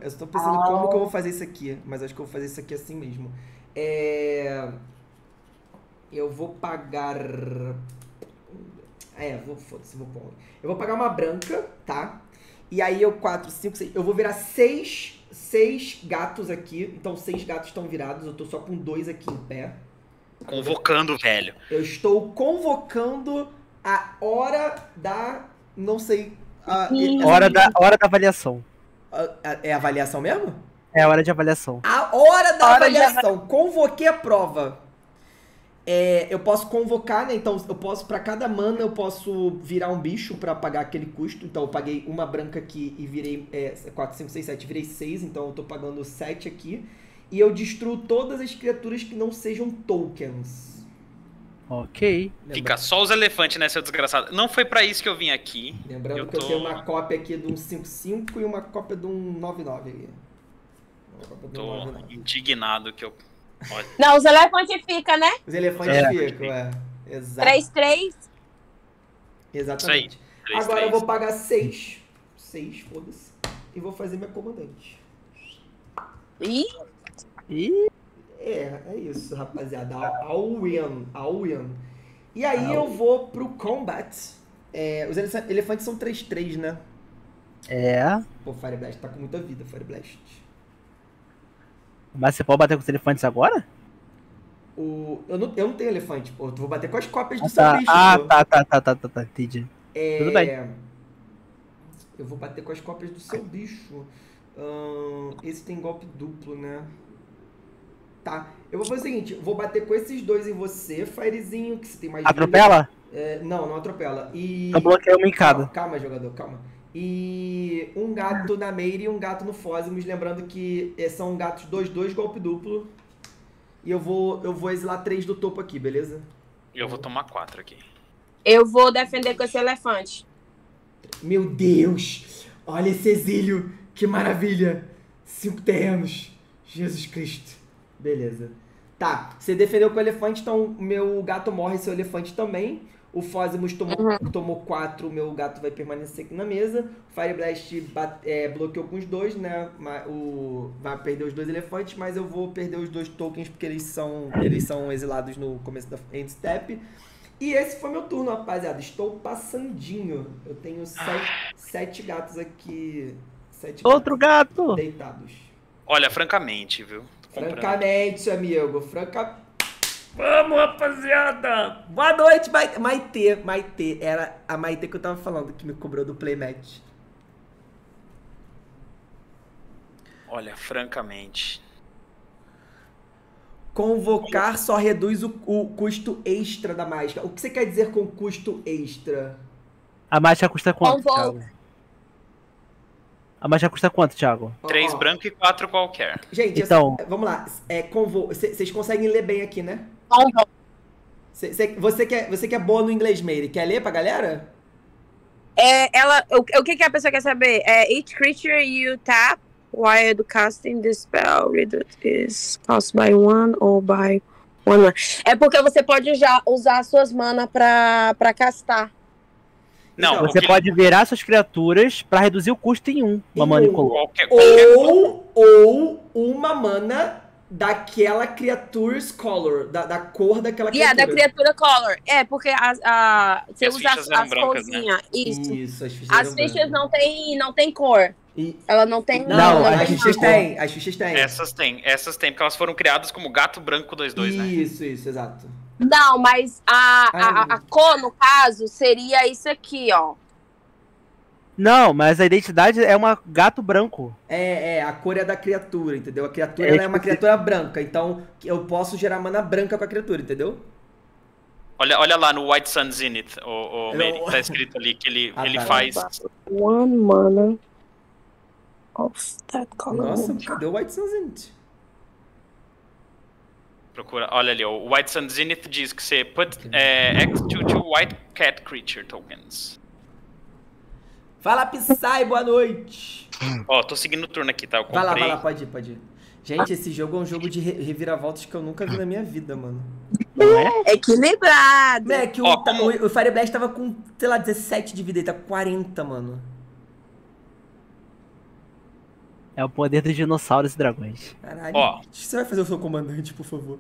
estou pensando oh. como que eu vou fazer isso aqui. Mas acho que eu vou fazer isso aqui assim mesmo. É... Eu vou pagar... É, vou... Foda-se, vou pôr. Eu vou pagar uma branca, tá? E aí eu quatro, cinco, seis... Eu vou virar seis, seis gatos aqui. Então seis gatos estão virados. Eu tô só com dois aqui em pé. Convocando, velho. Eu estou convocando... A hora da... Não sei... A, a, hora, da, hora da avaliação. A, a, é avaliação mesmo? É a hora de avaliação. A hora da a hora avaliação. Avaliação. Convoquei a prova. É, eu posso convocar, né? Então eu posso, para cada mana, eu posso virar um bicho para pagar aquele custo. Então eu paguei uma branca aqui e virei é, quatro, cinco, seis, sete, virei seis, então eu tô pagando sete aqui. E eu destruo todas as criaturas que não sejam tokens. Ok. Lembra... Fica só os elefantes, né, seu desgraçado? Não foi pra isso que eu vim aqui. Lembrando eu que tô... eu tenho uma cópia aqui de um cinco cinco e uma cópia de um nove nove ali. Tô indignado que eu... Olha. Não, os elefantes ficam, né? Os elefantes é, ficam, é. Exato. três três. Exatamente. Aí, três, Agora três. Eu vou pagar seis. seis, foda-se. E vou fazer minha comandante. Ih! Ih! É, é isso, rapaziada. All win, all win. E aí all. Eu vou pro combat. É, os elef elefantes são três três, né? É. Pô, Fire Blast tá com muita vida, Fire Blast. Mas você pode bater com os elefantes agora? O... Eu, não, eu não tenho elefante, pô. Eu vou bater com as cópias do seu bicho. Ah, tá, tá, tá, tá, tá, tá, entendi. É... Tudo bem. Eu vou bater com as cópias do seu bicho. Hum, esse tem golpe duplo, né? Tá. Eu vou fazer o seguinte, vou bater com esses dois em você, Firezinho, que você tem mais... Atropela? É, não, não atropela. E... Eu bloqueei uma em cada. Calma, jogador, calma. E um gato na Meire e um gato no Fozimus, lembrando que são gatos dois dois, golpe duplo. E eu vou, eu vou exilar três do topo aqui, beleza? E eu vou tomar quatro aqui. Eu vou defender com esse elefante. Meu Deus! Olha esse exílio! Que maravilha! Cinco terrenos! Jesus Cristo! Beleza. Tá, você defendeu com o elefante, então meu gato morre, seu elefante também. O Fozimus tomou, uhum. tomou quatro, o meu gato vai permanecer aqui na mesa. O Fire Blast bate, é, bloqueou com os dois, né? O, vai perder os dois elefantes, mas eu vou perder os dois tokens, porque eles são, eles são exilados no começo da end step. E esse foi meu turno, rapaziada. Estou passandinho. Eu tenho sete, sete gatos aqui. Sete Outro gatos gato! Deitados. Olha, francamente, viu? Tô francamente, comprando. Amigo. Franca... Vamos, rapaziada! Boa noite, Maitê. Maitê, era a Maitê que eu tava falando, que me cobrou do playmatch. Olha, francamente... Convocar só reduz o, o custo extra da mágica. O que você quer dizer com custo extra? A mágica custa quanto, Thiago? A mágica custa quanto, Thiago? Três oh. branco e quatro qualquer. Gente, então... eu, vamos lá. É, convo... Vocês conseguem ler bem aqui, né? Cê, cê, você, que é, você que é boa no inglês, Meire, quer ler pra galera? É, ela, o, o que, que a pessoa quer saber? É, each creature you tap while casting the spell reduce is cost by one or by one. É porque você pode usar, usar suas manas pra, pra castar. Não, então, você porque... pode virar suas criaturas pra reduzir o custo em um. Uma mana incolor. Ou, ou uma mana... daquela creature's color, da, da cor daquela criatura. Yeah, da criatura color. É, porque a, a, você as usa as, as corzinhas. Né? Isso. Isso. As fichas, as fichas não, tem, não tem cor. E... Ela não tem... Não, não, não as fichas tem. As fichas tem. Essas tem, essas tem, porque elas foram criadas como gato branco dois dois, né? Isso, isso, exato. Não, mas a, a, a cor, no caso, seria isso aqui, ó. Não, mas a identidade é uma gato branco. É, é, a cor é da criatura, entendeu? A criatura é, ela é uma criatura branca, então eu posso gerar mana branca com a criatura, entendeu? Olha, olha lá no White Sun's Zenith, o, o Meire, eu... tá escrito ali que ele, ah, ele tá, faz... One mana of that color. Nossa, cadê o White Sun's Zenith? Procura, olha ali, o White Sun's Zenith diz que você put é, X dois dois White Cat Creature Tokens. Fala, Psy, boa noite. Ó, oh, tô seguindo o turno aqui, tá? Eu comprei. Vai lá, vai lá, pode ir, pode ir. Gente, esse jogo é um jogo de re reviravoltas que eu nunca vi na minha vida, mano. Não é? Equilibrado. É que o, oh, tá, o, o Fire Blast tava com, sei lá, dezessete de vida, ele tá com quarenta, mano. É o poder dos dinossauros e dragões. Caralho. Ó, oh. Você vai fazer o seu comandante, por favor.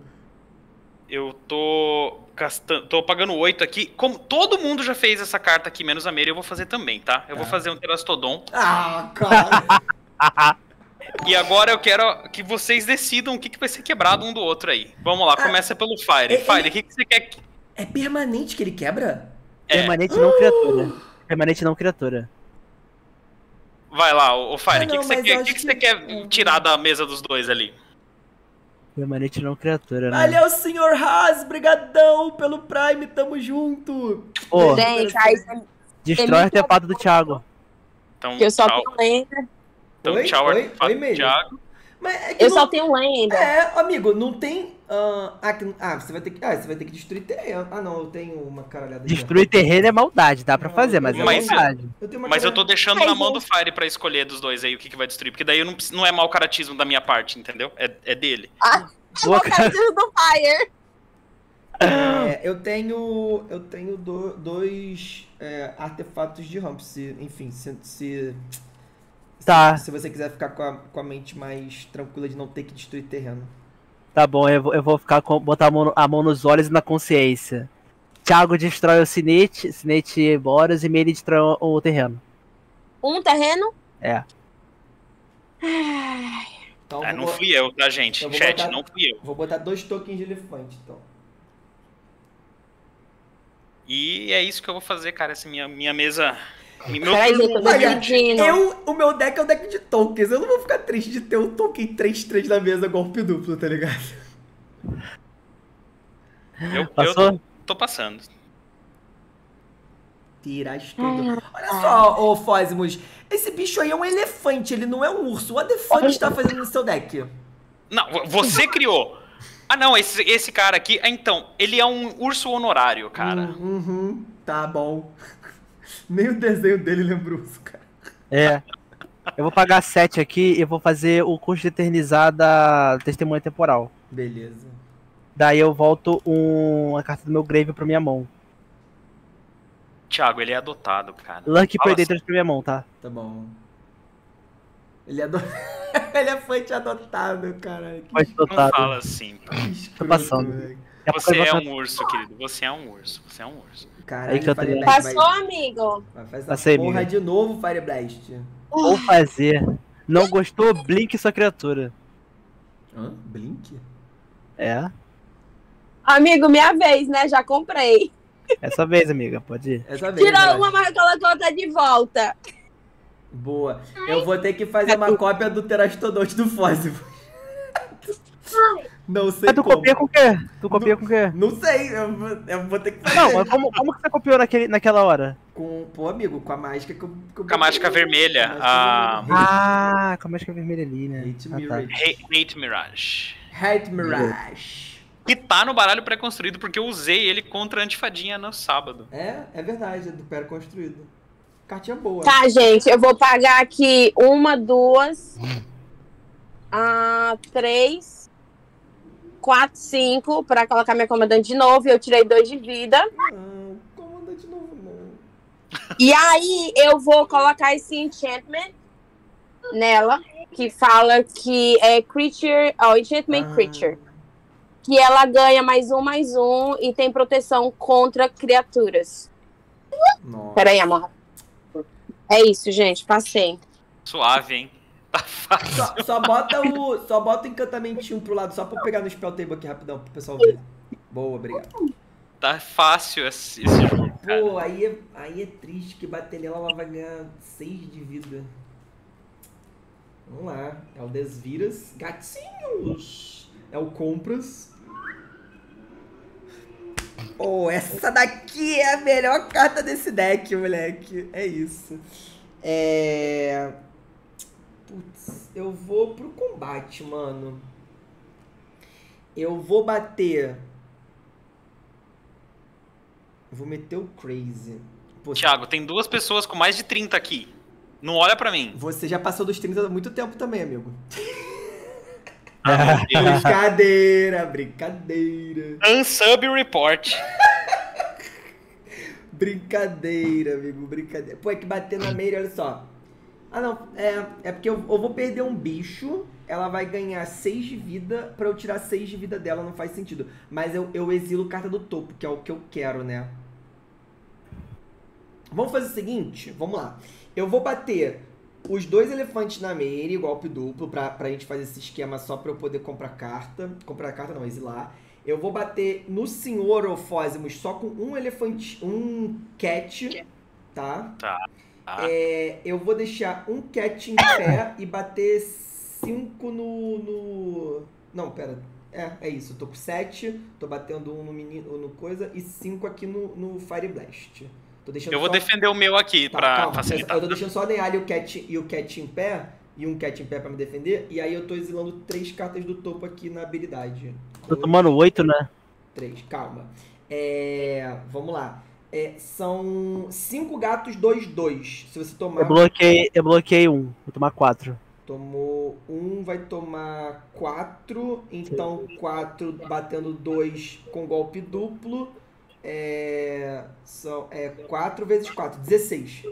Eu tô castando, tô pagando oito aqui. Como todo mundo já fez essa carta aqui, menos a Meire, eu vou fazer também, tá? Eu ah. vou fazer um Terastodon. Ah, cara! E agora eu quero que vocês decidam o que, que vai ser quebrado um do outro aí. Vamos lá, ah, começa pelo Fire. É, Fire, ele... o que, que você quer que... É permanente que ele quebra? É. Permanente não criatura. Permanente não criatura. Vai lá, o Fire, o ah, que, que, que, que, que, que você quer tirar da mesa dos dois ali? Permanente não criatura, né? Valeu, senhor Haas! Brigadão pelo Prime, tamo junto! Oh, gente, aí, destrói o artefato do Thiago. Então, eu só tenho lenda. Então, oi? Tchau, oi? Oi, Meire. Thiago. Mas é que eu não... só tenho lenda. É, amigo, não tem... Uh, aqui, ah, você vai ter que, ah, você vai ter que destruir terreno. Ah, não, eu tenho uma caralhada. Destruir terreno é maldade, dá pra não, fazer, mas, mas é maldade. Eu, eu mas eu tô deixando Ai, na mão do Fire pra escolher dos dois aí o que, que vai destruir, porque daí eu não, não é mau caratismo da minha parte, entendeu? É, é dele. Ah, mau caratismo do Fire. É, eu tenho, eu tenho do, dois é, artefatos de ramp, se, enfim, se... se... Tá. Se você quiser ficar com a, com a mente mais tranquila de não ter que destruir terreno. Tá bom, eu vou, eu vou ficar com, botar a mão, a mão nos olhos e na consciência. Thiago destrói o Sinete, Sinete Boros e Meire destrói o, o terreno. Um terreno? É. Então, ah, não botar... fui eu, tá, gente? Então, Chat, botar... não fui eu. Vou botar dois tokens de elefante, então. E é isso que eu vou fazer, cara, essa minha, minha mesa... Meu... Aí, eu, eu, o meu deck é o deck de tokens. Eu não vou ficar triste de ter um token três três na mesa, golpe duplo, tá ligado? Eu, eu tô, tô passando. Tiras tudo. Olha só, ô oh, Fozimus. Esse bicho aí é um elefante, ele não é um urso. O elefante tá fazendo no seu deck. Não, você criou. Ah, não, esse, esse cara aqui. Então, ele é um urso honorário, cara. Uhum, tá bom. Nem o desenho dele lembrou isso, cara. É. Eu vou pagar sete aqui e vou fazer o custo de eternizar da testemunha temporal. Beleza. Daí eu volto um... a carta do meu grave pra minha mão. Thiago, ele é adotado, cara. Lurking Predators assim pra minha mão, tá? Tá bom. Ele é adotado. Elefante adotado, cara. Que... Mas não fala assim, cara. Tô passando. Velho. Você é um urso, querido. Você é um urso. Você é um urso. Caralho, Fireblast. Passou, vai... amigo. Vai fazer Passei, porra amigo. de novo, Fireblast. Vou fazer. Não gostou? Blink sua criatura. Hã? Blink? É. Amigo, minha vez, né? Já comprei. É sua vez, amiga. Pode ir. É sua vez. Tirou uma, mas colocou outra de volta. Boa. Eu vou ter que fazer uma cópia do Terastodonte do Fóssil. Não sei mas tu como. Copia com o quê? Tu copia não, com o quê? Não sei, eu vou, eu vou ter que fazer. Não, mas como, como que você copiou naquele, naquela hora? Com, pô, amigo, com a mágica que eu... Com, com a mágica vermelha. Com a mágica ah, vermelha. com a mágica vermelha ali, né? Hate, ah, Mirage. Tá. Hate, Hate Mirage. Hate Mirage. Que tá no baralho pré-construído, porque eu usei ele contra a Antifadinha no sábado. É, é verdade, é do pré-construído. Cartinha boa. Tá, né? Gente, eu vou pagar aqui uma, duas... Ah, três... quatro, cinco, pra colocar minha comandante de novo. E eu tirei dois de vida. Não, comandante novo não. E aí, eu vou colocar esse enchantment nela, que fala que é creature... Ó, oh, enchantment ah. creature. Que ela ganha mais um, mais um, e tem proteção contra criaturas. Nossa. Pera aí, amor. É isso, gente. Passei. Suave, hein? Só, só bota o só bota o encantamentinho pro lado, só pra pegar no spell table aqui rapidão, pro pessoal ver. Boa, obrigado. Tá fácil esse jogo, cara. Pô, aí é, aí é triste que bater nela, ela vai ganhar seis de vida. Vamos lá. É o Desviras. Gatinhos. É o Compras. Pô, oh, essa daqui é a melhor carta desse deck, moleque. É isso. É... Putz, eu vou pro combate, mano. Eu vou bater. Eu vou meter o Crazy. Pô, Thiago, tem duas pessoas com mais de trinta aqui. Não olha pra mim. Você já passou dos trinta há muito tempo também, amigo. Ah, brincadeira, brincadeira. Unsub report. Brincadeira, amigo, brincadeira. Pô, é que bater na Meire, olha só. Ah, não. É, é porque eu, eu vou perder um bicho, ela vai ganhar seis de vida, pra eu tirar seis de vida dela, não faz sentido. Mas eu, eu exilo carta do topo, que é o que eu quero, né? Vamos fazer o seguinte, vamos lá. Eu vou bater os dois elefantes na Meire, golpe duplo, pra, pra gente fazer esse esquema só pra eu poder comprar carta. Comprar carta não, exilar. Eu vou bater no senhor Ofósimus só com um elefante, um cat, tá? Tá. Ah. É, eu vou deixar um cat em pé e bater cinco no, no... Não, pera. É, é isso. Tô por sete, tô batendo um no, menino, no coisa e cinco aqui no, no Fire Blast. Tô deixando eu vou só... defender o meu aqui, tá, pra calma, facilitar. Eu tô deixando só o Neyali e o Cat em pé, e um Cat em pé pra me defender, e aí eu tô exilando três cartas do topo aqui na habilidade. Tô tomando oito, né? Três, calma. É, vamos lá. É, são cinco gatos, dois, dois. Se você tomar... Eu bloqueei, eu bloqueei um, vou tomar quatro. Tomou um, vai tomar quatro, então quatro batendo dois com golpe duplo, é, são, é quatro vezes quatro, dezesseis.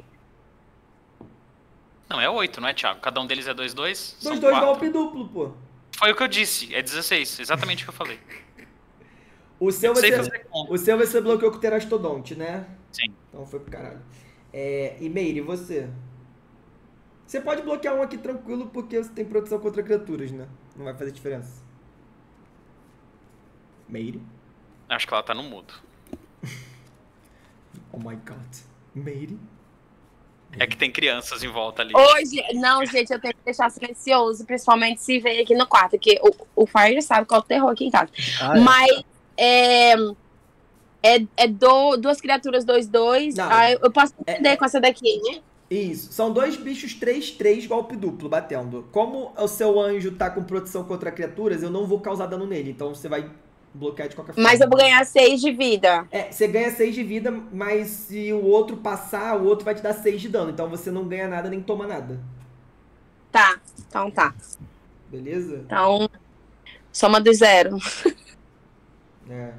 Não, é oito, não é, Thiago? Cada um deles é dois, dois? Dois, dois, golpe duplo, pô. Foi o que eu disse, é dezesseis, exatamente o que eu falei. O seu, vai ser, o seu vai ser bloqueou com o Terastodonte, né? Sim. Então foi pro caralho. É, e Meire, você? Você pode bloquear um aqui tranquilo, porque você tem proteção contra criaturas, né? Não vai fazer diferença. Meire? Acho que ela tá no mudo. Oh my god. Meire? É que tem crianças em volta ali. Hoje, não, gente, eu tenho que deixar silencioso, principalmente se veio aqui no quarto, porque o, o Fire sabe qual é o terror aqui em casa. Ah, mas é... É, é do, duas criaturas, dois, dois. Não, ah, eu posso entender é, com essa daqui, né? Isso. São dois bichos três, três, golpe duplo, batendo. Como o seu anjo tá com proteção contra criaturas, eu não vou causar dano nele. Então você vai bloquear de qualquer forma. Mas eu vou ganhar seis de vida. É, você ganha seis de vida, mas se o outro passar, o outro vai te dar seis de dano. Então você não ganha nada, nem toma nada. Tá. Então tá. Beleza? Então, soma do zero. É,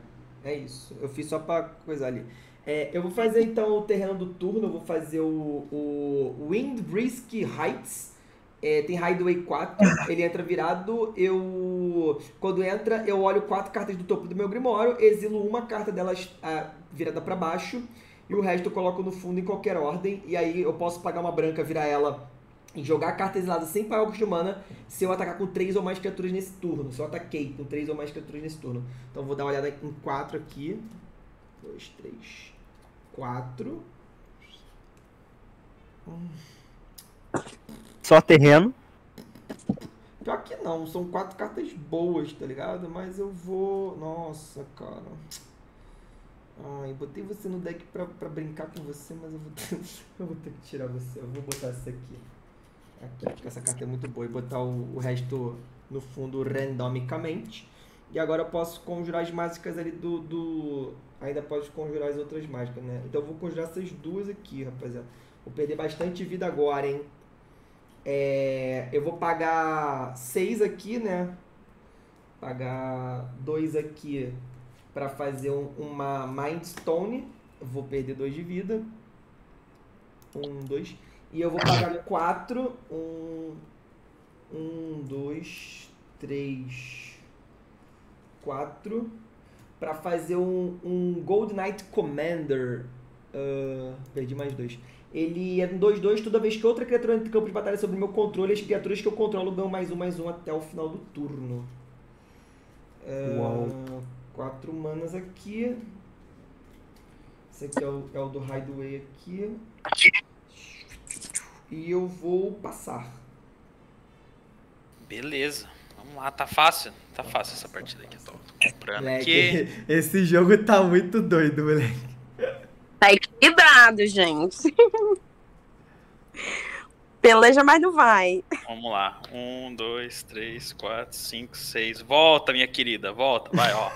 é isso. Eu fiz só pra coisar ali. É, eu vou fazer então o terreno do turno, eu vou fazer o, o Windbrisk Heights, é, tem Hideaway quatro, ele entra virado, eu, quando entra eu olho quatro cartas do topo do meu Grimório, exilo uma carta delas ah, virada pra baixo, e o resto eu coloco no fundo em qualquer ordem, e aí eu posso pagar uma branca, virar ela e jogar a carta exilada sem pagar o custo de mana se eu atacar com três ou mais criaturas nesse turno, se eu ataquei com três ou mais criaturas nesse turno, então vou dar uma olhada em quatro aqui, dois, três, quatro. Só terreno? Pior que não, são quatro cartas boas, tá ligado? Mas eu vou... Nossa, cara. Ai, botei você no deck pra, pra brincar com você, mas eu vou, ter... eu vou ter que tirar você. Eu vou botar essa aqui. Aqui, porque essa carta é muito boa. E botar o, o resto no fundo randomicamente. E agora eu posso conjurar as mágicas ali do... do... Ainda pode conjurar as outras mágicas, né? Então eu vou conjurar essas duas aqui, rapaziada. Vou perder bastante vida agora, hein? É... Eu vou pagar seis aqui, né? Pagar dois aqui pra fazer um, uma Mind Stone. Eu vou perder dois de vida. um, dois. E eu vou pagar quatro. um, dois, três... quatro, pra fazer um, um Gold Knight Commander. Uh, perdi mais dois. Ele é um dois dois, toda vez que outra criatura entra no campo de batalha sobre o meu controle, as criaturas que eu controlo ganham mais um, mais um até o final do turno. Uh, Uau. Quatro manas aqui. Esse aqui é o, é o do Hideaway aqui. E eu vou passar. Beleza. Vamos lá, tá fácil? Tá fácil essa partida aqui, tô comprando aqui. Esse jogo tá muito doido, moleque. Tá equilibrado, gente. Peleja, mas não vai. Vamos lá. Um, dois, três, quatro, cinco, seis. Volta, minha querida, volta. Vai, ó.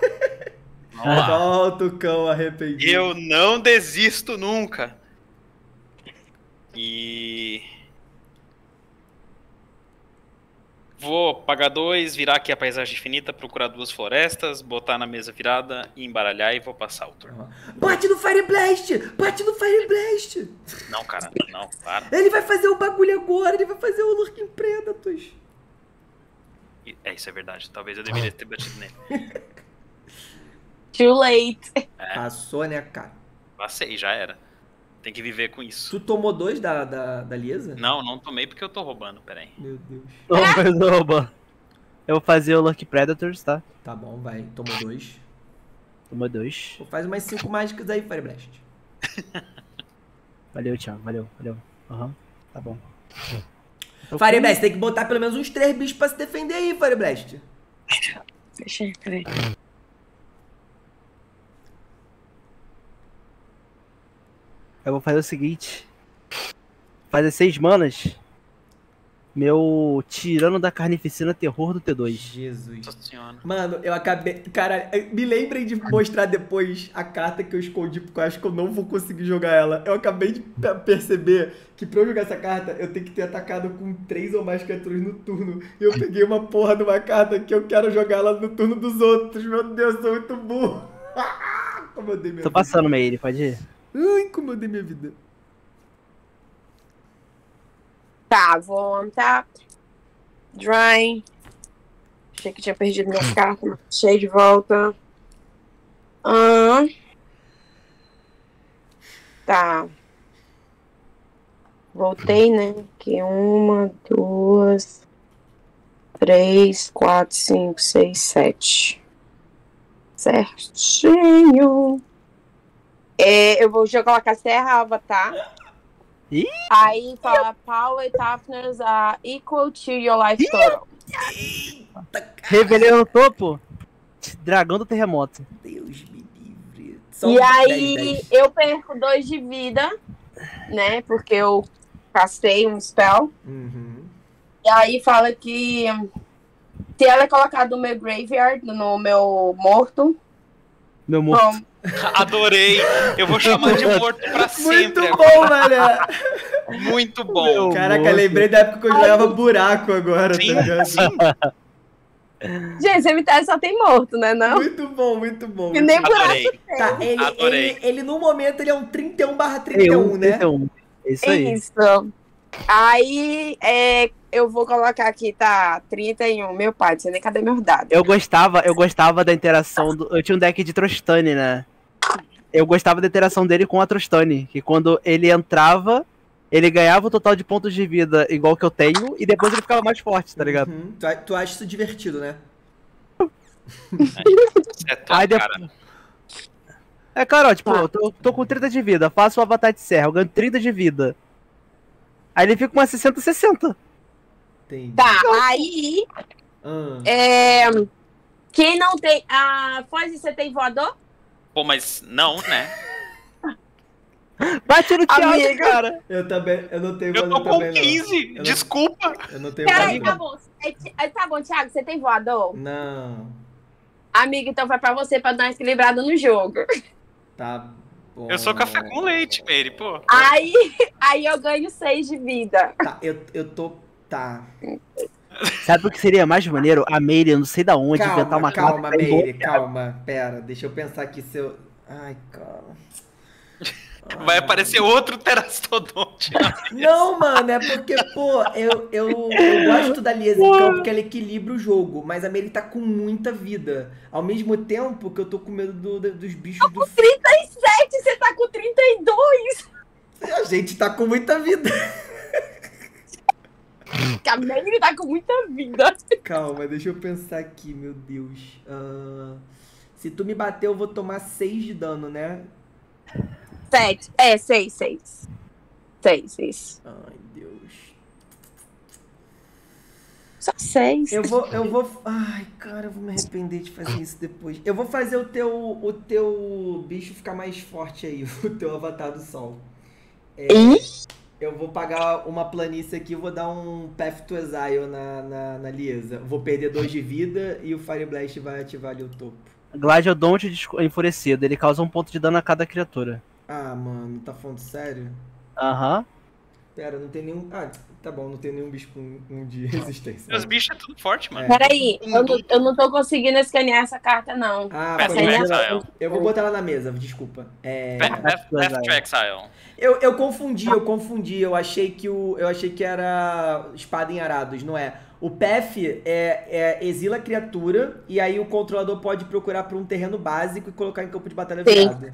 Vamos lá. Volta o cão arrependido. Eu não desisto nunca. E... Vou pagar dois, virar aqui a paisagem infinita, procurar duas florestas, botar na mesa virada, e embaralhar e vou passar o turno. Bate no Fire Blast! Bate no Fire Blast! Não, cara, não, para. Ele vai fazer o bagulho agora, ele vai fazer o Lurking Predators. É, isso é verdade. Talvez eu deveria ter batido nele. Too late. É. Passou, né, cara? Passei, já era. Tem que viver com isso. Tu tomou dois da, da, da Liesa? Não, não tomei porque eu tô roubando, peraí. Meu Deus. Não, mas eu tô roubando. Eu vou fazer o Lurking Predators, tá? Tá bom, vai. Tomou dois. Tomou dois. Pô, faz umas cinco mágicas aí, Fire Blast. Valeu, Thiago. Valeu, valeu. Aham, uhum, tá bom. Fire Blast, tem que botar pelo menos uns três bichos pra se defender aí, Fire Blast. Deixa eu ver. Eu vou fazer o seguinte. Fazer seis manas. Meu tirano da carnificina terror do T dois. Jesus. Mano, eu acabei... Cara, me lembrem de mostrar depois a carta que eu escondi, porque eu acho que eu não vou conseguir jogar ela. Eu acabei de perceber que pra eu jogar essa carta, eu tenho que ter atacado com três ou mais criaturas no turno. E eu peguei uma porra de uma carta que eu quero jogar ela no turno dos outros. Meu Deus, eu sou muito burro. Como eu dei minha vida. Tô passando, Meire, pode ir? Ai, como eu dei minha vida. Tá, vou montar. Dry. Achei que tinha perdido minha carta, mas achei de volta. Ah. Tá. Voltei, né? Aqui, uma, duas, três, quatro, cinco, seis, sete. Certinho. É, eu vou já colocar Serra Avatar. Ih, aí fala, power toughness are equal to your life total. Revelei no topo, dragão do terremoto. Deus me livre. Só e aí dez, dez. Eu perco dois de vida, né? Porque eu castei um spell. Uhum. E aí fala que se ela é colocada no meu graveyard, no meu morto. Meu morto. Bom, adorei. Eu vou chamar de morto pra sempre. Muito bom, agora. Velho. Muito bom. Meu Caraca, morto. Lembrei da época que eu jogava buraco agora, sim, tá ligado? Sim. Gente, M T S só tem morto, né? Não? Muito bom, muito bom. E nem adorei. Buraco tem. Tá, ele, adorei. Ele, ele, ele, no momento, ele é um trinta e um barra trinta e um, né? trinta e um. Isso aí. Isso. Aí, é, eu vou colocar aqui, tá? trinta e um. Meu pai, não sei nem cadê meus dados. Eu gostava, eu gostava da interação do... Eu tinha um deck de Trostani, né? Eu gostava da interação dele com a Trostani, que quando ele entrava, ele ganhava o total de pontos de vida igual que eu tenho, e depois ele ficava mais forte, tá ligado? Uhum. Tu, tu acha isso divertido, né? É top, aí depois... cara. É, cara, ó, tipo, eu tô, tô com trinta de vida, faço o Avatar de Serra, eu ganho trinta de vida. Aí ele fica com uma sessenta sessenta. Entendi. Tá, aí... Hum. É... Quem não tem... Ah, Foz, você tem voador? Pô, mas não, né? Bate no Thiago, cara. Eu também, eu não tenho eu voador também, quinze, não. Eu tô com quinze, desculpa. Eu não tenho Pera voador. Peraí, tá bom. É, tá bom, Thiago, você tem voador? Não. Amigo, então vai pra você, pra dar uma equilibrada no jogo. Tá bom. Eu sou café com leite, Meire, pô. Aí, aí eu ganho seis de vida. Tá, eu, eu tô... Tá. Sabe o que seria mais maneiro? A Meire, eu não sei da onde, calma, inventar uma calma, calma, Meire, calma. Pera, deixa eu pensar aqui se eu... Ai, cara. Ai. Vai aparecer outro Terastodonte. Não, mano, é porque, pô, eu, eu, eu gosto da Liesa em campo, porque ela equilibra o jogo, mas a Meire tá com muita vida. Ao mesmo tempo que eu tô com medo do, do, dos bichos... Eu tô com trinta e sete, você tá com trinta e dois! A gente tá com muita vida. A Meire tá com muita vida. Calma, deixa eu pensar aqui, meu Deus. Uh, se tu me bater, eu vou tomar seis de dano, né? sete. É, seis, seis. seis, isso. Ai, Deus. Só seis. Eu vou, eu vou... Ai, cara, eu vou me arrepender de fazer isso depois. Eu vou fazer o teu, o teu bicho ficar mais forte aí, o teu Avatar do Sol. É... E? Eu vou pagar uma planície aqui e vou dar um Path to Exile na, na, na Liesa. Vou perder dois de vida e o Fire Blast vai ativar ali o topo. Gladiodonte enfurecido. Ele causa um ponto de dano a cada criatura. Ah, mano, tá falando sério? Aham. Uhum. Pera, não tem nenhum... Ah, tá bom, não tem nenhum bicho com um de resistência. Os bichos é tudo forte, mano. É. Peraí, eu não, eu não tô conseguindo escanear essa carta, não. Ah, Path to Exile. Eu vou botar ela na mesa, desculpa. É... Path to Exile. Eu, eu confundi, eu confundi, eu achei que o, eu achei que era espada em arados, não é? O Path é, é exila a criatura e aí o controlador pode procurar por um terreno básico e colocar em campo de batalha virada.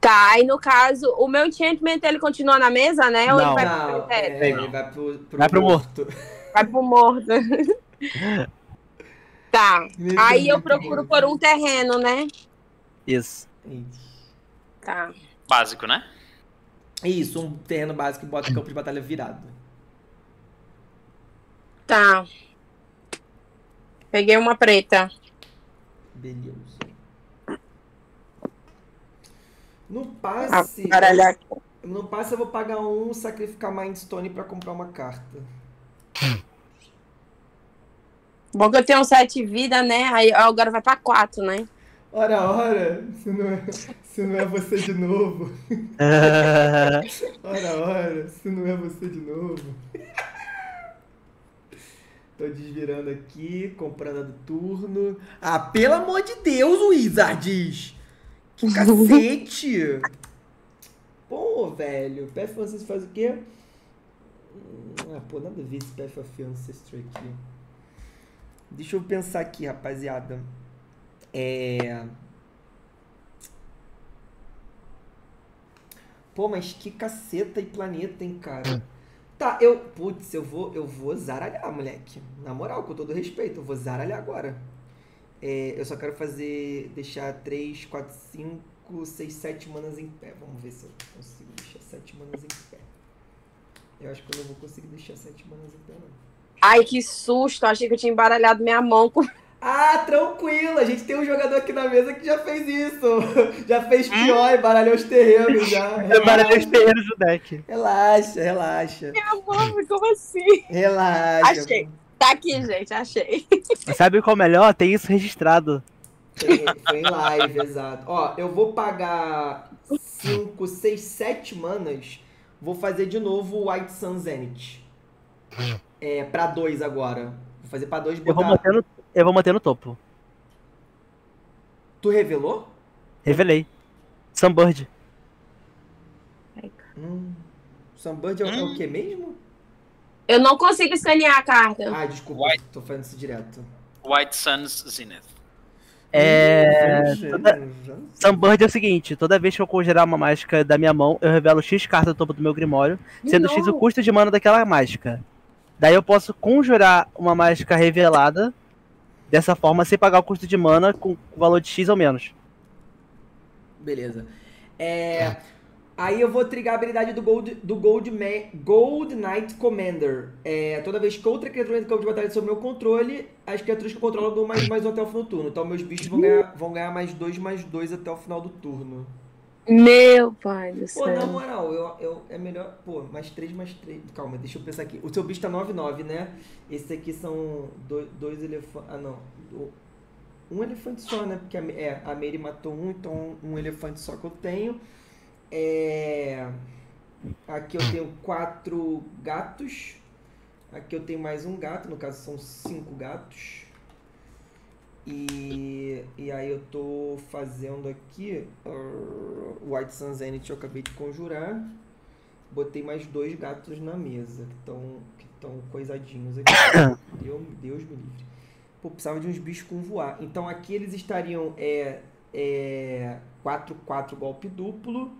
Tá, aí no caso, o meu enchantment ele continua na mesa, né? Ou não, ele vai não, pro cemitério? É, ele vai pro, pro vai morto. Pro morto. Vai pro morto. Tá, meu aí Deus eu Deus procuro Deus. Por um terreno, né? Isso. Tá. Básico, né? Isso, um terreno básico que bota o campo de batalha virado. Tá. Peguei uma preta. Beleza. No passe... Ah, no passe eu vou pagar um, sacrificar Mind Stone pra comprar uma carta. Bom que eu tenho sete vida, né? Aí agora vai pra quatro, né? Ora, ora, se não é, se não é você de novo. Ora, ora, se não é você de novo. Tô desvirando aqui, comprando a do turno. Ah, pelo amor de Deus, Wizards! Que cacete! Pô, velho, Path of Ancestry faz o quê? Ah, pô, nada a ver esse Path of Ancestry aqui. Deixa eu pensar aqui, rapaziada. É... Pô, mas que caceta e planeta, hein, cara? Tá, eu... Putz, eu vou, eu vou zaralhar, moleque. Na moral, com todo respeito, eu vou zaralhar agora. É, eu só quero fazer... Deixar três, quatro, cinco, seis, sete manas em pé. Vamos ver se eu consigo deixar sete manas em pé. Eu acho que eu não vou conseguir deixar sete manas em pé, não. Ai, que susto. Achei que eu tinha embaralhado minha mão com... Ah, tranquilo. A gente tem um jogador aqui na mesa que já fez isso. Já fez pior, embaralhou os terrenos já. Embaralhou os terrenos do deck. Relaxa, relaxa. Meu amor, como assim? Relaxa. Achei. Tá aqui, gente. Achei. Sabe qual é o melhor? Tem isso registrado. Foi, foi em live, exato. Ó, eu vou pagar cinco, seis, sete manas. Vou fazer de novo o White Sun's Zenith. É, pra dois agora. Vou fazer pra dois. Eu vou, manter no, eu vou manter no topo. Tu revelou? Revelei. Sunbird. Hum. Sunbird é, hum. é o que mesmo? Eu não consigo escanear a carta. Ah, desculpa. White, tô fazendo isso direto. White Sun's Zenith. É... Toda... Sunbird é o seguinte, toda vez que eu congelar uma mágica da minha mão, eu revelo X carta do topo do meu grimório, sendo não. X o custo de mana daquela mágica. Daí eu posso conjurar uma mágica revelada dessa forma sem pagar o custo de mana com valor de X ou menos. Beleza. É, aí eu vou trigar a habilidade do Gold, do Gold, Man, Gold Knight Commander. É, toda vez que outra criatura entra no campo de batalha sob meu controle, as criaturas que eu controlo dão mais mais um até o final do turno. Então meus bichos vão ganhar, vão ganhar mais dois, mais dois até o final do turno. Meu pai do céu. Pô, na moral, eu, eu, é melhor... Pô, mais três, mais três. Calma, deixa eu pensar aqui. O seu bicho tá nove, nove, né? Esse aqui são dois, dois elefantes... Ah, não. Um elefante só, né? Porque a, é, a Meire matou um, então um elefante só que eu tenho. É... Aqui eu tenho quatro gatos. Aqui eu tenho mais um gato. No caso, são cinco gatos. E, e aí eu tô fazendo aqui o uh, White Sun's Zenith, eu acabei de conjurar. Botei mais dois gatos na mesa, que estão que tão coisadinhos aqui. Deus, Deus me livre. Pô, precisava de uns bichos com voar. Então aqui eles estariam é, é, quatro, quatro golpe duplo.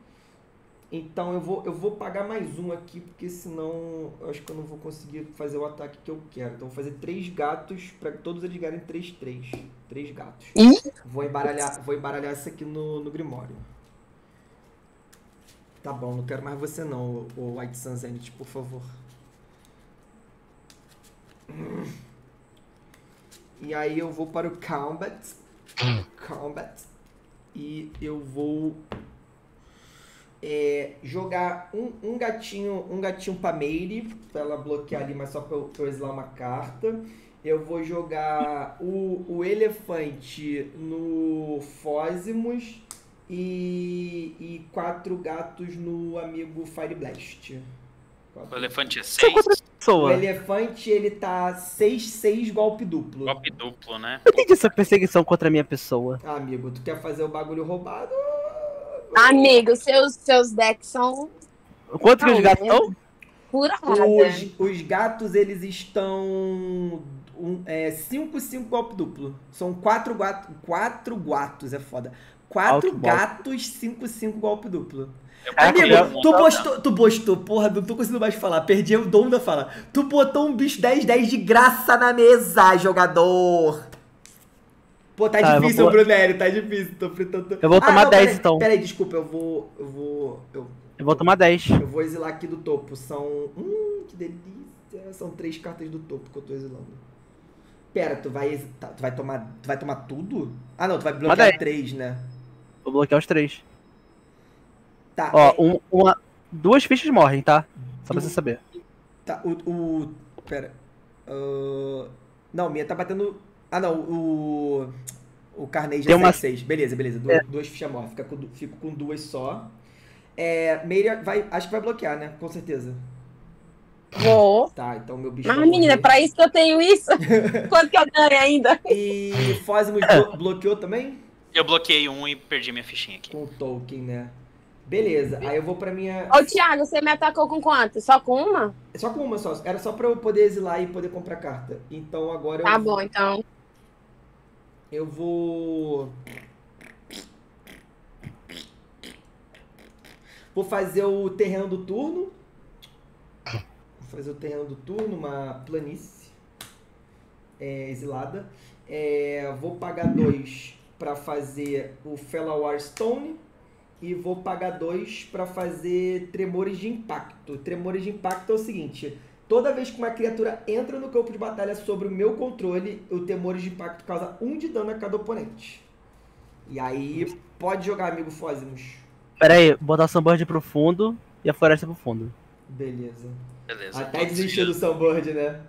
Então eu vou, eu vou pagar mais um aqui, porque senão eu acho que eu não vou conseguir fazer o ataque que eu quero. Então eu vou fazer três gatos, para que todos eles ganhem três, três. Três gatos. Vou embaralhar, vou embaralhar isso aqui no, no Grimório. Tá bom, não quero mais você não, o White Sun's Zenith, por favor. E aí eu vou para o Combat. Combat. E eu vou... É, jogar um, um gatinho um gatinho pra Meire, pra ela bloquear ali, mas só pra eu, pra eu exilar uma carta. Eu vou jogar o, o elefante no Fozimus e, e quatro gatos no amigo Fire Blast. O elefante é seis? O elefante, ele tá seis, seis golpe duplo. Golpe duplo, né? Por que essa perseguição contra a minha pessoa? Ah, amigo, tu quer fazer o bagulho roubado? Amigo, seus, seus decks são... Quanto que os gatos estão? Pura os, os gatos, eles estão... cinco, cinco golpe duplo. São quatro gatos. quatro gatos, é foda. quatro gatos, cinco, cinco golpe duplo. Amigo, tu postou, tu postou, porra, não tô conseguindo mais falar. Perdi o dom da fala. Tu botou um bicho dez, dez de graça na mesa, jogador. Pô, tá, tá difícil, vou... Brunello, tá difícil. Tô fritando. Eu vou tomar ah, não, dez, peraí, então. Peraí, desculpa, eu vou... Eu vou... Eu, eu vou tomar dez. Eu vou exilar aqui do topo. São... Hum, que delícia. São três cartas do topo que eu tô exilando. Pera, tu vai hesitar, tu vai tomar, tu vai tomar tudo? Ah não, tu vai bloquear três, né? Vou bloquear os três. Tá. Ó, é... um, uma, duas fichas morrem, tá? Só du... pra você saber. Tá, o... o... Pera. Uh... Não, minha tá batendo... Ah não, o... O Carnage é uma... seis. Beleza, beleza. Du... É. Duas fichas morrem. Fica com... Fico com duas só. É... Meire vai... Acho que vai bloquear, né? Com certeza. Vou. Tá, então meu bicho. Mas, menina, é pra isso que eu tenho isso? Quanto que eu ganho ainda? E Fozimus blo bloqueou também? Eu bloqueei um e perdi minha fichinha aqui. Com o Tolkien, né? Beleza, aí eu vou pra minha... Ô, Thiago, você me atacou com quanto? Só com uma? Só com uma, só. Era só pra eu poder exilar e poder comprar carta. Então, agora eu... Tá bom, então. Eu vou... Vou fazer o terreno do turno. Vou fazer o terreno do turno, uma planície é, exilada. É, vou pagar dois pra fazer o Felawar Stone. E vou pagar dois pra fazer Tremores de Impacto. Tremores de Impacto é o seguinte. Toda vez que uma criatura entra no campo de batalha sobre o meu controle, o Tremores de Impacto causa um de dano a cada oponente. E aí, pode jogar, amigo Fozimus. Pera aí, botar o Sunbird pro fundo e a floresta pro fundo. Beleza. Beleza. Até desistir do Sunbird, né?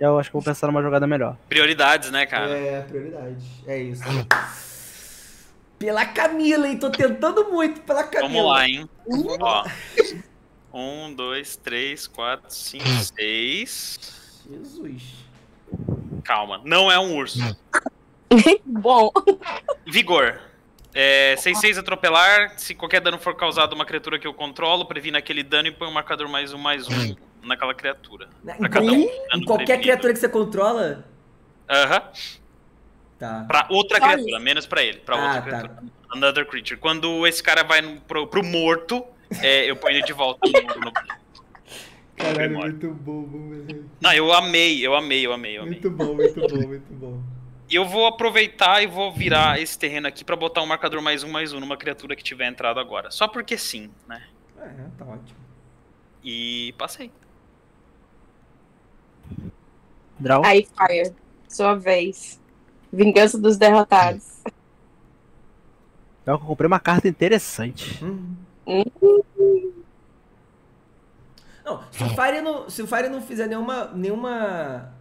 Eu acho que vou pensar numa jogada melhor. Prioridades, né, cara? É, prioridades. É isso. Pela Camila, hein? Tô tentando muito pela Camila. Vamos lá, hein? Uh! Ó. Um, dois, três, quatro, cinco, seis. Jesus. Calma. Não é um urso. Bom. Vigor. É, seis, seis, atropelar. Se qualquer dano for causado a uma criatura que eu controlo, previne aquele dano e põe um marcador mais um, mais um naquela criatura. Na, pra cada um, um em qualquer prevenido. Criatura que você controla? Aham. Uh-huh. Tá. Pra outra Só criatura, isso. menos pra ele. Pra ah, outra criatura. Tá. Another creature. Quando esse cara vai no, pro, pro morto, é, eu ponho ele de volta no, no... Caralho, muito bom, velho. Não, eu amei, eu amei, eu amei, eu amei. Muito bom, muito bom, muito bom. E eu vou aproveitar e vou virar hum. esse terreno aqui pra botar um marcador mais um, mais um numa criatura que tiver entrado agora. Só porque sim, né? É, tá ótimo. E passei. Draw. Aí, Fire. Sua vez. Vingança dos derrotados. Eu comprei uma carta interessante. Uhum. Uhum. Não, se o Fire não, se o Fire não fizer nenhuma, nenhuma,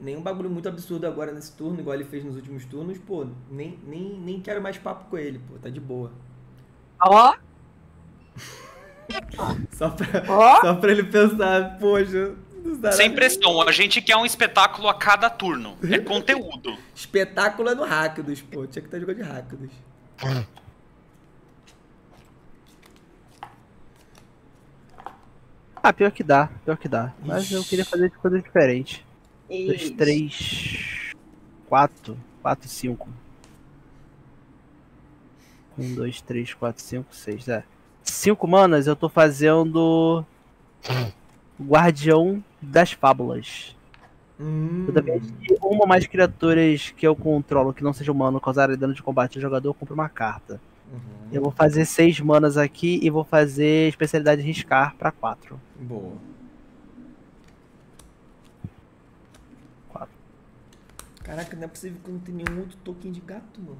nenhum bagulho muito absurdo agora nesse turno, igual ele fez nos últimos turnos, pô, nem, nem, nem quero mais papo com ele, pô, tá de boa. Ó! Oh. Só pra, oh. só pra ele pensar, poxa... Sem pressão, a gente quer um espetáculo a cada turno. É conteúdo. Espetáculo é no Rakdos, pô. Tinha que estar jogando de Rakdos. Ah, pior que dá, pior que dá. Mas Ixi. eu queria fazer coisas diferentes. Dois, três, quatro, quatro e cinco. Um, dois, três, quatro, cinco, seis, é. Cinco manas eu tô fazendo... Guardião das Fábulas. Hum. Toda vez que uma ou mais criaturas que eu controlo, que não seja humano, causarem dano de combate ao jogador, eu compro uma carta. Uhum. Eu vou fazer seis manas aqui e vou fazer especialidade riscar pra quatro. Boa. Quatro. Caraca, não é possível que eu não tenha nenhum outro token de gato, mano.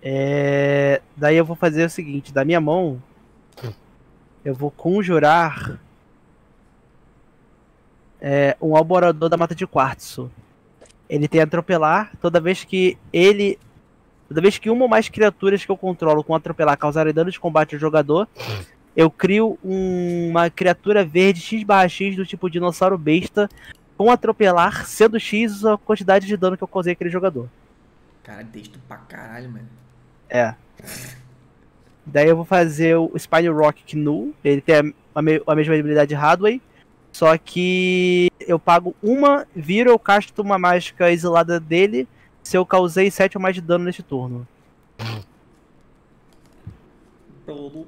É... Daí eu vou fazer o seguinte, da minha mão, eu vou conjurar... É, um alborador da mata de quartzo. Ele tem atropelar. Toda vez que ele. Toda vez que uma ou mais criaturas que eu controlo com atropelar causarem dano de combate ao jogador, eu crio um, uma criatura verde X barra X do tipo dinossauro besta com atropelar, sendo X a quantidade de dano que eu causei aquele jogador. Cara, texto pra caralho, mano. É. Daí eu vou fazer o Spine Rock Gnu. Ele tem a, a, me, a mesma habilidade de Hadway. Só que eu pago uma, viro, eu casto uma mágica exilada dele se eu causei sete ou mais de dano neste turno. Uh,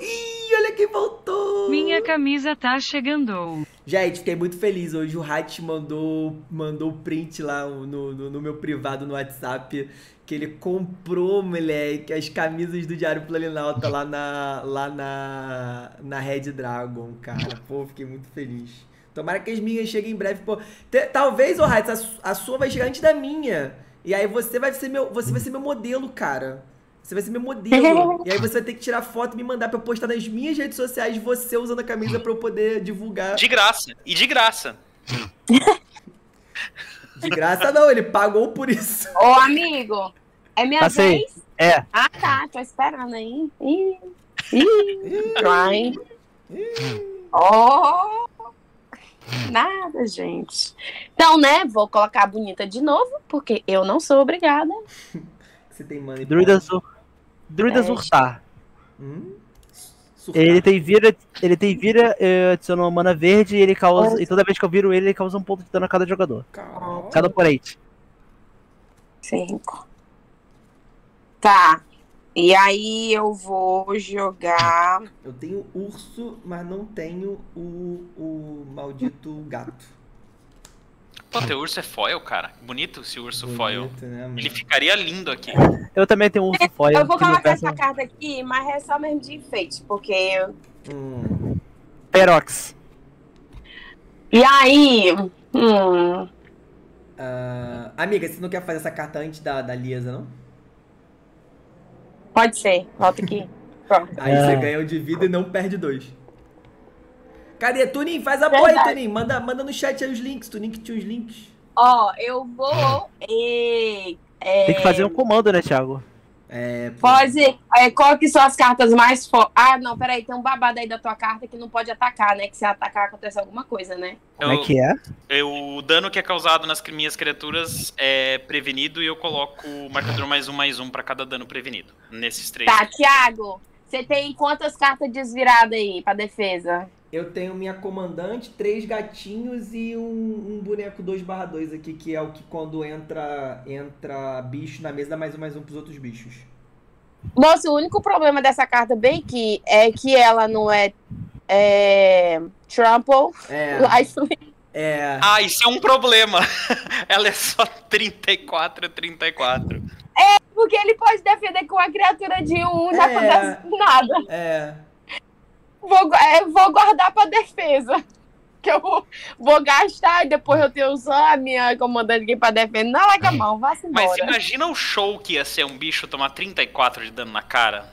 ih, olha quem voltou! Minha camisa tá chegando. Gente, fiquei muito feliz. Hoje o Hat mandou mandou print lá no, no, no meu privado no WhatsApp. Que ele comprou, moleque, as camisas do Diário Planinauta lá na, lá na, na Red Dragon, cara. Pô, fiquei muito feliz. Tomara que as minhas cheguem em breve. Pô. Talvez, ô Hades, a sua vai chegar antes da minha. E aí você vai ser meu, você vai ser meu modelo, cara. Você vai ser meu modelo. E aí você vai ter que tirar foto e me mandar pra eu postar nas minhas redes sociais você usando a camisa pra eu poder divulgar. De graça. E de graça. De graça não, ele pagou por isso. Ô, amigo, é minha Passei. vez? É. Ah, tá. Tô esperando aí. Ih, ih, ih. Oh... Nada, gente. Então, né, vou colocar a bonita de novo, porque eu não sou obrigada. Você tem mano Druida Surtar. Hum? Surtar. Ele tem vira, ele tem vira, adiciona uma mana verde e ele causa. Oh. E toda vez que eu viro ele, ele causa um ponto de dano a cada jogador. Caramba. Cada oponente. Cinco. Tá. E aí eu vou jogar... Eu tenho urso, mas não tenho o, o maldito gato. Pô, teu urso é foil, cara. Bonito esse urso Bonito, foil. Né, Ele ficaria lindo aqui. Eu também tenho um urso foil. Eu vou colocar peça... essa carta aqui, mas é só mesmo de enfeite, porque... Eu... Hum. Perox. E aí... Hum. Uh, amiga, você não quer fazer essa carta antes da, da Liesa, não? Pode ser, volta aqui. Pronto. Aí é. Você ganha um de vida e não perde dois. Cadê, Tunin? Faz a boa aí, Tunin. Manda, manda no chat aí os links. Tunin que tinha os links. Ó, oh, eu vou... E, é... Tem que fazer um comando, né, Thiago? É, pode... É, qual que são as cartas mais fortes? Ah, não, peraí. Tem um babado aí da tua carta que não pode atacar, né? Que se atacar acontece alguma coisa, né? Como eu, é que é? Eu, o dano que é causado nas minhas criaturas é prevenido e eu coloco o marcador mais um, mais um pra cada dano prevenido. Nesses três. Tá, Thiago, você tem quantas cartas desviradas aí pra defesa? Eu tenho minha comandante, três gatinhos e um, um boneco dois barra dois aqui, que é o que quando entra, entra bicho na mesa dá mais um mais um pros outros bichos. Moço, o único problema dessa carta bem que é que ela não é, é trample, é. Isolate. É. Ah, isso é um problema. Ela é só trinta e quatro, trinta e quatro. É, porque ele pode defender com a criatura de um, já é. acontece nada. É. Vou, é, vou guardar pra defesa. Que eu vou, vou gastar e depois eu tenho usar a minha comandante aqui pra defender. Não, larga a mão, vá se embora. Mas imagina o show que ia ser um bicho tomar trinta e quatro de dano na cara.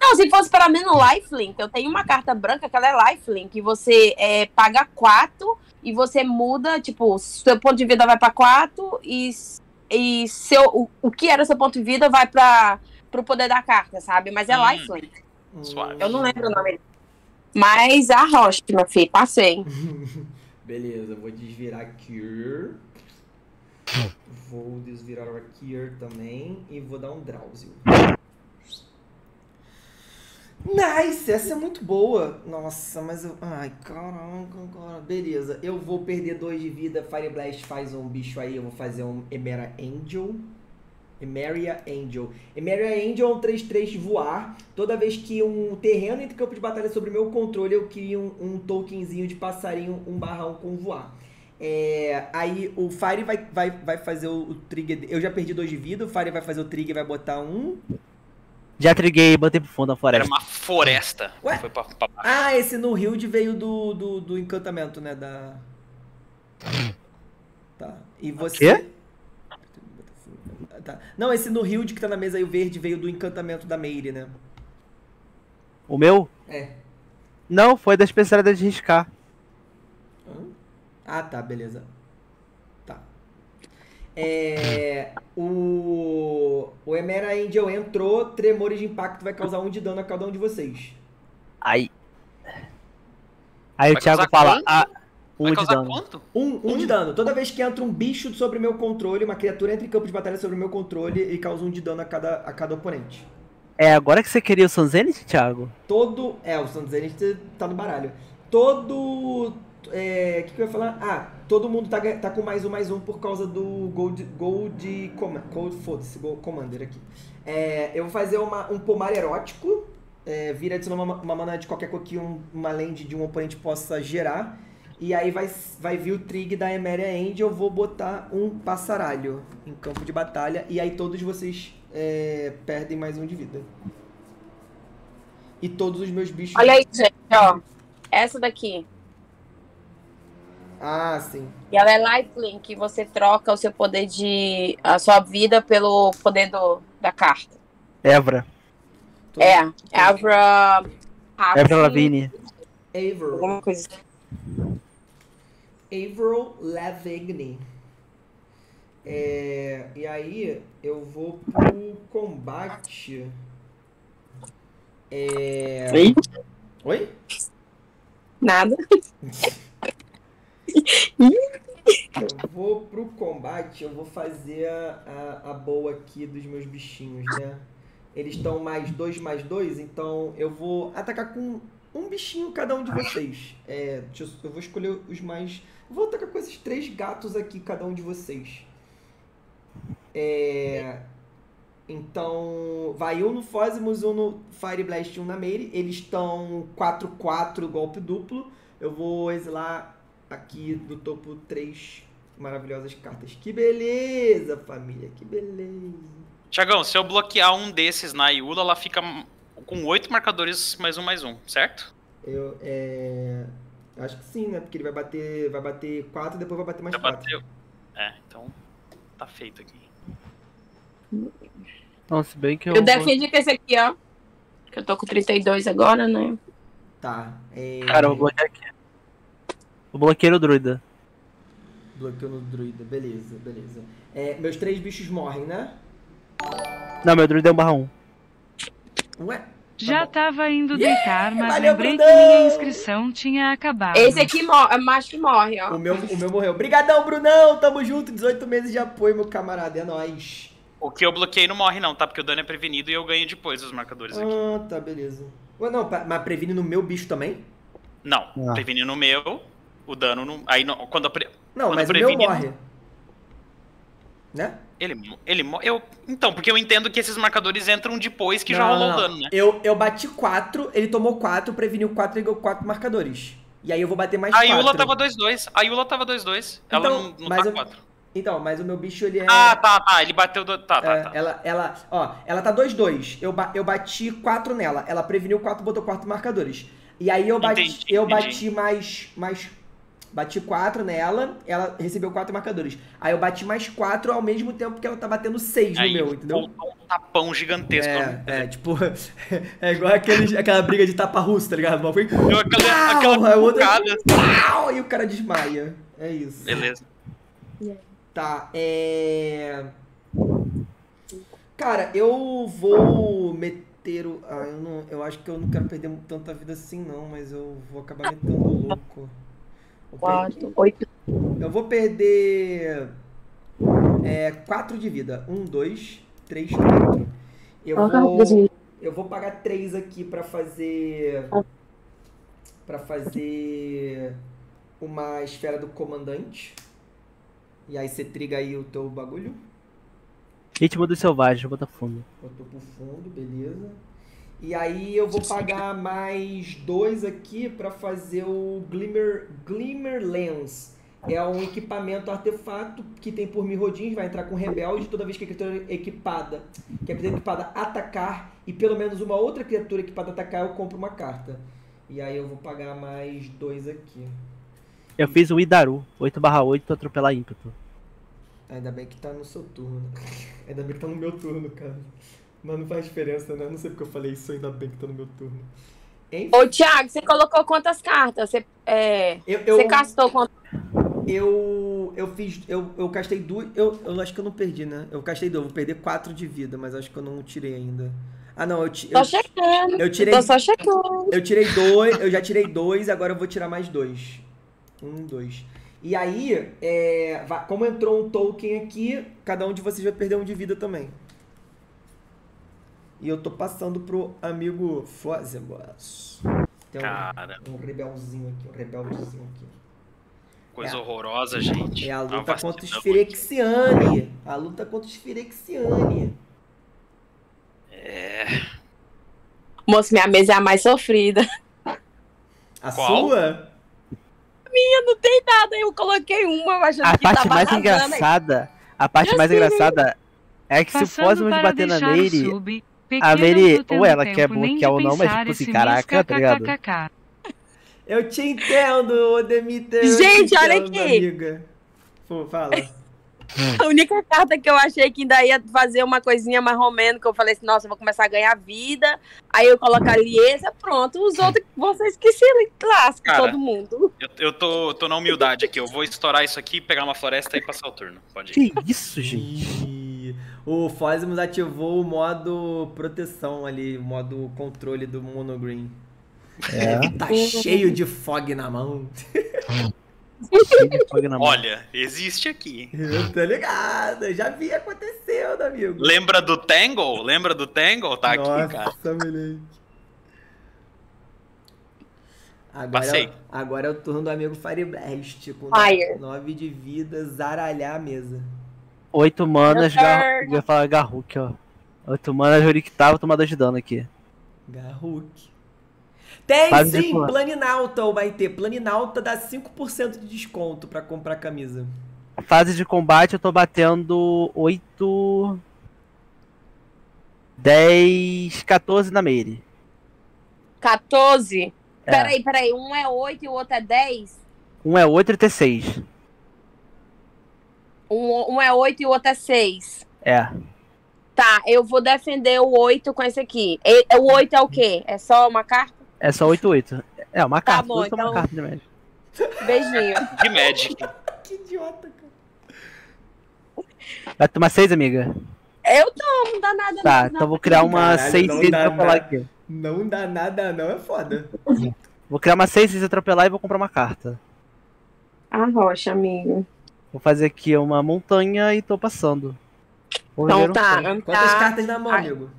Não, se fosse pelo menos lifelink. Eu tenho uma carta branca que ela é lifelink. E você é, paga quatro e você muda, tipo, seu ponto de vida vai pra quatro e, e seu, o, o que era seu ponto de vida vai pra, pro poder da carta, sabe? Mas é hum. lifelink. Suave. Eu não lembro o nome dele. Mas a rocha, meu filho, passei. Beleza, vou desvirar aqui. Vou desvirar aqui também. E vou dar um Drauzio. Nice! Essa é muito boa. Nossa, mas eu... Ai, caramba. Beleza, eu vou perder dois de vida. Fire Blast faz um bicho aí. Eu vou fazer um Emeria Angel. Emeria Angel. Emeria Angel é um três três voar. Toda vez que um terreno entra em campo de batalha sobre o meu controle, eu crio um, um tokenzinho de passarinho um barra um com voar. É, aí o Fire vai, vai, vai fazer o, o trigger. Eu já perdi dois de vida, o Fire vai fazer o trigger e vai botar um. Já triguei e botei pro fundo da floresta. Era uma floresta. Ué? Foi pra, pra... Ah, esse no Hilde veio do, do, do encantamento, né? Da... Tá. E você. O quê? Tá. Não, esse no Hilde que tá na mesa aí, o verde, veio do encantamento da Meire, né? O meu? É. Não, foi da especialidade de riscar. Hum? Ah, tá, beleza. Tá. É, o o Emeria Angel entrou, Tremores de Impacto vai causar um de dano a cada um de vocês. Aí. Aí vai o Thiago fala... A... Um de dano. Quanto? Um, um, um de dano. Toda vez que entra um bicho sobre o meu controle, uma criatura entra em campo de batalha sobre o meu controle e causa um de dano a cada, a cada oponente. É agora que você queria o Sun's Zenith, Thiago? Todo... É, o Sun's Zenith tá no baralho. Todo... É... O que, que eu ia falar? Ah, todo mundo tá, tá com mais um, mais um por causa do Gold... Gold... Gold foda-se, Gold Commander aqui. É, eu vou fazer uma, um pomar erótico. É, vira adicionar uma, uma mana de qualquer cor que um, uma land de um oponente possa gerar. E aí vai, vai vir o trig da Emeria Angel, eu vou botar um passaralho em campo de batalha. E aí todos vocês é, perdem mais um de vida. E todos os meus bichos... Olha aí, gente, ó. Essa daqui. Ah, sim. E ela é Lifelink, que você troca o seu poder de... a sua vida pelo poder do, da carta. Evra. Tô... É, Evra... Evra Lavigne. Avril. Alguma coisa assim. Avril Lavigne. É, e aí, eu vou pro combate. É... Oi? Oi? Nada. Eu vou pro combate, eu vou fazer a, a, a boa aqui dos meus bichinhos, né? Eles estão mais dois, mais dois, então eu vou atacar com um bichinho cada um de vocês. É, eu, eu vou escolher os mais... Eu vou atacar com esses três gatos aqui, cada um de vocês. É, então, vai um no Fozimus, um no Fire Blast e um na Meire. Eles estão quatro a quatro, golpe duplo. Eu vou exilar aqui do topo três maravilhosas cartas. Que beleza, família, que beleza. Thiagão, se eu bloquear um desses na Ayula, ela fica com oito marcadores mais um, mais um, certo? Eu, é... acho que sim, né? Porque ele vai bater, vai bater quatro e depois vai bater mais já quatro. Bateu. É, então tá feito aqui. Nossa, bem que eu... Eu defendi com esse aqui, ó. Que eu tô com trinta e dois agora, né? Tá. É... Cara, eu vou bloquear aqui. Eu bloqueei o druida. Bloqueou no druida, beleza, beleza. É, meus três bichos morrem, né? Não, meu druida é um barra um. Ué? Tá Já bom. Tava indo deitar, yeah! mas Valeu, lembrei Brudão! Que minha inscrição tinha acabado. Esse aqui morre, macho que morre, ó. O meu, o meu morreu. Obrigadão, Brunão! Tamo junto, dezoito meses de apoio, meu camarada, é nóis. O que eu bloqueei não morre não, tá? Porque o dano é prevenido e eu ganho depois os marcadores ah, aqui. Ah, tá, beleza. Ué, não, mas previne no meu bicho também? Não, ah. previne no meu, o dano não... Aí não, quando a pre... Não, quando mas previne, o meu morre. Né? Ele, ele eu Então, porque eu entendo que esses marcadores entram depois que não, já rolou o dano, né? Eu, eu bati quatro, ele tomou quatro, preveniu quatro e ganhou quatro marcadores. E aí eu vou bater mais quatro. A Ayula tava dois a dois, a Ayula tava dois a dois, então, ela não, não tá quatro. Então, mas o meu bicho, ele é... Ah, tá, tá, ele bateu... Do... Tá, tá, é, tá. Ela, ela, ó, ela tá dois a dois, eu, ba... eu bati quatro nela, ela preveniu quatro, botou quatro marcadores. E aí eu bati, entendi, eu entendi. bati mais... mais... Bati quatro nela, ela recebeu quatro marcadores. Aí eu bati mais quatro ao mesmo tempo que ela tá batendo seis no meu, entendeu? Um tapão gigantesco. É, é tipo... é igual aquele, aquela briga de tapa-russo, tá ligado? Uma coisa... Eu, aquela aquela aí, outra, pau, e o cara desmaia. É isso. Beleza. Tá, é... Cara, eu vou meter o... Ah, eu, não, eu acho que eu não quero perder tanta vida assim, não. Mas eu vou acabar metendo o louco. Quatro, oito. Eu vou perder é, quatro de vida. Um, dois, três, quatro. Eu, ah, vou, eu vou pagar três aqui pra fazer... Pra fazer uma esfera do comandante. E aí você triga aí o teu bagulho. Ritmo do selvagem, bota fundo. Botou pro fundo, beleza. E aí eu vou pagar mais dois aqui pra fazer o Glimmer, Glimmer Lens. É um equipamento, artefato, que tem por mil rodins, vai entrar com rebelde toda vez que a criatura é equipada. Que a criatura é equipada atacar e pelo menos uma outra criatura equipada atacar, eu compro uma carta. E aí eu vou pagar mais dois aqui. Eu fiz o Idaru, oito barra oito, pra atropelar ímpeto. Ainda bem que tá no seu turno. Ainda bem que tá no meu turno, cara. Mas não faz diferença, né? Não sei porque eu falei isso, ainda bem que tá no meu turno. Enfim. Ô, Thiago, você colocou quantas cartas? Você, é, eu, eu, você castou quantas? Eu, eu fiz... Eu, eu castei duas... Eu, eu acho que eu não perdi, né? Eu castei duas. Eu vou perder quatro de vida, mas acho que eu não tirei ainda. Ah, não. Eu, eu, tô checando. Eu tirei, tô só checando. Eu tirei dois. Eu já tirei dois, agora eu vou tirar mais dois. Um, dois. E aí, é, como entrou um token aqui, cada um de vocês vai perder um de vida também. E eu tô passando pro amigo Fozimus. Tem um, Cara. um rebelzinho aqui, um rebelzinho aqui. Coisa é, horrorosa, gente. É a luta Não, contra os Phyrexiani. A luta contra os Phyrexiani. É... Moço, minha mesa é a mais sofrida. A Qual? sua? Minha, não tem nada. Eu coloquei uma, mas a que parte mais arrasando. engraçada... A parte eu mais sei. engraçada... É que se o Fozimus bater na Meire, sub, a Meire, ou ela quer bloquear ou não, mas tipo assim, caraca, tá ligado? Eu te entendo, Odemiter. Gente, entendo, olha aqui. Amiga. Pô, fala. A única carta que eu achei que ainda ia fazer uma coisinha mais romeno, que eu falei assim, nossa, eu vou começar a ganhar vida, aí eu coloco a Liesa, pronto, os outros, vocês que se lascam, todo mundo. Eu, eu tô, tô na humildade aqui, eu vou estourar isso aqui, pegar uma floresta e passar o turno, pode ir. Que isso, gente? E o Fozimus ativou o modo proteção ali, o modo controle do monogreen. É. Ele tá cheio de fog na mão. Olha, existe aqui. Eu tô ligado, eu já vi acontecendo, amigo. Lembra do Tangle? Lembra do Tangle? Tá. Nossa, aqui, cara. Agora, passei. Agora é o turno do amigo Fireblast. Com nove de vida, zaralhar a mesa. Oito manas, gar... eu ia falar Garruk, ó. Oito manas, Ruric Tar, vou tomar dois de dano aqui. Garruk. Tem Faz sim, Planinauta, o Maite. Planinauta dá cinco por cento de desconto pra comprar camisa. Fase de combate eu tô batendo oito, dez, quatorze na Meire. quatorze? É. Peraí, peraí. Um é oito e o outro é dez? Um é oito e o outro é seis. Um, um é oito e o outro é seis. É. Tá, eu vou defender o oito com esse aqui. O oito é o quê? É só uma carta? É só oito oito. É, uma carta. Tá bom, então... uma carta de Magic. Beijinho. De Magic. Que idiota, cara. Vai tomar seis, amiga? Eu tomo, não dá nada. Tá, não, então não. Vou criar uma seis seis atropelar aqui. Não dá nada não, é foda. Vou criar uma seis seis atropelar e vou comprar uma carta. Ah, rocha, amigo. Vou fazer aqui uma montanha e tô passando. Vou então tá, um tá. Quantas cartas na mão, amigo?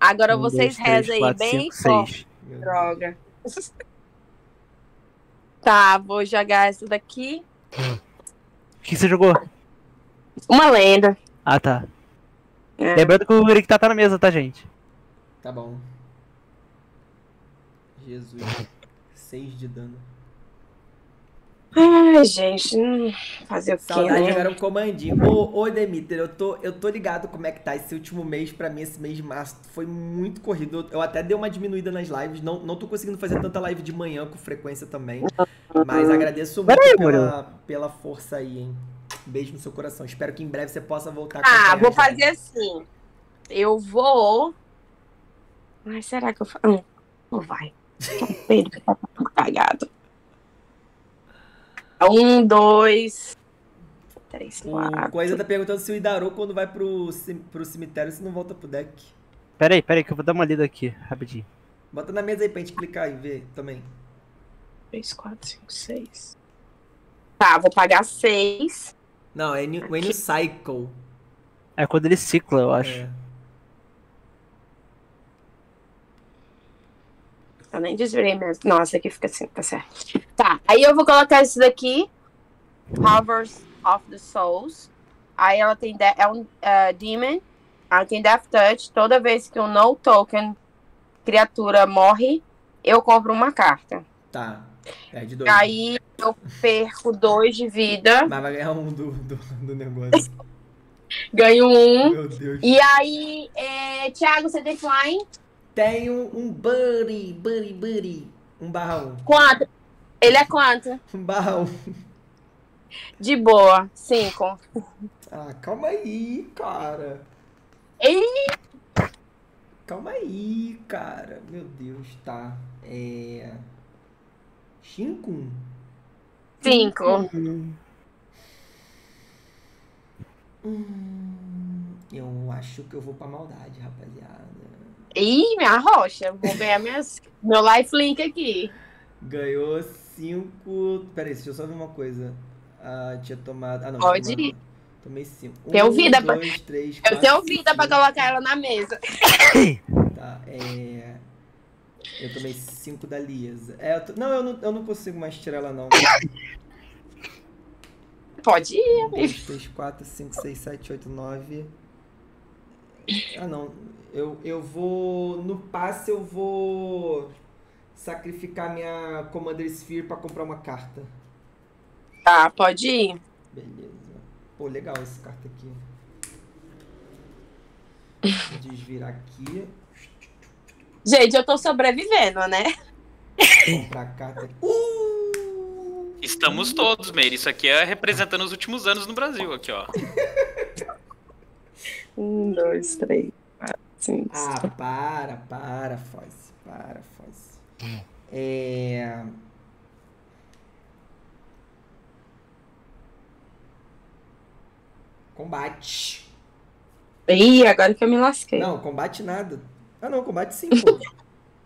Agora um, vocês rezam aí, quatro, bem cinco, forte. Seis. Droga. Tá, vou jogar essa daqui. O que você jogou? Uma lenda. Ah, tá. É. Lembrando que o Ruric Tar tá na mesa, tá, gente? Tá bom. Jesus. seis de dano. Ai, gente, fazer o que, Saudade, né? Era um comandinho. Ô, ô Demeter, eu tô, eu tô ligado como é que tá esse último mês. Pra mim, esse mês de março foi muito corrido. Eu até dei uma diminuída nas lives. Não, não tô conseguindo fazer tanta live de manhã com frequência também. Mas agradeço muito aí, pela, pela força aí, hein? Beijo no seu coração. Espero que em breve você possa voltar. Ah, vou fazer assim. Eu vou... Ai, será que eu... Não, não vai. Pedro, tá cagado. Um, dois, três, quatro. Coisa tá perguntando se o Idarô, quando vai pro, pro cemitério, se não volta pro deck. Pera aí, pera aí, que eu vou dar uma lida aqui, rapidinho. Bota na mesa aí pra gente clicar e ver também. Três, quatro, cinco, seis. Tá, vou pagar seis. Não, é when you cycle. É quando ele cicla, eu acho. É. Eu nem desvirei mesmo. Nossa, aqui fica assim, tá certo. Tá, aí eu vou colocar isso daqui. Powers of the Souls. Aí ela tem... É um uh, Demon. Ela tem Death Touch. Toda vez que um no token criatura morre, eu compro uma carta. Tá. É de dois. Aí eu perco dois de vida. Mas vai ganhar um do, do, do negócio. Ganho um. Meu Deus. E aí, é, Thiago, você tem flying? Tenho um buddy, buddy, buddy. Um barra um. Quanto? Ele é quanto? Um barra um. De boa, cinco. Ah, calma aí, cara. E... Calma aí, cara. Meu Deus, tá. É... Cinco? Cinco. Hum. Hum, eu acho que eu vou pra maldade, rapaziada. Ih, minha rocha. Vou ganhar minhas, meu lifelink aqui. Ganhou cinco... Peraí, deixa eu só ver uma coisa. Ah, tinha tomado... Ah, não. Pode ir. Tomei cinco. Um, tenho vida dois, pra... três, quatro, eu tenho vida cinco. Pra colocar ela na mesa. Tá, é... Eu tomei cinco da Liesa. É, eu to... Não, eu não, eu não consigo mais tirar ela, não. Pode ir. um, dois, três, quatro, cinco, seis, sete, oito, nove... Ah, não. Eu, eu vou... No passe eu vou... Sacrificar minha Commander Sphere pra comprar uma carta. Tá, pode ir. Beleza. Pô, legal essa carta aqui. Vou desvirar aqui. Gente, eu tô sobrevivendo, né? comprar carta. Uh! Estamos todos, Meire. Isso aqui é representando os últimos anos no Brasil, aqui, ó. Um, dois, três, quatro, cinco. Ah, cinco. para, para, Foz. Para, Foz. É... Combate. Ih, agora que eu me lasquei. Não, combate nada. Ah, não, combate sim, pô.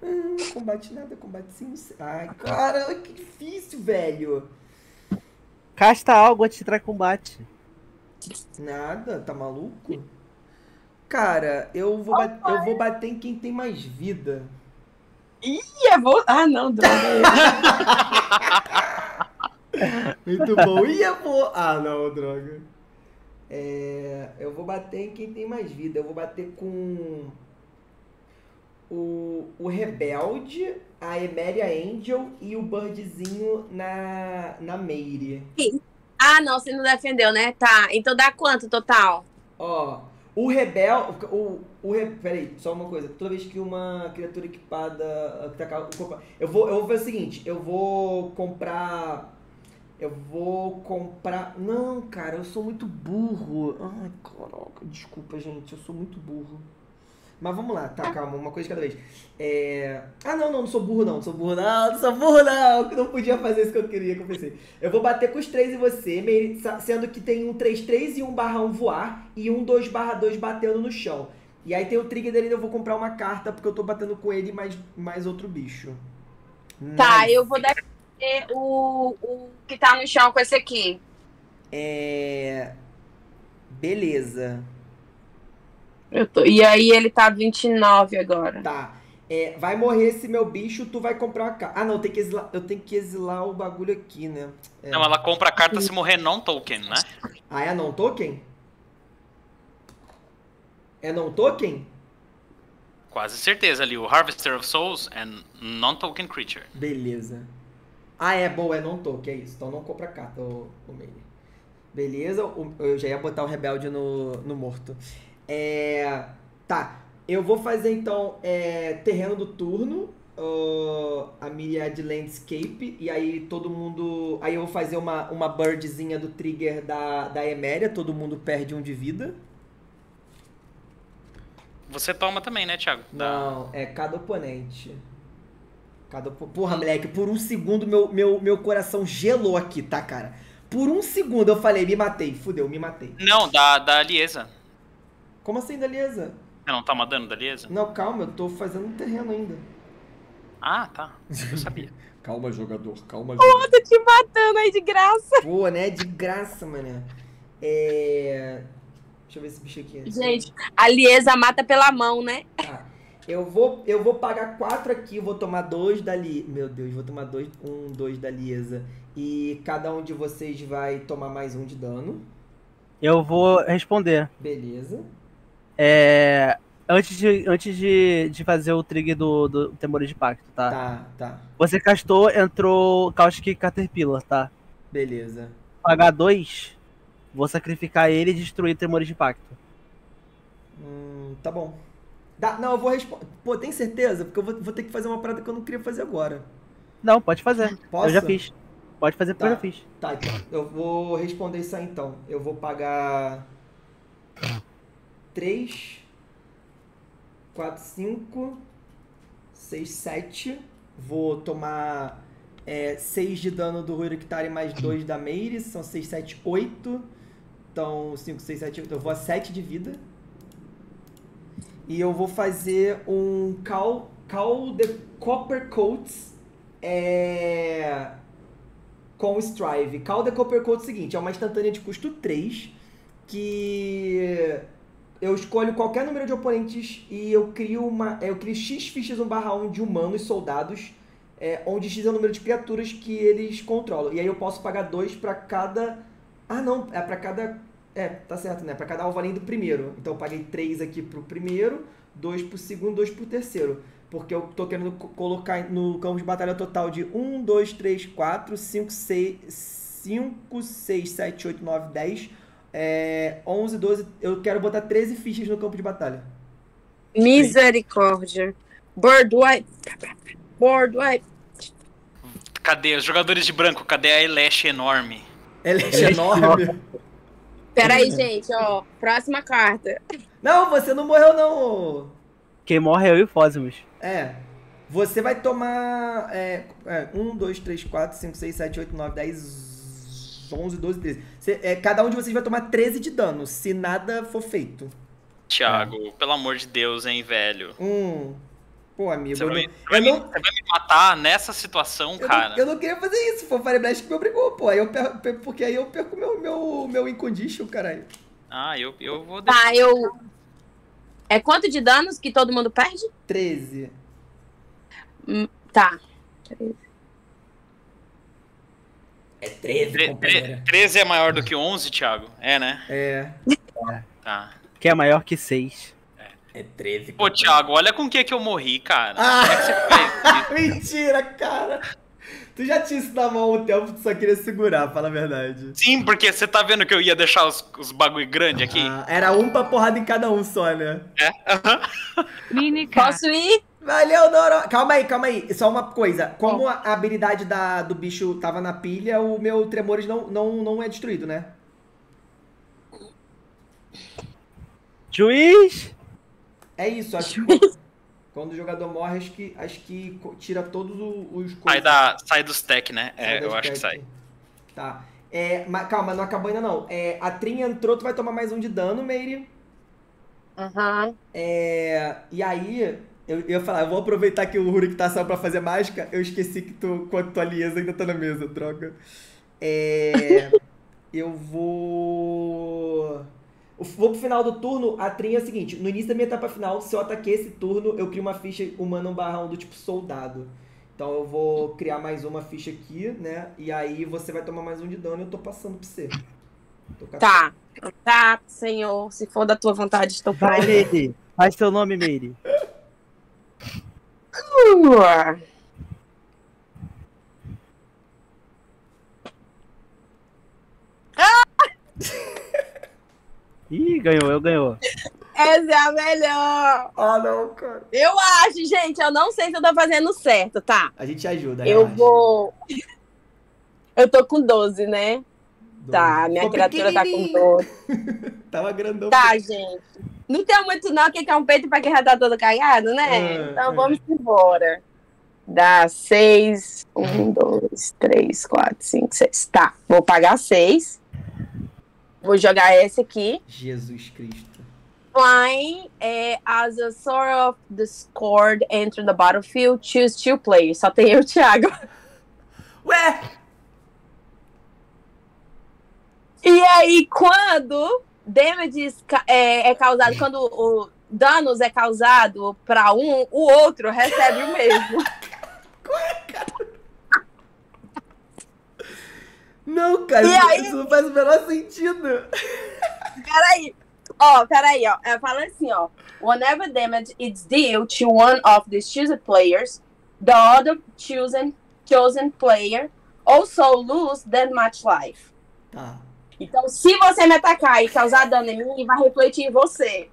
Hum, combate nada, combate sim. Ai, cara, que difícil, velho. Casta algo antes de entrar em combate. Nada, tá maluco? Cara, eu vou, bat... eu vou bater em quem tem mais vida. Ih, é vou... Ah, não, droga. Muito bom. Ih, é vou... Ah, não, droga. É... Eu vou bater em quem tem mais vida. Eu vou bater com... O, o Rebelde, a Emeria Angel e o Birdzinho na, na Meire. Sim. Ah, não, você não defendeu, né? Tá, então dá quanto total? Ó, o Rebelde... O, o, peraí, só uma coisa. Toda vez que uma criatura equipada... Eu vou, eu vou fazer o seguinte, eu vou comprar... Eu vou comprar... Não, cara, eu sou muito burro. Ai, caraca, desculpa, gente, eu sou muito burro. Mas vamos lá, tá, calma, uma coisa de cada vez. É... Ah, não, não, não sou burro não, não sou burro não, não sou burro não, que não podia fazer isso que eu queria, que eu pensei. Eu vou bater com os três e você, Meire, sendo que tem um três três e um barra um voar e um dois barra dois batendo no chão. E aí tem o trigger dele, eu vou comprar uma carta porque eu tô batendo com ele e mais, mais outro bicho. Tá, nice. Eu vou defender o, o que tá no chão com esse aqui. É... Beleza. Eu tô... E aí ele tá vinte e nove agora. Tá. É, vai morrer esse meu bicho, tu vai comprar uma carta. Ah, não, tem que exilar... eu tenho que exilar o bagulho aqui, né? É. Não, ela compra a carta se morrer non-token, né? Ah, é non-token? É non-token? Quase certeza ali. O Harvester of Souls é non-token creature. Beleza. Ah, é, boa, é non-token, é isso. Então não compra a carta, o, o meio. Beleza, eu já ia botar o Rebelde no, no morto. É, tá, eu vou fazer então é, terreno do turno, uh, a milha de landscape, e aí todo mundo, aí eu vou fazer uma, uma birdzinha do trigger da, da Emeria, todo mundo perde um de vida. Você toma também, né, Thiago? Não, é cada oponente. Cada op... Porra, moleque, por um segundo meu, meu, meu coração gelou aqui, tá, cara? Por um segundo eu falei, me matei, fudeu, me matei. Não, da, da Liesa. Como assim, da Liesa? Você não tá mandando da Liesa? Não, calma, eu tô fazendo um terreno ainda. Ah, tá. Eu sabia. Calma, jogador, calma, jogador. Pô, tô te matando aí de graça. Pô, né? De graça, mané. É... Deixa eu ver esse bicho aqui. Gente, a Liesa mata pela mão, né? Tá. Eu vou, eu vou pagar quatro aqui, vou tomar dois da Liesa. Meu Deus, vou tomar dois, um, dois da Liesa. E cada um de vocês vai tomar mais um de dano. Eu vou responder. Beleza. É, antes de, antes de, de fazer o trigger do, do Tremores de Impacto, tá? Tá, tá. Você castou, entrou Caustic Caterpillar, tá? Beleza. Pagar dois, vou sacrificar ele e destruir o Tremores de Impacto. Hum, tá bom. Dá, não, eu vou responder. Pô, tem certeza? Porque eu vou, vou ter que fazer uma parada que eu não queria fazer agora. Não, pode fazer. Posso? Eu já fiz. Pode fazer porque tá, eu já fiz. Tá, então. Eu vou responder isso aí, então. Eu vou pagar... três, quatro, cinco, seis, sete. Vou tomar é, seis de dano do Ruric Tar e mais dois da Meire. São seis, sete, oito. Então, cinco, seis, sete, oito. Eu vou a sete de vida. E eu vou fazer um Call, call the Copper Coats é, com Strive. Call the Copper Coats é o seguinte, é uma instantânea de custo três que... Eu escolho qualquer número de oponentes e eu crio uma, eu crio X fichas um barra um de humanos, soldados, é, onde X é o número de criaturas que eles controlam. E aí eu posso pagar dois para cada... Ah, não, é para cada... É, tá certo, né? Para cada alvo além do primeiro. Então eu paguei três aqui pro primeiro, dois pro segundo, dois pro terceiro. Porque eu tô querendo colocar no campo de batalha total de um, dois, três, quatro, cinco, seis, sete, oito, nove, dez... É, onze, doze, eu quero botar treze fichas no campo de batalha. Misericórdia. Birdwipe. Birdwipe. Cadê os jogadores de branco? Cadê a Eleche enorme? Eleche enorme? Peraí, gente, ó. Próxima carta. Não, você não morreu, não. Quem morre é eu e o Fozimus. É. Você vai tomar... um, dois, três, quatro, cinco, seis, sete, oito, nove, dez, onze, doze, treze. Você, é, cada um de vocês vai tomar treze de dano, se nada for feito. Thiago, é. Pelo amor de Deus, hein, velho. Hum... Pô, amigo, você vai, me, vai me, não... você vai me matar nessa situação, eu cara. Não, eu não queria fazer isso, foi o Fireblast que me obrigou, pô. Aí eu perco, porque aí eu perco meu, meu, meu incondition, caralho. Ah, eu, eu vou deixar. Tá, eu... É quanto de danos que todo mundo perde? treze. Hum, tá. treze. É treze, companheira. treze é maior do que onze, Thiago? É, né? É. É. Tá. Que é maior que seis. É treze. Pô, Thiago, olha com o que que eu morri, cara. Ah, é que você fez, mentira, cara. Tu já tinha isso na mão o tempo, tu só queria segurar, fala a verdade. Sim, porque você tá vendo que eu ia deixar os, os bagulho grande aqui? Ah, era um pra porrada em cada um só, né? É? Uhum. Mini, cara. Posso ir? Valeu, Doro. Calma aí, calma aí. Só uma coisa. Como oh. a habilidade da, do bicho tava na pilha, o meu Tremores não, não, não é destruído, né? Juiz! É isso, acho que quando o jogador morre, acho que, acho que tira todos os... Coisas. Sai, da, sai dos tech, né? Sai é, eu tech. Acho que sai. Tá. É, mas, calma, não acabou ainda não. É, a Trinha entrou, tu vai tomar mais um de dano, Meire. Aham. Uhum. É, e aí, eu, eu ia falar, eu vou aproveitar que o Ruric tá só pra fazer mágica. Eu esqueci que tu, quando tua Liesa ainda tá na mesa, troca. É, eu vou... Vou pro final do turno, a trinha é o seguinte, no início da minha etapa final, se eu ataquei esse turno, eu crio uma ficha humana um barra um do tipo soldado. Então eu vou criar mais uma ficha aqui, né, e aí você vai tomar mais um de dano e eu tô passando pra você. Tá, tá, senhor, se for da tua vontade, estou pronto. Vai, Meire, faz teu nome, Meire. uh. Ah! Ih, ganhou, eu ganhou. Essa é a melhor. Ah, não, cara. Eu acho, gente, eu não sei se eu tô fazendo certo, tá? A gente ajuda, eu relaxa. Vou... Eu tô com doze, né? doze. Tá, minha tô criatura tá com doze. Tava grandão. Tá, porque... gente. Não tem muito não, que é um peito pra quem já tá todo cagado, né? Ah, então é. Vamos embora. Dá seis, um, dois, três, quatro, cinco, seis. Tá, vou pagar seis. Vou jogar esse aqui. Jesus Cristo. Flying é, as a sword of discord enter the battlefield, choose two players. Só tem eu e o Thiago. Ué! E aí, quando damage é, é causado, quando o danos é causado pra um, o outro recebe o mesmo. Não, cara, aí... isso não faz o menor sentido. Peraí. Ó, oh, peraí, ó. Ela fala assim, ó. Whenever damage is dealt to one of the chosen players, the other chosen, chosen player also lose that much life. Tá. Então, se você me atacar e causar dano em mim, vai refletir em você.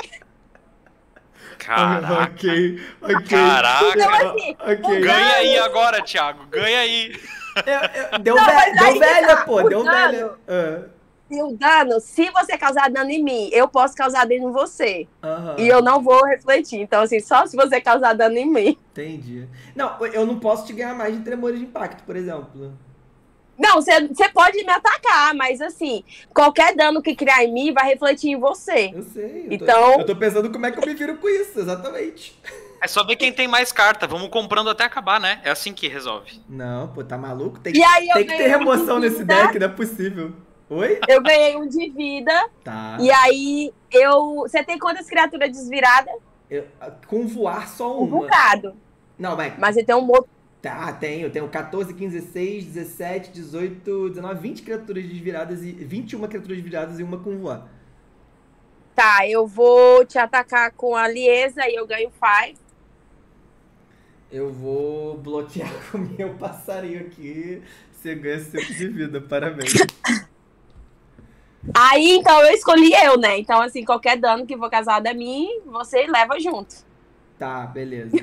Caraca. Ok, ok. Caraca. Então, assim, okay. Ganha aí agora, Thiago. Ganha aí. Eu, eu, deu não, velha, deu velha tá, pô, deu dano, velha. Uh. E o dano, se você causar dano em mim, eu posso causar dano em você. Uh-huh. E eu não vou refletir. Então, assim, só se você causar dano em mim. Entendi. Não, eu não posso te ganhar mais de Tremores de Impacto, por exemplo. Não, você pode me atacar, mas assim, qualquer dano que criar em mim vai refletir em você. Eu sei. Eu tô, então... eu tô pensando como é que eu me viro com isso, exatamente. É só ver quem tem mais carta. Vamos comprando até acabar, né? É assim que resolve. Não, pô, tá maluco? Tem, aí, tem que ter remoção nesse deck, não é possível. Oi? Eu ganhei um de vida. Tá. E aí, eu... Você tem quantas criaturas desviradas? Eu, com voar, só uma. Um bocado. Não, mas... Mas você tem um outro. Tá, tenho. Tenho quatorze, quinze, dezesseis, dezessete, dezoito, dezenove, vinte criaturas desviradas e... vinte e uma criaturas desviradas e uma com voar. Tá, eu vou te atacar com a Liesa e eu ganho Fire. Eu vou bloquear com o meu passarinho aqui. Você ganha esse tempo de vida, parabéns. Aí, então, eu escolhi eu, né? Então, assim, qualquer dano que for causado a mim, você leva junto. Tá, beleza.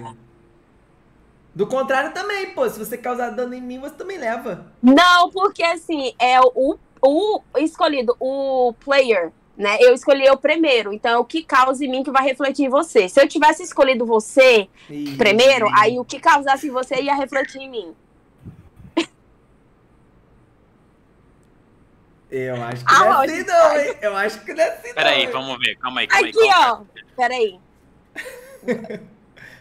Do contrário também, pô. Se você causar dano em mim, você também leva. Não, porque assim, é o, o escolhido, o player, né? Eu escolhi eu primeiro. Então, é o que causa em mim que vai refletir em você. Se eu tivesse escolhido você sim, primeiro, sim. aí o que causasse em você ia refletir em mim. Eu acho que não é assim não, hein? Eu acho que não é assim Pera não. Peraí, vamos ver. Calma aí, calma aí. Aqui, calma. ó. Peraí.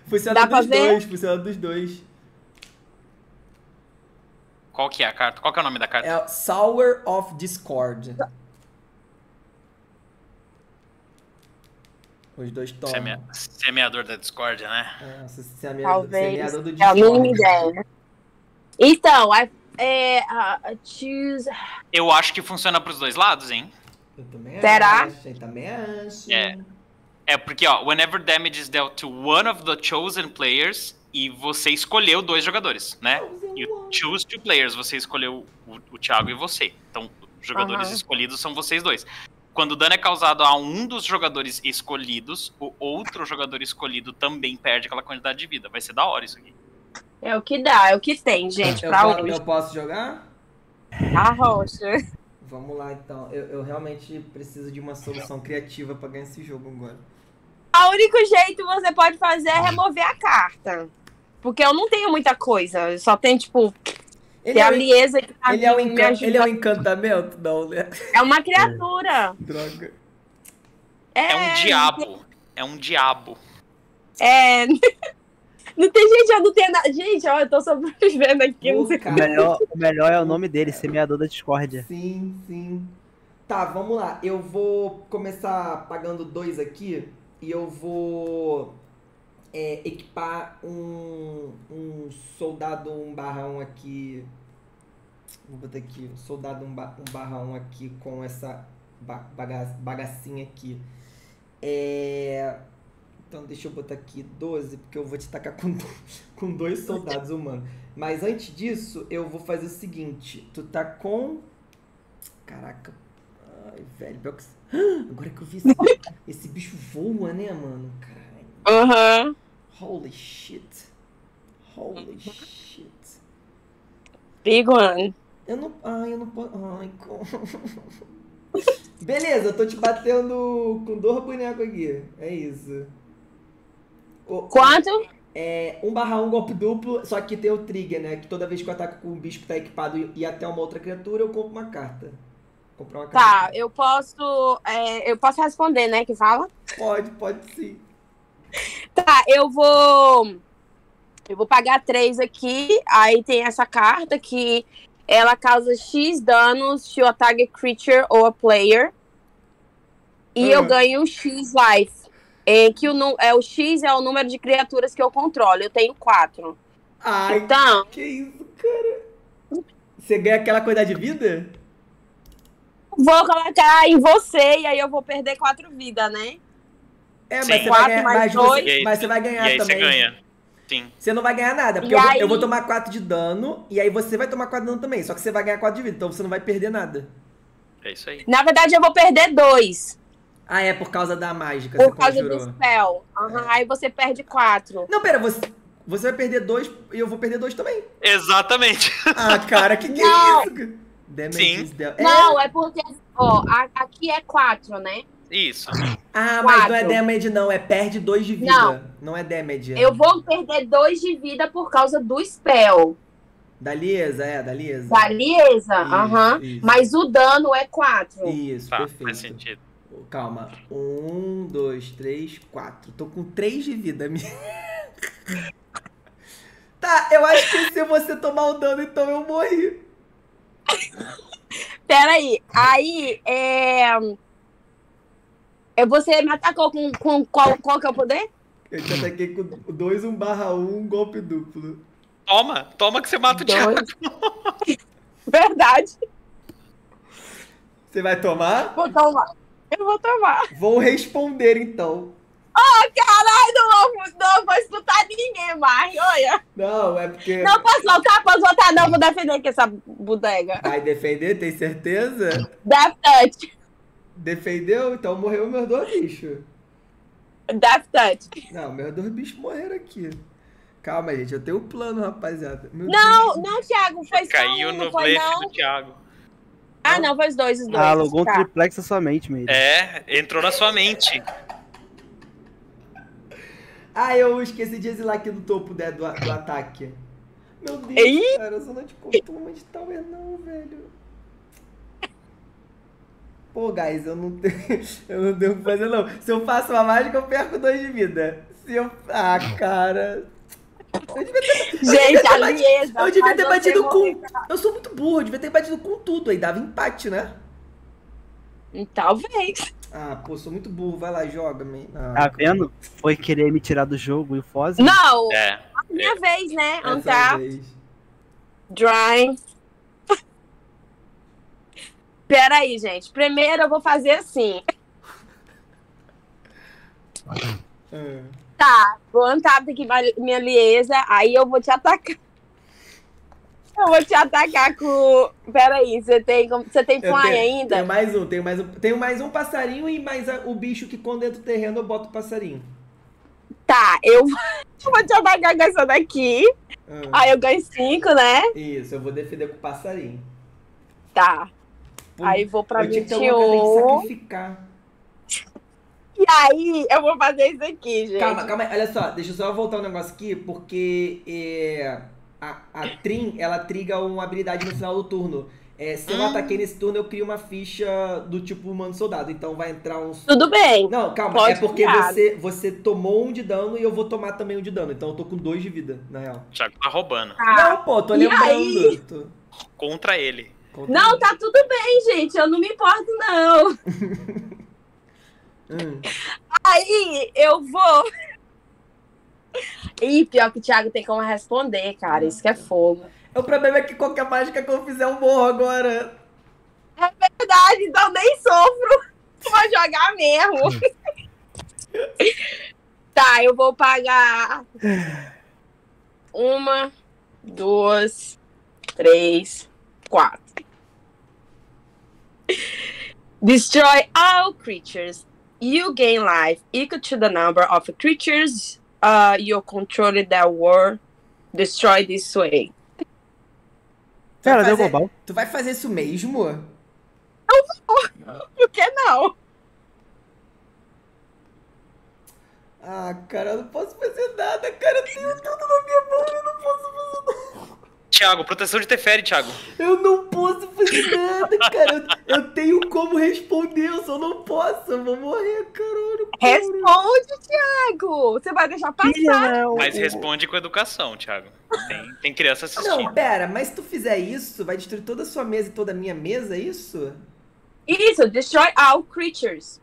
Funciona dos dois, funciona dos dois. Qual que é a carta? Qual que é o nome da carta? É Sour of Discord. Os dois tomam. Semea... Semeador da discórdia, né? É, semeador, Talvez. semeador do discord. É a mínima ideia. Então, a... É, uh, choose... Eu acho que funciona pros dois lados, hein? Eu também Será? acho, eu também acho. É, é porque, ó, whenever damage is dealt to one of the chosen players, e você escolheu dois jogadores, né? You choose two players, você escolheu o, o Thiago e você. Então, os jogadores uh-huh. escolhidos são vocês dois. Quando o dano é causado a um dos jogadores escolhidos, o outro jogador escolhido também perde aquela quantidade de vida. Vai ser da hora isso aqui. É o que dá, é o que tem, gente. Eu, pra posso, eu posso jogar? A rocha. Vamos lá, então. Eu, eu realmente preciso de uma solução criativa pra ganhar esse jogo agora. O único jeito que você pode fazer é remover a carta. Porque eu não tenho muita coisa. Eu só tenho, tipo... Ele é, a Liesa que tá ele, é um encan... ele é um encantamento? Não, né? É uma criatura. Droga. É, é um diabo. É um diabo. É... Não tem gente, eu não tenho nada. Gente, ó, eu tô sobrevivendo aqui. O melhor, melhor é o nome dele, Semeador da Discórdia. Sim, sim. Tá, vamos lá. Eu vou começar pagando dois aqui e eu vou é, equipar um, um soldado um barra um aqui. Vou botar aqui, um soldado um barra um aqui com essa baga bagacinha aqui. É... Então deixa eu botar aqui doze, porque eu vou te tacar com, com dois soldados humanos. Mas antes disso, eu vou fazer o seguinte. Tu tá com... Caraca. Ai, velho. Agora que eu vi esse, esse bicho voa, né, mano? Caralho. Uh-huh. Holy shit. Holy shit. Big one. Eu não... Ai, eu não posso... Ai, como... Beleza, eu tô te batendo com dois bonecos aqui. É isso. Quanto? É, um barra um golpe duplo, só que tem o trigger, né? Que toda vez que eu ataco com um bicho que tá equipado e até uma outra criatura, eu compro uma carta. Comprar uma carta. Tá, eu posso, é, eu posso responder, né? Que fala? Pode, pode sim. Tá, eu vou... Eu vou pagar três aqui. Aí tem essa carta que ela causa X danos to a target creature ou a player. E uhum. eu ganho X life. É que o, é, o X é o número de criaturas que eu controlo. Eu tenho quatro. Ai, então, que isso, cara. Você ganha aquela coisa de vida? Vou colocar em você e aí eu vou perder quatro vidas, né? É, mas Sim. você quatro vai ganhar mais dois. Aí, mas você vai ganhar e aí também. Você ganha. Sim. Você não vai ganhar nada, porque eu, aí... vou, eu vou tomar quatro de dano e aí você vai tomar quatro de dano também. Só que você vai ganhar quatro de vida, então você não vai perder nada. É isso aí. Na verdade, eu vou perder dois. Ah, é por causa da mágica. Por causa do spell. Uhum, é. Aí você perde quatro. Não, pera, você, você vai perder dois e eu vou perder dois também. Exatamente. Ah, cara, que que não. é isso? Damage Sim. É. Não, é porque, ó, aqui é quatro, né? Isso. Ah, quatro. Mas não é damage não, é perde dois de vida. Não, não é damage. Eu vou perder dois de vida por causa do spell. Da Liesa, é, da Liesa. Da Liesa, aham. Uhum. Mas o dano é quatro. Isso, tá, perfeito. Faz sentido. Calma. Um, dois, três, quatro. Tô com três de vida, minha. Tá, eu acho que se você tomar o dano, então eu morri. Peraí. Aí, é... Você me atacou com, com qual, qual que é o poder? Eu te ataquei com dois, um barra um, golpe duplo. Toma, toma que você mata o Thiago. Verdade. Você vai tomar? Vou tomar. Eu vou tomar. Vou responder, então. Oh, caralho, não, não vou escutar ninguém mais, olha. Não, é porque... Não, posso voltar? Posso voltar? Não, vou defender aqui essa bodega. Vai defender? Tem certeza? Death touch. Defendeu? Então morreu meus dois bichos. Death touch. Não, meus dois bichos morreram aqui. Calma aí, gente. Eu tenho um plano, rapaziada. Meu não, Deus. não, Thiago. Faz Caiu um, no blefe do Thiago. Ah, não. Faz dois, os dois. Ah, alugou tá. um triplex na sua mente, Meire. É, entrou na sua mente. Ah, eu esqueci de exilar aqui no topo né, do, do ataque. Meu Deus, Ei? cara. Eu só não te conto uma de tal é não, velho. Pô, guys, eu não tenho eu não tenho o que fazer, não. Se eu faço uma mágica, eu perco dois de vida. Se eu... Ah, cara... Eu devia ter... Gente, a Liesa... Eu devia ter batido com... Eu sou muito burro, eu devia ter batido com tudo. Aí dava empate, né? Talvez. Ah, pô, sou muito burro. Vai lá, joga. Ah, tá vendo? Foi querer me tirar do jogo e o Fozimus? Não! É. A minha vez, né? Untap. Dry. Pera aí, gente. Primeiro eu vou fazer assim. É. Tá, vou untar aqui minha Liesa, aí eu vou te atacar. Eu vou te atacar com... Pera aí, você tem, você tem fly ainda? Tenho mais um, tenho mais um. Tenho mais um passarinho e mais a, o bicho que quando entra o terreno eu boto o passarinho. Tá, eu vou te atacar com essa daqui. É. Aí eu ganho cinco, né? Isso, eu vou defender com o passarinho. Tá. Aí vou pra vinte e um. E aí eu vou fazer isso aqui, gente. Calma, calma aí. Olha só, deixa eu só voltar um negócio aqui, porque é, a, a Trin, ela triga uma habilidade no final do turno. É, se eu hum. ataquei nesse turno, eu crio uma ficha do tipo humano soldado. Então vai entrar uns... Tudo bem. Não, calma. Pode é porque você, você tomou um de dano e eu vou tomar também um de dano. Então eu tô com dois de vida, na real. Thiago tá roubando. Ah. Não, pô, tô lembrando. Tô... Contra ele. Não, tá tudo bem, gente. Eu não me importo, não. hum. Aí, eu vou... Ih, pior que o Thiago tem como responder, cara. Isso que é fogo. O problema é que qualquer mágica que eu fizer, eu morro agora. É verdade, então nem sofro. Vou jogar mesmo. Tá, eu vou pagar... Uma, duas, três... Quatro. Destroy all creatures. You gain life equal to the number of creatures uh, you control that were destroyed this way. Cara, deu global. Tu vai fazer isso mesmo? Eu vou. Por que não? Ah, cara, eu não posso fazer nada, cara. Eu tenho tudo na minha mão e eu não posso fazer nada. Thiago, proteção de Teferi, Thiago. Eu não posso fazer nada, cara. Eu, eu tenho como responder, eu só não posso. Eu vou morrer, caralho. Cara. Responde, Thiago. Você vai deixar passar. Não. Mas responde com educação, Thiago. Tem, tem criança assistindo. Não, pera, mas se tu fizer isso, vai destruir toda a sua mesa e toda a minha mesa, é isso? Isso, destroy all creatures.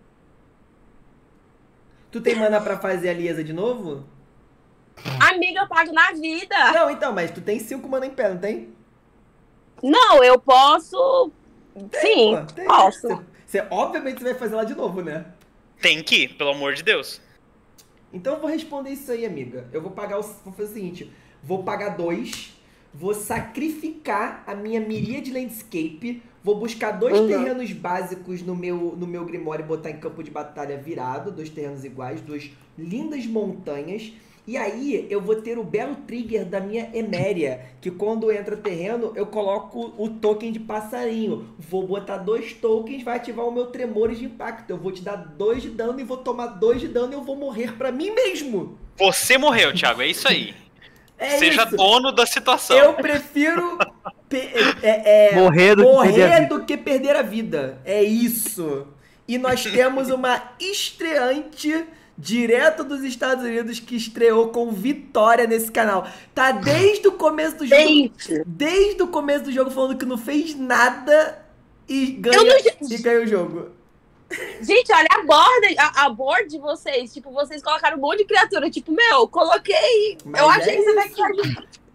Tu tem mana pra fazer a Liesa de novo? Amiga, eu pago na vida. Não, então, mas tu tem cinco mana em pé, não tem? Não, eu posso... Tem, Sim, pô, tem. posso. Você, você, obviamente, você vai fazer lá de novo, né? Tem que, pelo amor de Deus. Então eu vou responder isso aí, amiga. Eu vou pagar o... Vou fazer o seguinte. Vou pagar dois. Vou sacrificar a minha miríade de landscape. Vou buscar dois uhum. terrenos básicos no meu, no meu grimório e botar em campo de batalha virado. Dois terrenos iguais. Duas lindas montanhas. E aí, eu vou ter o belo trigger da minha Emeria, que quando entra terreno, eu coloco o token de passarinho. Vou botar dois tokens, vai ativar o meu Tremores de Impacto. Eu vou te dar dois de dano e vou tomar dois de dano e eu vou morrer pra mim mesmo. Você morreu, Thiago, é isso aí. É Seja isso. dono da situação. Eu prefiro é, é, morrer, do, morrer que perder do que perder a vida. É isso. E nós temos uma estreante... direto dos Estados Unidos, que estreou com vitória nesse canal. Tá desde o começo do jogo. Gente. Desde o começo do jogo falando que não fez nada e ganha, não... e ganha o jogo. Gente, olha a borda, a, a board de vocês. Tipo, vocês colocaram um monte de criatura. Tipo, meu, coloquei. Mas eu é achei isso daqui.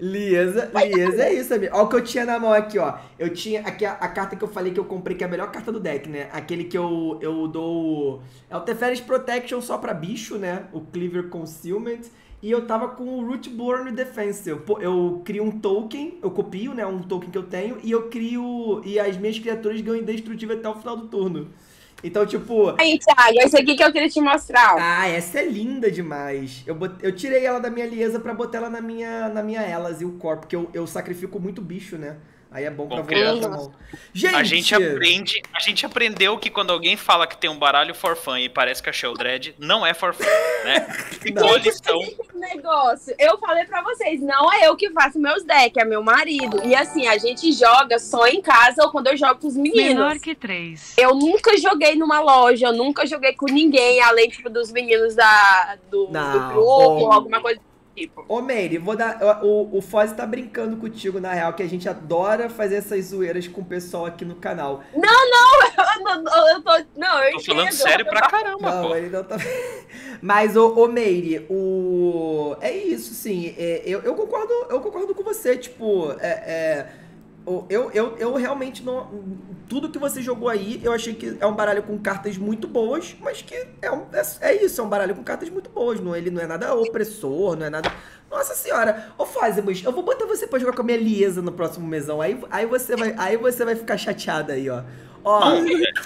Liesa, Liesa, é isso, amigo. Olha o que eu tinha na mão aqui, ó. Eu tinha aqui a, a carta que eu falei que eu comprei, que é a melhor carta do deck, né? Aquele que eu, eu dou... É o Teferi's Protection só pra bicho, né? O Cleaver Concealment. E eu tava com o Rootborn Defense. Eu, eu crio um token, eu copio, né? Um token que eu tenho. E eu crio... E as minhas criaturas ganham indestrutível até o final do turno. Então, tipo... Aí, Thiago, essa aqui que eu queria te mostrar. Ah, essa é linda demais. Eu, bot... eu tirei ela da minha Liesa pra botar ela na minha, na minha Elas e o Corpo, porque eu, eu sacrifico muito bicho, né? Aí é bom, bom pra voltar na mão. Gente! A gente, aprende, a gente aprendeu que quando alguém fala que tem um baralho for fun e parece que a Sheldred, não é for fun, né? Ficou lição. Negócio. Eu falei pra vocês, não é eu que faço meus decks, é meu marido. E assim, a gente joga só em casa ou quando eu jogo com os meninos. Menor que três. Eu nunca joguei numa loja, eu nunca joguei com ninguém, além tipo, dos meninos da, do, não, do grupo, ou alguma coisa. Tipo. Ô, Meire, vou dar. O, o Foz tá brincando contigo, na real, que a gente adora fazer essas zoeiras com o pessoal aqui no canal. Não, não, eu, eu, eu tô. Não, eu tô entendo, falando sério pra caramba, não, pô. Ele não tá... Mas, ô, ô Meire, o. É isso, sim. É, eu, eu, concordo, eu concordo com você, tipo, é. é... Eu, eu, eu realmente não... Tudo que você jogou aí, eu achei que é um baralho com cartas muito boas, mas que é, um, é, é isso, é um baralho com cartas muito boas. Não, ele não é nada opressor, não é nada... Nossa senhora! Ô, Fozimus, eu vou botar você pra jogar com a minha Liesa no próximo mesão. Aí, aí, você, vai, aí você vai ficar chateada aí, ó. Ó,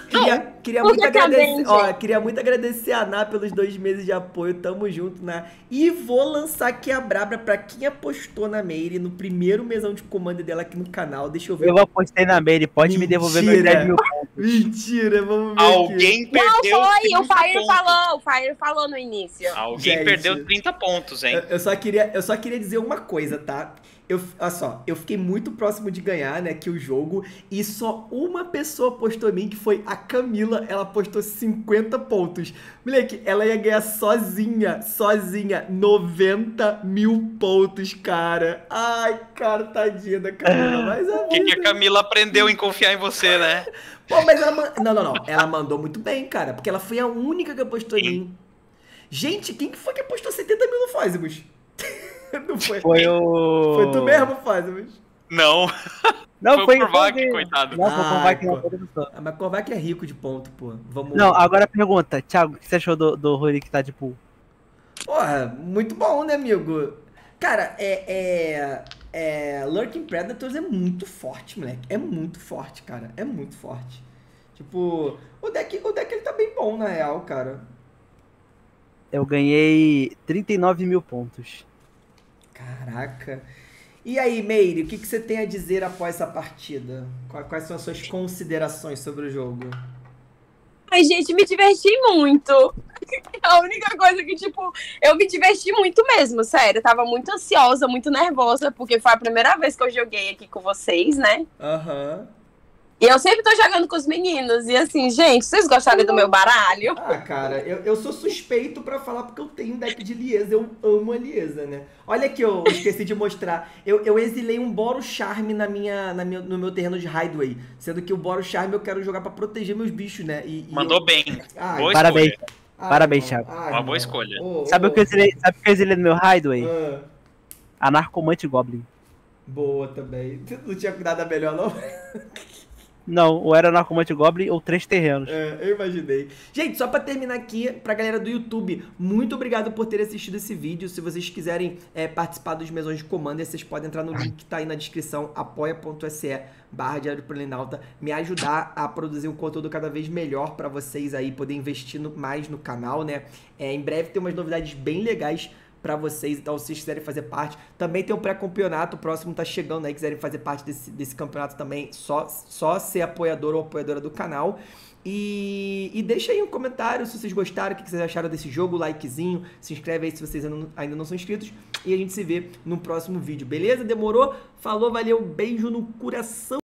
queria, queria, muito agradecer, ó, queria muito agradecer a Ana pelos dois meses de apoio. Tamo junto, Ná. E vou lançar aqui a Brabra pra quem apostou na Meire no primeiro mesão de comando dela aqui no canal. Deixa eu ver. Eu apostei na Meire, pode Mentira. me devolver meus dez mil pontos. Mentira, vamos ver. Alguém aqui. perdeu. Não, foi, o Fire falou, o Fire falou no início. Alguém Gente, perdeu trinta pontos, hein? Eu, eu, só queria, eu só queria dizer uma coisa, tá? Eu, olha só, eu fiquei muito próximo de ganhar, né, que o jogo, e só uma pessoa postou em mim, que foi a Camila, ela postou cinquenta pontos. Moleque, ela ia ganhar sozinha, sozinha, noventa mil pontos, cara. Ai, cara, tadinha da Camila, mas a O que, que a Camila aprendeu em confiar em você, né? Pô, mas ela... Man... Não, não, não, ela mandou muito bem, cara, porque ela foi a única que apostou em mim. Gente, quem que foi que apostou setenta mil no Fozimus? Não foi. Foi o... Foi tu mesmo, Fozimus? Não. Não, foi, foi o Corvac, foi... coitado. Não, foi o Corvac, não, não. Ah, mas Corvac é rico de ponto, pô. Vamos... Não, agora pergunta, Thiago, o que você achou do, do Ruric Tar de pool? Porra, muito bom, né, amigo? Cara, é, é, é... Lurking Predators é muito forte, moleque. É muito forte, cara. É muito forte. Tipo, o deck, o deck ele tá bem bom, na real, cara. Eu ganhei trinta e nove mil pontos. Caraca. E aí, Meire, o que, que você tem a dizer após essa partida? Quais são as suas considerações sobre o jogo? Ai, gente, me diverti muito. A única coisa que, tipo, eu me diverti muito mesmo, sério. Eu tava muito ansiosa, muito nervosa, porque foi a primeira vez que eu joguei aqui com vocês, né? Aham. Uhum. E eu sempre tô jogando com os meninos. E assim, gente, vocês gostaram do meu baralho? Ah, cara, eu, eu sou suspeito pra falar porque eu tenho deck de Liesa. Eu amo a Liesa, né? Olha aqui, eu esqueci de mostrar. Eu, eu exilei um Boro Charme na minha, na minha, no meu terreno de Hideaway. Sendo que o Boro Charme eu quero jogar pra proteger meus bichos, né? E, e Mandou eu... bem. Ah, boa parabéns. Escolha. Ah, parabéns, Thiago. Ah, Uma boa escolha. Oh, sabe, oh, o que eu exilei, sabe o que eu exilei no meu Hideaway? Ah. A Narcomante Goblin. Boa também. Você não tinha cuidado da melhor, não? Não, ou era Narcomante Goblin ou três terrenos. É, eu imaginei. Gente, só pra terminar aqui, pra galera do YouTube, muito obrigado por ter assistido esse vídeo. Se vocês quiserem é, participar dos mesões de Commander, vocês podem entrar no link que tá aí na descrição, apoia.se barra Diário Planinauta, me ajudar a produzir um conteúdo cada vez melhor pra vocês aí, poder investir no, mais no canal, né? É, em breve tem umas novidades bem legais pra vocês, então se vocês quiserem fazer parte. Também tem um pré-campeonato, o próximo tá chegando aí, quiserem fazer parte desse, desse campeonato também, só, só ser apoiador ou apoiadora do canal. E, e deixa aí um comentário se vocês gostaram, o que vocês acharam desse jogo, likezinho, se inscreve aí se vocês ainda não, ainda não são inscritos, e a gente se vê no próximo vídeo, beleza? Demorou? Falou, valeu, beijo no coração!